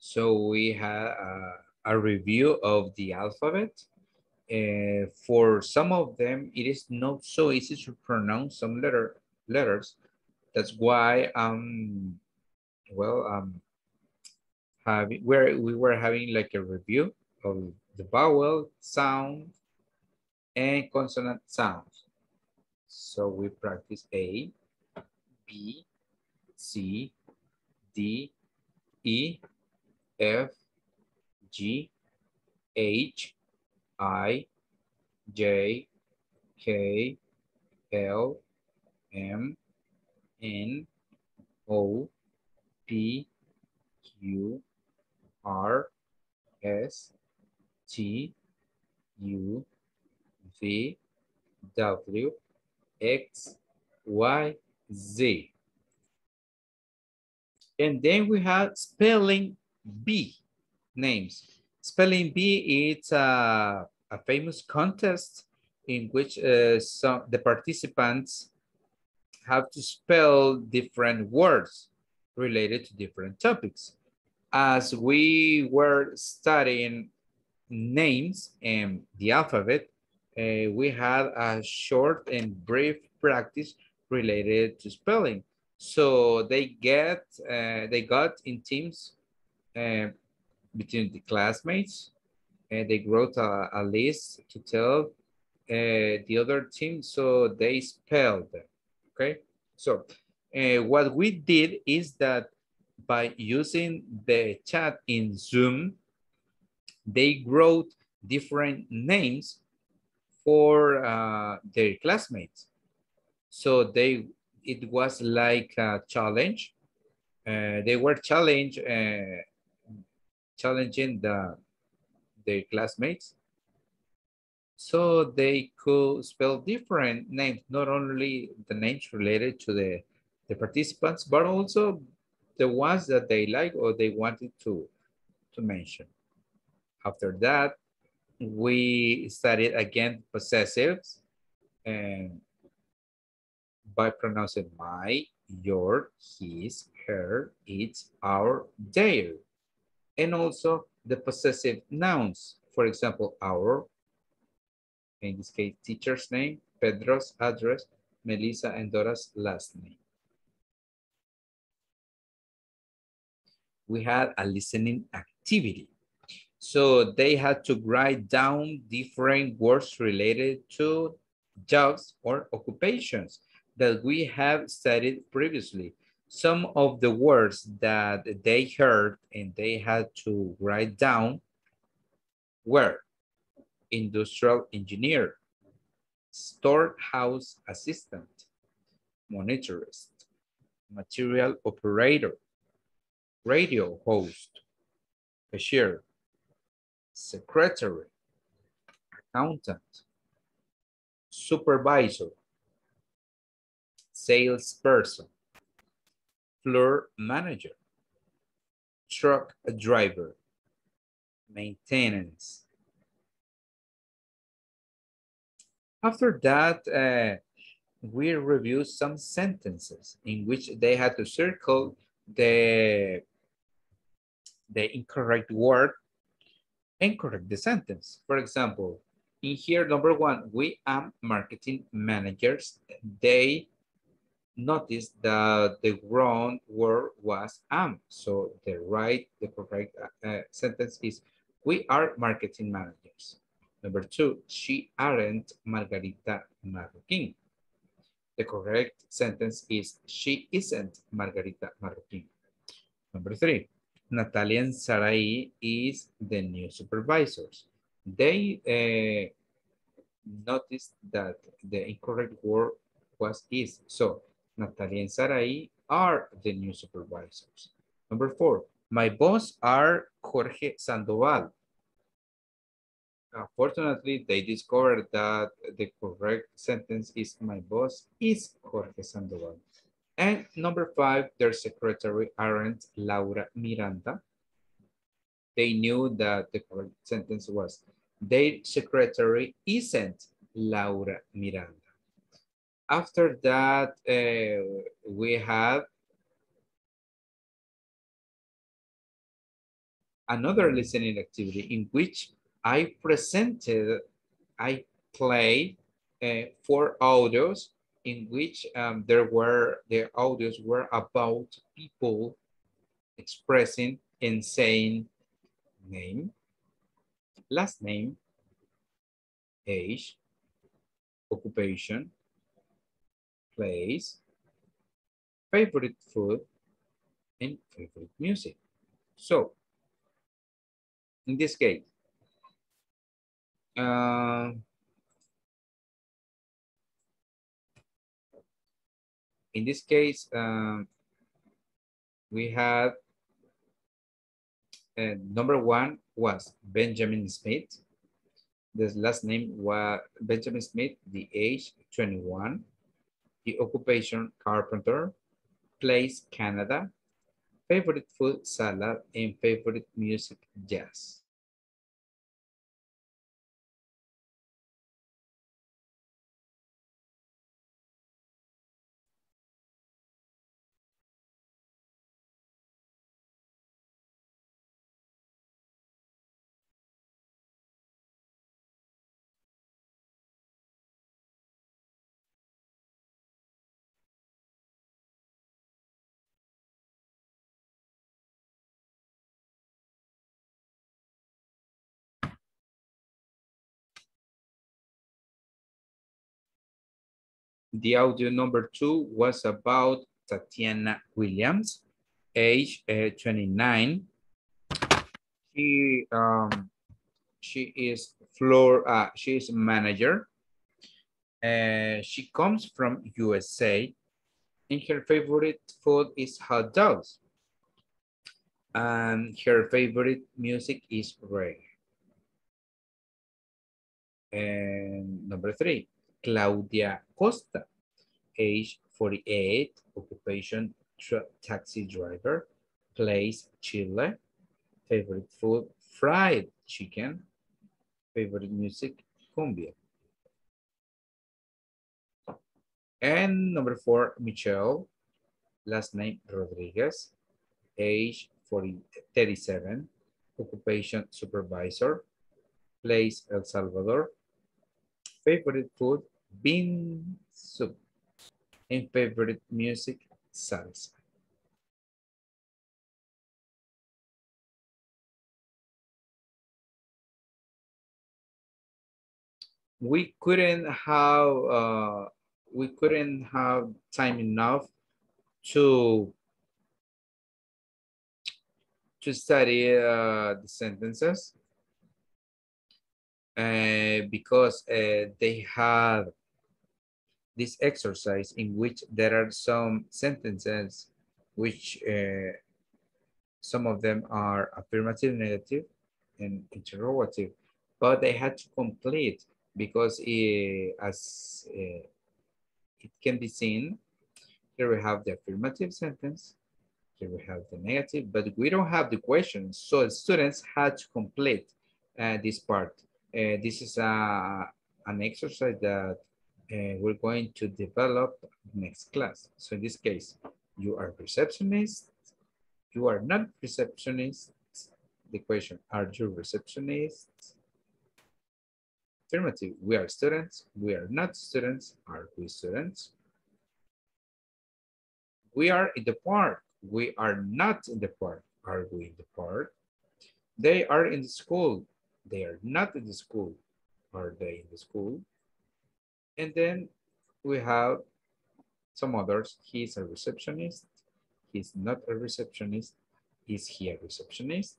So we had a, a review of the alphabet. Uh, for some of them, it is not so easy to pronounce some letter letters. That's why, um, well, um, having, where we were having like a review of the vowel sound and consonant sounds. So we practice A, B, C, D, E, F, G, H, I, J, K, L, M, N, O, P, Q, R, S, T, U, V, W, X, Y, Z. And then we have spelling B names. Spelling B is a, a famous contest in which uh, some the participants have to spell different words related to different topics. As we were studying names and the alphabet, uh, we had a short and brief practice related to spelling. So they get uh, they got in teams. Uh, between the classmates, and they wrote a, a list to tell uh, the other team, so they spelled them, okay? So uh, what we did is that by using the chat in Zoom, they wrote different names for uh, their classmates. So they it was like a challenge. Uh, they were challenged uh, challenging the, their classmates so they could spell different names, not only the names related to the, the participants, but also the ones that they like or they wanted to, to mention. After that, we studied again possessives and by pronouncing my, your, his, her, its, our, their. And also the possessive nouns, for example, our, in this case, teacher's name, Pedro's address, Melissa and Dora's last name. We had a listening activity. So they had to write down different words related to jobs or occupations that we have studied previously. Some of the words that they heard and they had to write down were industrial engineer, storehouse assistant, monetarist, material operator, radio host, cashier, secretary, accountant, supervisor, salesperson, floor manager, truck driver, maintenance. After that, uh, we review some sentences in which they had to circle the, the incorrect word and correct the sentence. For example, in here, number one, we are marketing managers. They noticed that the wrong word was am. So the right, the correct uh, sentence is, we are marketing managers. Number two, she aren't Margarita Marroquín. The correct sentence is, she isn't Margarita Marroquín. Number three, Natalia and Saraí is the new supervisors. They uh, noticed that the incorrect word was is. So Natalia and Saraí are the new supervisors. Number four, my boss are Jorge Sandoval. Unfortunately, they discovered that the correct sentence is my boss is Jorge Sandoval. And number five, their secretary aren't Laura Miranda. They knew that the correct sentence was their secretary isn't Laura Miranda. After that, uh, we have another listening activity in which I presented, I played uh, four audios in which um, there were, the audios were about people expressing and saying name, last name, age, occupation, place, favorite food, and favorite music. So, in this case, Uh, in this case, um, we had uh, number one was Benjamin Smith. This last name was Benjamin Smith, the age twenty-one, the occupation carpenter, place Canada, favorite food salad, and favorite music jazz. The audio number two was about Tatiana Williams, age uh, twenty-nine. She um she is floor uh, she is a manager. Uh, she comes from U S A, and her favorite food is hot dogs. And her favorite music is reggae. And number three, Claudia Acosta, age forty-eight, occupation taxi driver, place Chile, favorite food fried chicken, favorite music cumbia. And number four, Michelle, last name Rodriguez, age forty, thirty-seven, occupation supervisor, place El Salvador, favorite food bean soup, and favorite music salsa. We couldn't have uh, we couldn't have time enough to to study uh, the sentences uh, because uh, they had this exercise in which there are some sentences which uh, some of them are affirmative, negative, and interrogative, but they had to complete because it, as uh, it can be seen, here we have the affirmative sentence, here we have the negative, but we don't have the questions. So students had to complete uh, this part. Uh, this is a, an exercise that uh, we're going to develop next class. So in this case, you are receptionist, you are not receptionist. The question, are you receptionists? Affirmative, we are students, we are not students, are we students? We are in the park, we are not in the park, are we in the park? They are in the school, they are not in the school, are they in the school? And then we have some others, he is a receptionist, he's not a receptionist, is he a receptionist?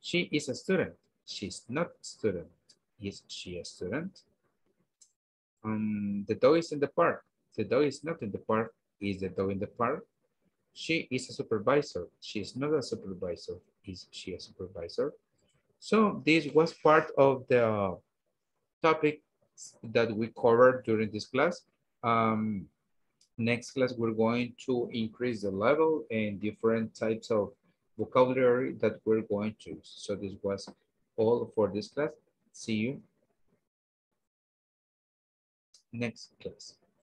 She is a student, she's not a student, is she a student? Um, the dog is in the park, the dog is not in the park, is the dog in the park? She is a supervisor, she is not a supervisor, is she a supervisor? So this was part of the topic that we covered during this class. Um, next class, we're going to increase the level and different types of vocabulary that we're going to use. So this was all for this class. See you next class.